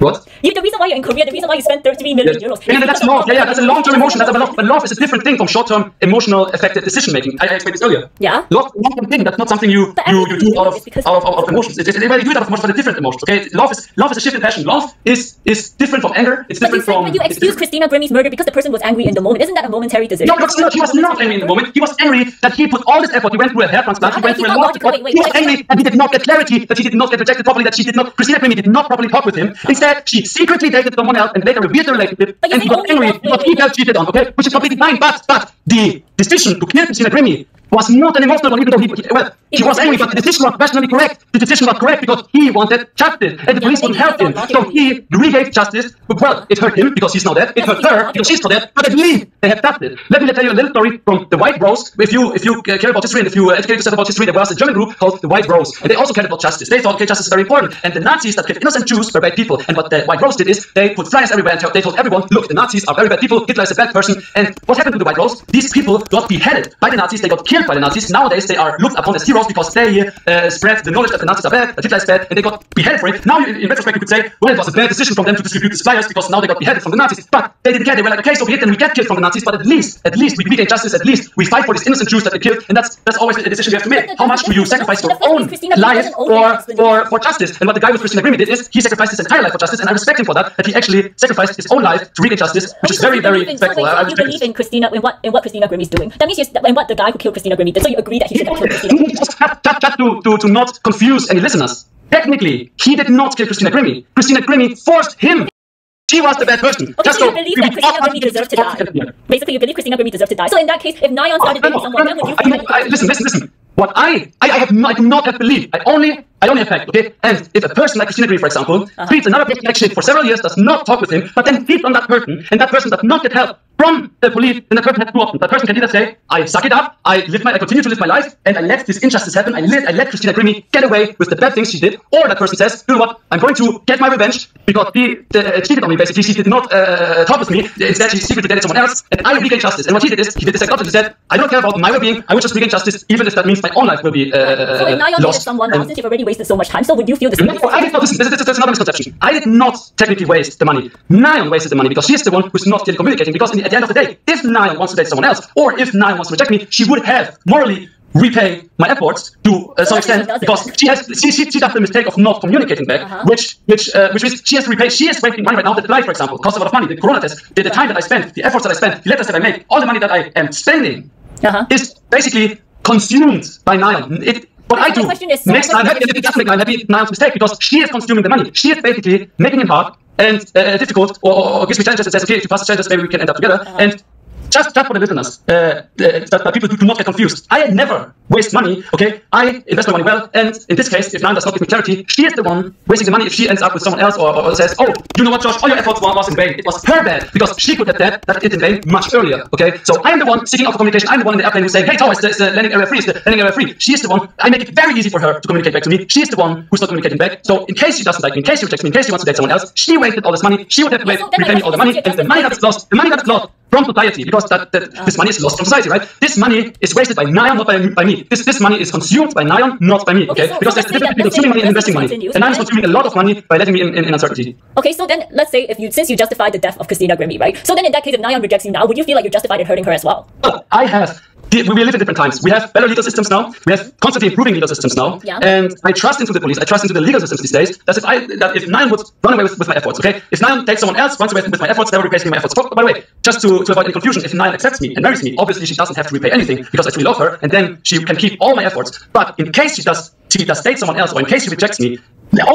What? You, the reason why you're in Korea, the reason why you spend thirty-three million yes. euros. Yeah, yeah, that's love. Yeah, yeah, that's a long-term emotion. That's love. But love is a different thing from short-term emotional affected decision-making. I, I explained this earlier. Yeah. Love is a long-term thing. That's not something you you, you do out of, out, of, out of emotions. It's, it's, it's, it's, you do it out of emotions, but a different emotions. Okay. Love is love is a shift in passion. Love is is different from anger. It's different but you from. When you excuse Christina Grimmie's murder because the person was angry in the moment, isn't that a momentary decision? No, no, he was not angry in the moment. He was angry that he put all this effort. He went through a hair transplant. He went through a lot. He was angry that he did not get clarity. That he did not get rejected properly. That she did not. Christina Grimmie did not properly talk with him. Instead, she secretly dated someone else and later revealed the relationship, and he got angry because he felt cheated on, okay? Which is completely fine, but, but the decision to kill Christina Grimmie was not an emotional one, even though he, well, he was angry, but the decision was rationally correct. The decision was correct because he wanted justice, and the police wouldn't help him. So he regave justice, but well, it hurt him because he's not dead, it hurt her because she's not dead, but at least they have justice. Let me tell you a little story from the White Rose. If you if you care about history and if you educate yourself about history, there was a German group called the White Rose, and they also cared about justice. They thought, okay, justice is very important, and the Nazis that killed innocent Jews were bad people, and what the White Rose did is they put flyers everywhere and they told everyone, look, the Nazis are very bad people, Hitler is a bad person, and what happened to the White Rose? These people got beheaded by the Nazis, they got killed by the Nazis. Nowadays they are looked upon as heroes because they uh, spread the knowledge that the Nazis are bad, that Hitler is bad, and they got beheaded for it. Now in retrospect you could say, well, it was a bad decision from them to distribute these flyers because now they got beheaded from the Nazis, but they didn't care. They were like, okay, so we hit and we get killed from the Nazis, but at least, at least we regain justice, at least we fight for these innocent Jews that they killed, and that's that's always a decision you have to make. How much do you sacrifice your own life for, for, for justice? And what the guy with Christina Grimmie did is, he sacrificed his entire life for justice, and I respect him for that, that he actually sacrificed his own life to regain justice, which is very, very respectful. I respect you believe in Christina, in what, in what Christina Grimmie is doing. That means you're, in what the guy who killed Christina Grimmie, so you agree that he should have killed Christina Grimmie? to, to, to not confuse any listeners, technically, he did not kill Christina Grimmie. Christina Grimmie forced him. She was the bad person. Okay, just so you believe that Christina Grimmie deserved to die. Basically, you believe Christina Grimmie deserved to die. So in that case, if Nayeon started oh, dating someone, then would you... I mean, I, listen, listen, listen. What I, I, I, have not, I do not have belief. I only, I only have fact, okay? And if a person like Christina Grimmie, for example, uh-huh. treats another person like shit for several years, does not talk with him, but then treats on that person, and that person does not get help from the police, then that person has two options. That person can either say, I suck it up, I live my, I continue to live my life, and I let this injustice happen, I let, I let Christina Grimmie get away with the bad things she did, or that person says, you know what, I'm going to get my revenge, because she uh, cheated on me, basically. She did not uh, talk with me, instead she secretly dated someone else, and I will regain justice. And what he did is, he did this psychology, he said, I don't care about my well-being, I will just regain justice, even if that means my own life will be uh, so if Nayeon lost. Someone else, if already wasted so much time, so would you feel the same? No, I did not. Listen, this, this, that's another misconception. I did not technically waste the money. Nayeon wasted the money because she is the one who's not really communicating, because in the, at the end of the day, if Nayeon wants to date someone else, or if Nayeon wants to reject me, she would have morally repay my efforts to uh, some extent, because she has she, she, she got the mistake of not communicating back, uh-huh. which which uh, which means she has to repay. She is wasting money right now. That life, for example, costs a lot of money. The corona test, the, the time that I spent, the efforts that I spent, the letters that I make, all the money that I am spending uh-huh. is basically consumed by Nayeon. It, what I, I do is, makes Nayeon happy, and it doesn't make Nayeon happy, Nayeon's mistake, because she is consuming the money. She is basically making it hard and uh, difficult, or, or, or gives me challenges and says, okay, if you pass the challenges, maybe we can end up together. Uh-huh. And Just, just for the listeners, uh, uh, that people do, do not get confused. I never waste money, okay? I invest my money well, and in this case, if Nayeon does not give me clarity, she is the one wasting the money if she ends up with someone else, or, or says, oh, you know what, Josh, all your efforts were was in vain. It was her bad, because she could have done that in vain much earlier, okay? So I am the one seeking out for communication. I'm the one in the airplane who's saying, hey, Thomas, there's a landing area free, it's the landing area free. She is the one. I make it very easy for her to communicate back to me. She is the one who's not communicating back. So in case she doesn't like me, in case she rejects me, in case she wants to date someone else, she wasted all this money. She would have to repay yeah, so all the money, and the money that is lost, the money that is lost from society, because that, that uh, this money is lost from society, right? This money is wasted by Nayeon, not by, by me. This this money is consumed by Nayeon, not by me, okay? okay? So because there's the difference between consuming money and investing money. And Nayeon is consuming a lot of money by letting me in, in, in uncertainty. Okay, so then let's say, if you since you justified the death of Christina Grimmie, right? So then in that case, if Nayeon rejects you now, would you feel like you justified in hurting her as well? Well, I have. We live in different times. We have better legal systems now. We have constantly improving legal systems now. Yeah. And I trust into the police. I trust into the legal systems these days. That's if I that if Nayeon would run away with, with my efforts, okay? If Nayeon takes someone else, runs away with my efforts, they will repay me my efforts. By the way, just to, to avoid any confusion, if Nayeon accepts me and marries me, obviously she doesn't have to repay anything because I truly love her, and then she can keep all my efforts. But in case she does she does date someone else, or in case she rejects me,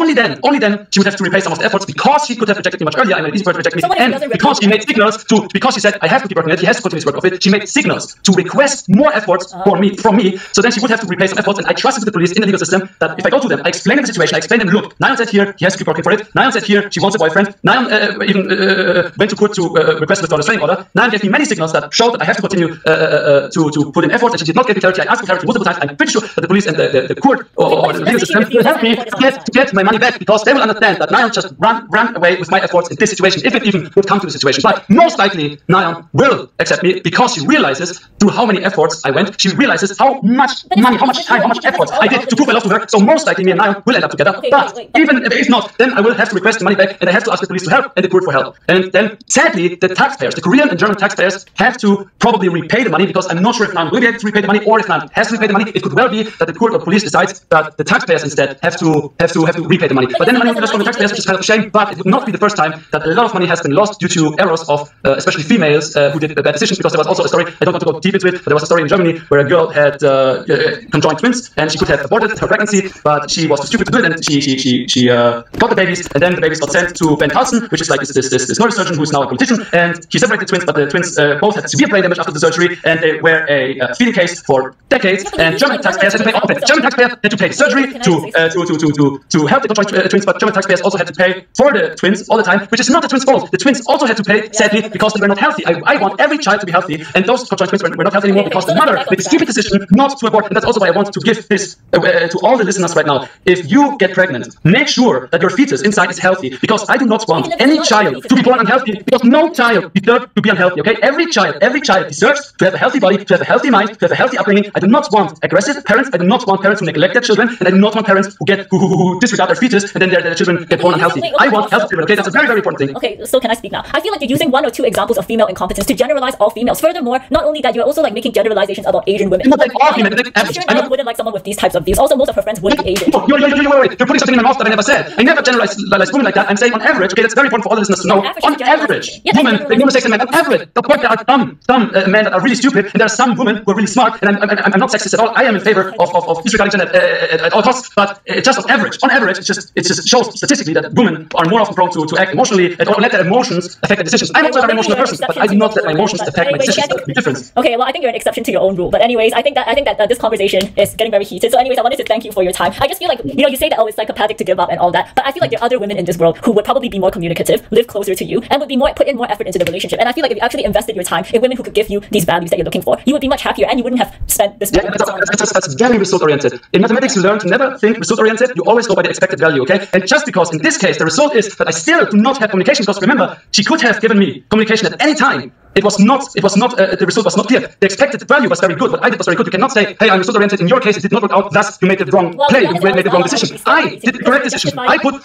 only then, only then she would have to repay some of the efforts, because she could have rejected me much earlier and it was easy for her to reject me. So and because she made signals to, because she said I have to keep working on it, he has to continue his work of it, she made signals to request more efforts uh-huh. for me, from me. So then she would have to repay some efforts, and I trusted the police in the legal system that uh-huh. if I go to them, I explain them the situation, I explain them, look, Nayeon said here, he has to keep working for it. Nayeon said here, she wants a boyfriend. Nayeon uh, even uh, went to court to uh, request withdrawal restraining order. Nayeon gave me many signals that showed that I have to continue uh, uh, to, to put in efforts, and she did not get me clarity. I asked for clarity multiple times. I'm pretty sure that the police and the, the, the court or, or the legal system will help me get to get my money back, because they will understand that Nayeon just ran, ran away with my efforts in this situation, if it even would come to the situation. But most likely, Nayeon will accept me, because she realizes through how many efforts I went, she realizes how much money, how much time, how much efforts I did to prove I love to her. So most likely, me and Nayeon will end up together. Okay, but wait, wait, even if not, then I will have to request the money back, and I have to ask the police to help and the court for help. And then, sadly, the taxpayers, the Korean and German taxpayers, have to probably repay the money, because I'm not sure if Nayeon will be able to repay the money, or if Nayeon has to repay the money. It could well be that the court or police decides that the taxpayers instead have to have to have to repay the money. But, but then the money will be lost from the taxpayers, which is kind of a shame, but it would not be the first time that a lot of money has been lost due to errors of uh, especially females uh, who did bad decisions, because there was also a story, I don't want to go deep into it, but there was a story in Germany where a girl had uh, conjoined twins, and she could have aborted her pregnancy, but she was too stupid to do it, and she, she, she, she uh, got the babies, and then the babies got sent to Van Carlsen, which is like this, this, this, this neurosurgeon who is now a politician, and he separated the twins, but the twins uh, both had severe brain damage after the surgery, and they were a uh, feeding case for decades, and German taxpayers had to pay all of it. German taxpayers had to pay surgery to, uh, to, to, to, to, to help the conjoined twins, but German taxpayers also had to pay for the twins all the time, which is not the twins' fault. The twins also had to pay, sadly, because they were not healthy. I, I want every child to be healthy, and those conjoined twins were, were not healthy anymore because the mother made a stupid decision not to abort. And that's also why I want to give this uh, to all the listeners right now. If you get pregnant, make sure that your fetus inside is healthy, because I do not want any child to be born unhealthy, because no child deserves to be unhealthy, okay? Every child, every child deserves to have a healthy body, to have a healthy mind, to have a healthy upbringing. I do not want aggressive parents. I do not want parents who neglect their children, and I do not want parents who get who, who, who disregard their fetus, and then their, their children get born unhealthy. Wait, okay, I want so, healthy children, okay? That's a very, very important thing. Okay, so can I speak now? I feel like you're using one or two examples of female incompetence to generalize all females. Furthermore, not only that, you're also like making generalizations about Asian women. Not like all women. I wouldn't like someone with these types of views. Also, most of her friends wouldn't be Asian. No, you're, you're, you're, you're, you're putting something in my mouth that I never said. I never generalize women like that. I'm saying on average, okay? That's very important for all the listeners to know. On average, women make more mistakes than men. On average, the point there are some, some uh, men that are really stupid, and there are some women who are really smart, and I'm, I'm, I'm not sexist at all. I am in favor of, of, of disregarding gender at, uh, at all costs, but uh, just on average, on average, it's just, it just shows statistically that women are more often prone to, to act emotionally and let their emotions affect their decisions. I'm also a very emotional person, but I do not let my emotions affect my decisions. That's the difference. Okay, well, I think you're an exception to your own rule. But anyways, I think that I think that uh, this conversation is getting very heated. So anyways, I wanted to thank you for your time. I just feel like, you know, you say that, oh, it's psychopathic to give up and all that, but I feel like there are other women in this world who would probably be more communicative, live closer to you, and would be more put in more effort into the relationship. And I feel like if you actually invested your time in women who could give you these values that you're looking for, you would be much happier, and you wouldn't have spent this. Yeah, that's, that's, that's, that's very result oriented. In mathematics, you learn to never think result oriented. You always go by the the expected value, okay? And just because in this case, the result is that I still do not have communication, because remember, she could have given me communication at any time. It was not, it was not, uh, the result was not clear. The expected value was very good, but I did was very good. You cannot say, hey, I'm result-oriented. In your case, it did not work out, thus you made the wrong well, play, you made, made the wrong decision. I did the correct decision. I put...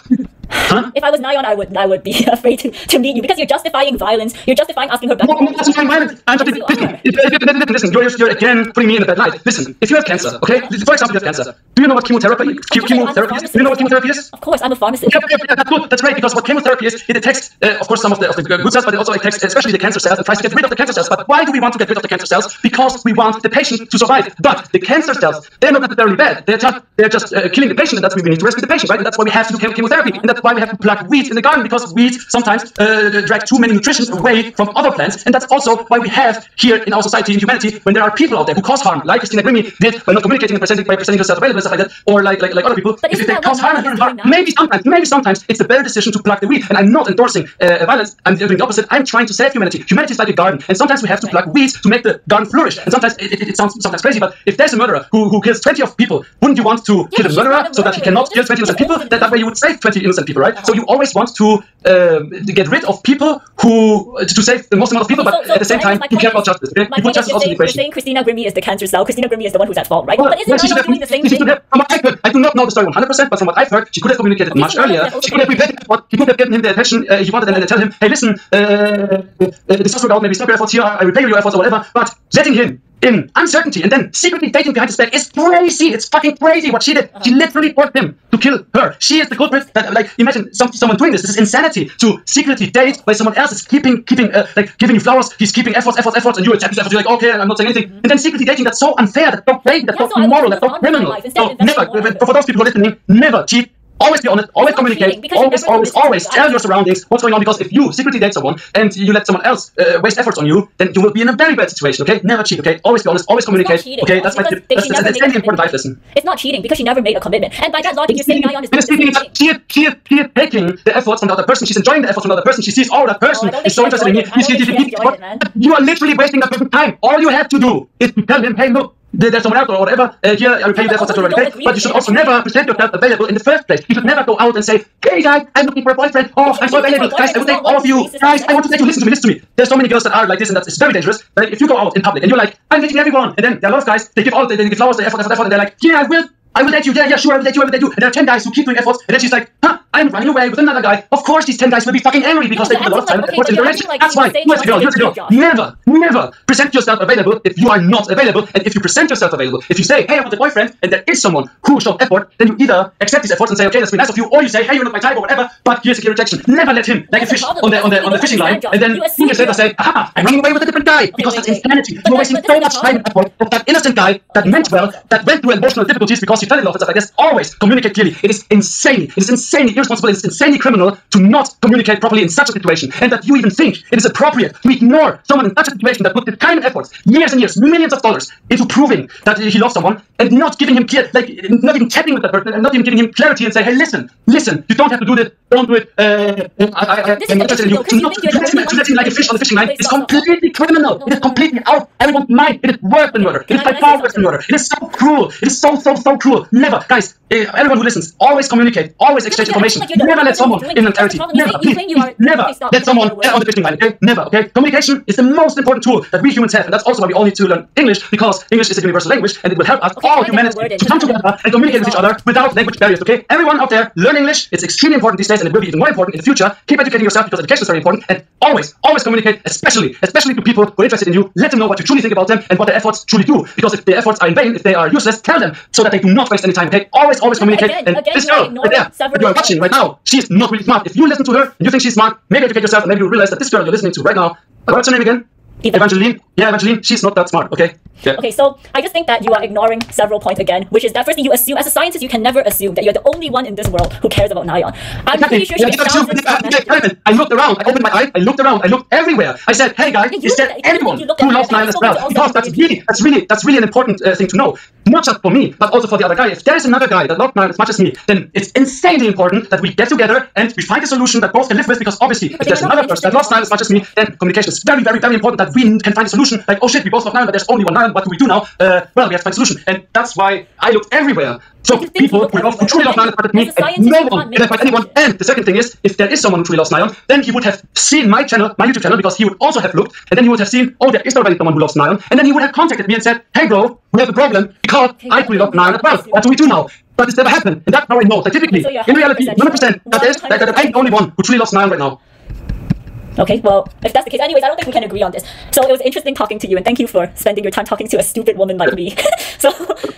Huh? If I was Nayeon, I would, I would be afraid to, to meet you, because you're justifying violence. You're justifying asking her back. No, I'm not justifying violence. I'm just, yes, listen, you if, listen you're, you're again putting me in a bad light. Listen, if you have cancer, okay? For example, you have cancer. Do you know what chemotherapy, chemotherapy is? Do you know what chemotherapy is? Of course, I'm a pharmacist. Yeah, yeah, yeah, that's good. That's great, because what chemotherapy is, it attacks, uh, of course, some of the, of the good cells, but it also attacks especially the cancer cells and tries to get rid of the cancer cells. But why do we want to get rid of the cancer cells? Because we want the patient to survive. But the cancer cells, they're not necessarily bad. They're just, they're just uh, killing the patient, and that's why we need to rescue the patient, right? And that's why we have to do chemotherapy. And that's why we have to plant weeds in the garden, because weeds sometimes uh, drag too many nutrients away from other plants. And that's also why we have here in our society, in humanity, when there are people out there who cause harm, like Christina Grimmie did by not communicating and presenting, by presenting herself available and stuff like that, or like like, like other people. But if they cause harm, harm maybe sometimes, maybe sometimes it's the better decision to pluck the weed. And I'm not endorsing uh, violence. I'm doing the opposite. I'm trying to save humanity. Humanity is like a garden, and sometimes we have to pluck weeds to make the garden flourish. And sometimes it, it, it sounds sometimes crazy, but if there's a murderer who, who kills twenty of people, wouldn't you want to yeah, kill the murderer so that he cannot kill twenty innocent people? That, that way you would save twenty innocent people, right? So you always want to uh, get rid of people who uh, to save the most amount of people, okay, so, but so at the same time, you care about justice. Okay? You put justice also in the equation. You're saying Christina Grimmie is the cancer cell. Christina Grimmie is the one who's at fault, right? Well, but isn't Nayeon doing the same thing? Have, from what I've heard, I do not know the story one hundred percent, but from what I've heard, she could have communicated okay, much earlier. She could have prevented what he could have given him the attention uh, he wanted, and then tell him, hey, listen, uh, uh, this does work out. Maybe stop your efforts here. I will pay your efforts or whatever. But letting him in uncertainty and then secretly dating behind his back is crazy. It's fucking crazy what she did. She literally forced him to kill her. She is the culprit. That, like, imagine some, someone doing this. This is insanity. To secretly date while someone else is keeping, keeping, uh, like, giving you flowers. He's keeping efforts, efforts, efforts, and you accept his efforts. You're like, okay, I'm not saying anything. Mm-hmm. And then secretly dating. That's so unfair. That's so crazy. That's yeah, so immoral. That's so criminal. So never, for those people who are listening, never cheat. Always be honest, always communicate, always, always, always tell your surroundings what's going on, because if you secretly date someone and you let someone else uh, waste efforts on you, then you will be in a very bad situation, okay? Never cheat, okay? Always be honest, always communicate, okay? That's my tip. That's an important life lesson. It's not cheating because she never made a commitment. And by that logic, you're saying Nayeon is... She is taking the efforts from the other person. She's enjoying the efforts from the other person. She sees, oh, that person is so interested in me. You are literally wasting that person's time. All you have to do is tell him, hey, look, there's someone out or whatever, uh, here, I will pay you efforts that you already paid, but you should also never present yourself available in the first place. You should never go out and say, hey guys, I'm looking for a boyfriend, oh, I'm so available, guys, I will take all of you, guys, I want to take you, listen to me, listen to me. There's so many girls that are like this, and that's, it's very dangerous. Like, if you go out in public and you're like, I'm dating everyone, and then there are a lot of guys, they give all, they, they give flowers, they effort, effort, effort, and they're like, yeah, I will, I will date you, yeah, yeah, sure, I will date you, I will date you. And there are ten guys who keep doing efforts, and then she's like, huh, I'm running away with another guy. Of course these ten guys will be fucking angry because no, they put a lot of time and effort in the relationship. That's why, here's the girl, here's the girl. Never, never present yourself available if you are not available. And if you present yourself available, if you say, hey, I want a boyfriend, and there is someone who showed effort, then you either accept these efforts and say, okay, that's been nice of you, or you say, hey, you're not my type or whatever, but here's a clear rejection. Never let him, like a fish on the, on the, on the fishing line, and then two years later say, aha, I'm running away with a different guy, because that's insanity. You're wasting so much time and effort of that innocent guy that meant well, that went through emotional difficulties because he fell in love and stuff like this. Always communicate clearly. It is insane. It is insane. Irresponsible, it's insanely criminal to not communicate properly in such a situation, and that you even think it is appropriate to ignore someone in such a situation that put the kind of efforts, years and years, millions of dollars, into proving that he loves someone, and not giving him clear, like, not even chatting with that person, and not even giving him clarity and say, hey, listen, listen, you don't have to do this, don't do it, uh, I, I, I'm interested in you. To not treat him like a fish on the fishing line is completely criminal. It is completely out everyone's mind. It is worse than murder. It is by far worse than murder. It is so cruel. It is so, so, so cruel. Never, guys, everyone who listens, always communicate, always exchange information. Like never let someone in an charity. Never, please, please, never okay, let someone on the fishing line. Okay, never. Okay, communication is the most important tool that we humans have, and that's also why we all need to learn English, because English is a universal language, and it will help us okay, all humanity to come together and communicate with each other without language barriers. Okay, everyone out there, learn English. It's extremely important these days, and it will be even more important in the future. Keep educating yourself, because education is very important, and always, always communicate, especially, especially to people who are interested in you. Let them know what you truly think about them and what their efforts truly do, because if their efforts are in vain, if they are useless, tell them so that they do not waste any time. Okay, always, always yeah, communicate. Again, and again, this girl right there that you are watching right now, she is not really smart. If you listen to her and you think she's smart, maybe educate yourself and maybe you'll realize that this girl you're listening to right now, what's her name again? Evangeline. Yeah, Evangeline, she's not that smart, okay? Yeah. Okay, so I just think that you are ignoring several points again, which is that firstly, you assume, as a scientist, you can never assume that you're the only one in this world who cares about Nayeon. I'm exactly. pretty sure yeah, she I looked around, I opened my eye, I looked around, I looked everywhere. I said, hey guys, yeah, you, you said anyone you who loves Nayeon as well, because that's really, that's really, that's really an important uh, thing to know. Not just for me, but also for the other guy. If there is another guy that loves Nayeon as much as me, then it's insanely important that we get together and we find a solution that both can live with, because obviously, if there's another person that loves Nayeon as much as me, then communication is very, very, very important. that we can find a solution. Like, oh shit, we both love Nayeon, but there's only one Nayeon. What do we do now? Uh, well, we have to find a solution. And that's why I looked everywhere. So people who love, who truly love Nayeon, but meet no one can find anyone. And the second thing is, if there is someone who truly loves Nayeon, then he would have seen my channel, my YouTube channel, because he would also have looked, and then he would have seen, oh, there is already someone who loves Nayeon, and then he would have contacted me and said, hey bro, we have a problem because I truly love Nayeon as well. What do we do now? But it's never happened, and that's how I know typically, so in reality, one hundred percent, that is that, that I'm the only one who truly loves Nayeon right now. Okay, well, if that's the case, anyways, I don't think we can agree on this. So it was interesting talking to you, and thank you for spending your time talking to a stupid woman like me. So,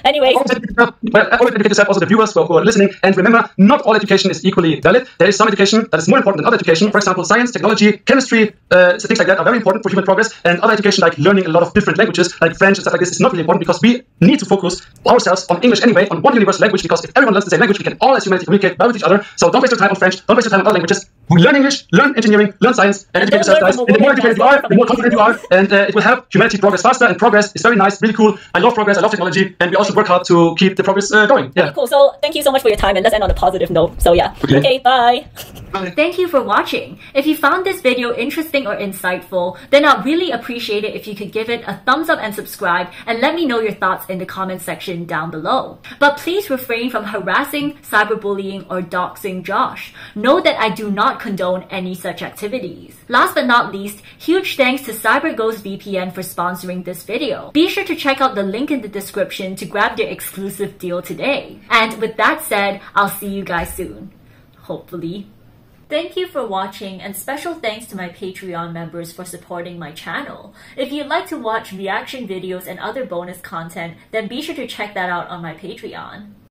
anyways... Well, I always educate yourself, also the viewers who are listening, and remember, not all education is equally valid. There is some education that is more important than other education. For example, science, technology, chemistry, uh, things like that are very important for human progress, and other education, like learning a lot of different languages, like French and stuff like this, is not really important, because we need to focus ourselves on English anyway, on one universal language, because if everyone learns the same language, we can all as humanity communicate well with each other. So don't waste your time on French, don't waste your time on other languages. Learn English, learn engineering, learn science, and educate yourself, guys. And the more educated you are, the more confident you are, and uh, it will help humanity progress faster. And progress is very nice, really cool. I love progress, I love technology, and we also work hard to keep the progress uh, going. Yeah. Cool. So thank you so much for your time, and let's end on a positive note. So yeah. Okay. Okay, bye. Bye. Thank you for watching. If you found this video interesting or insightful, then I'd really appreciate it if you could give it a thumbs up and subscribe, and let me know your thoughts in the comment section down below. But please refrain from harassing, cyberbullying, or doxing Josh. Know that I do not condone any such activities. Last but not least, huge thanks to CyberGhost V P N for sponsoring this video. Be sure to check out the link in the description to grab their exclusive deal today. And with that said, I'll see you guys soon. Hopefully. Thank you for watching, and special thanks to my Patreon members for supporting my channel. If you'd like to watch reaction videos and other bonus content, then be sure to check that out on my Patreon.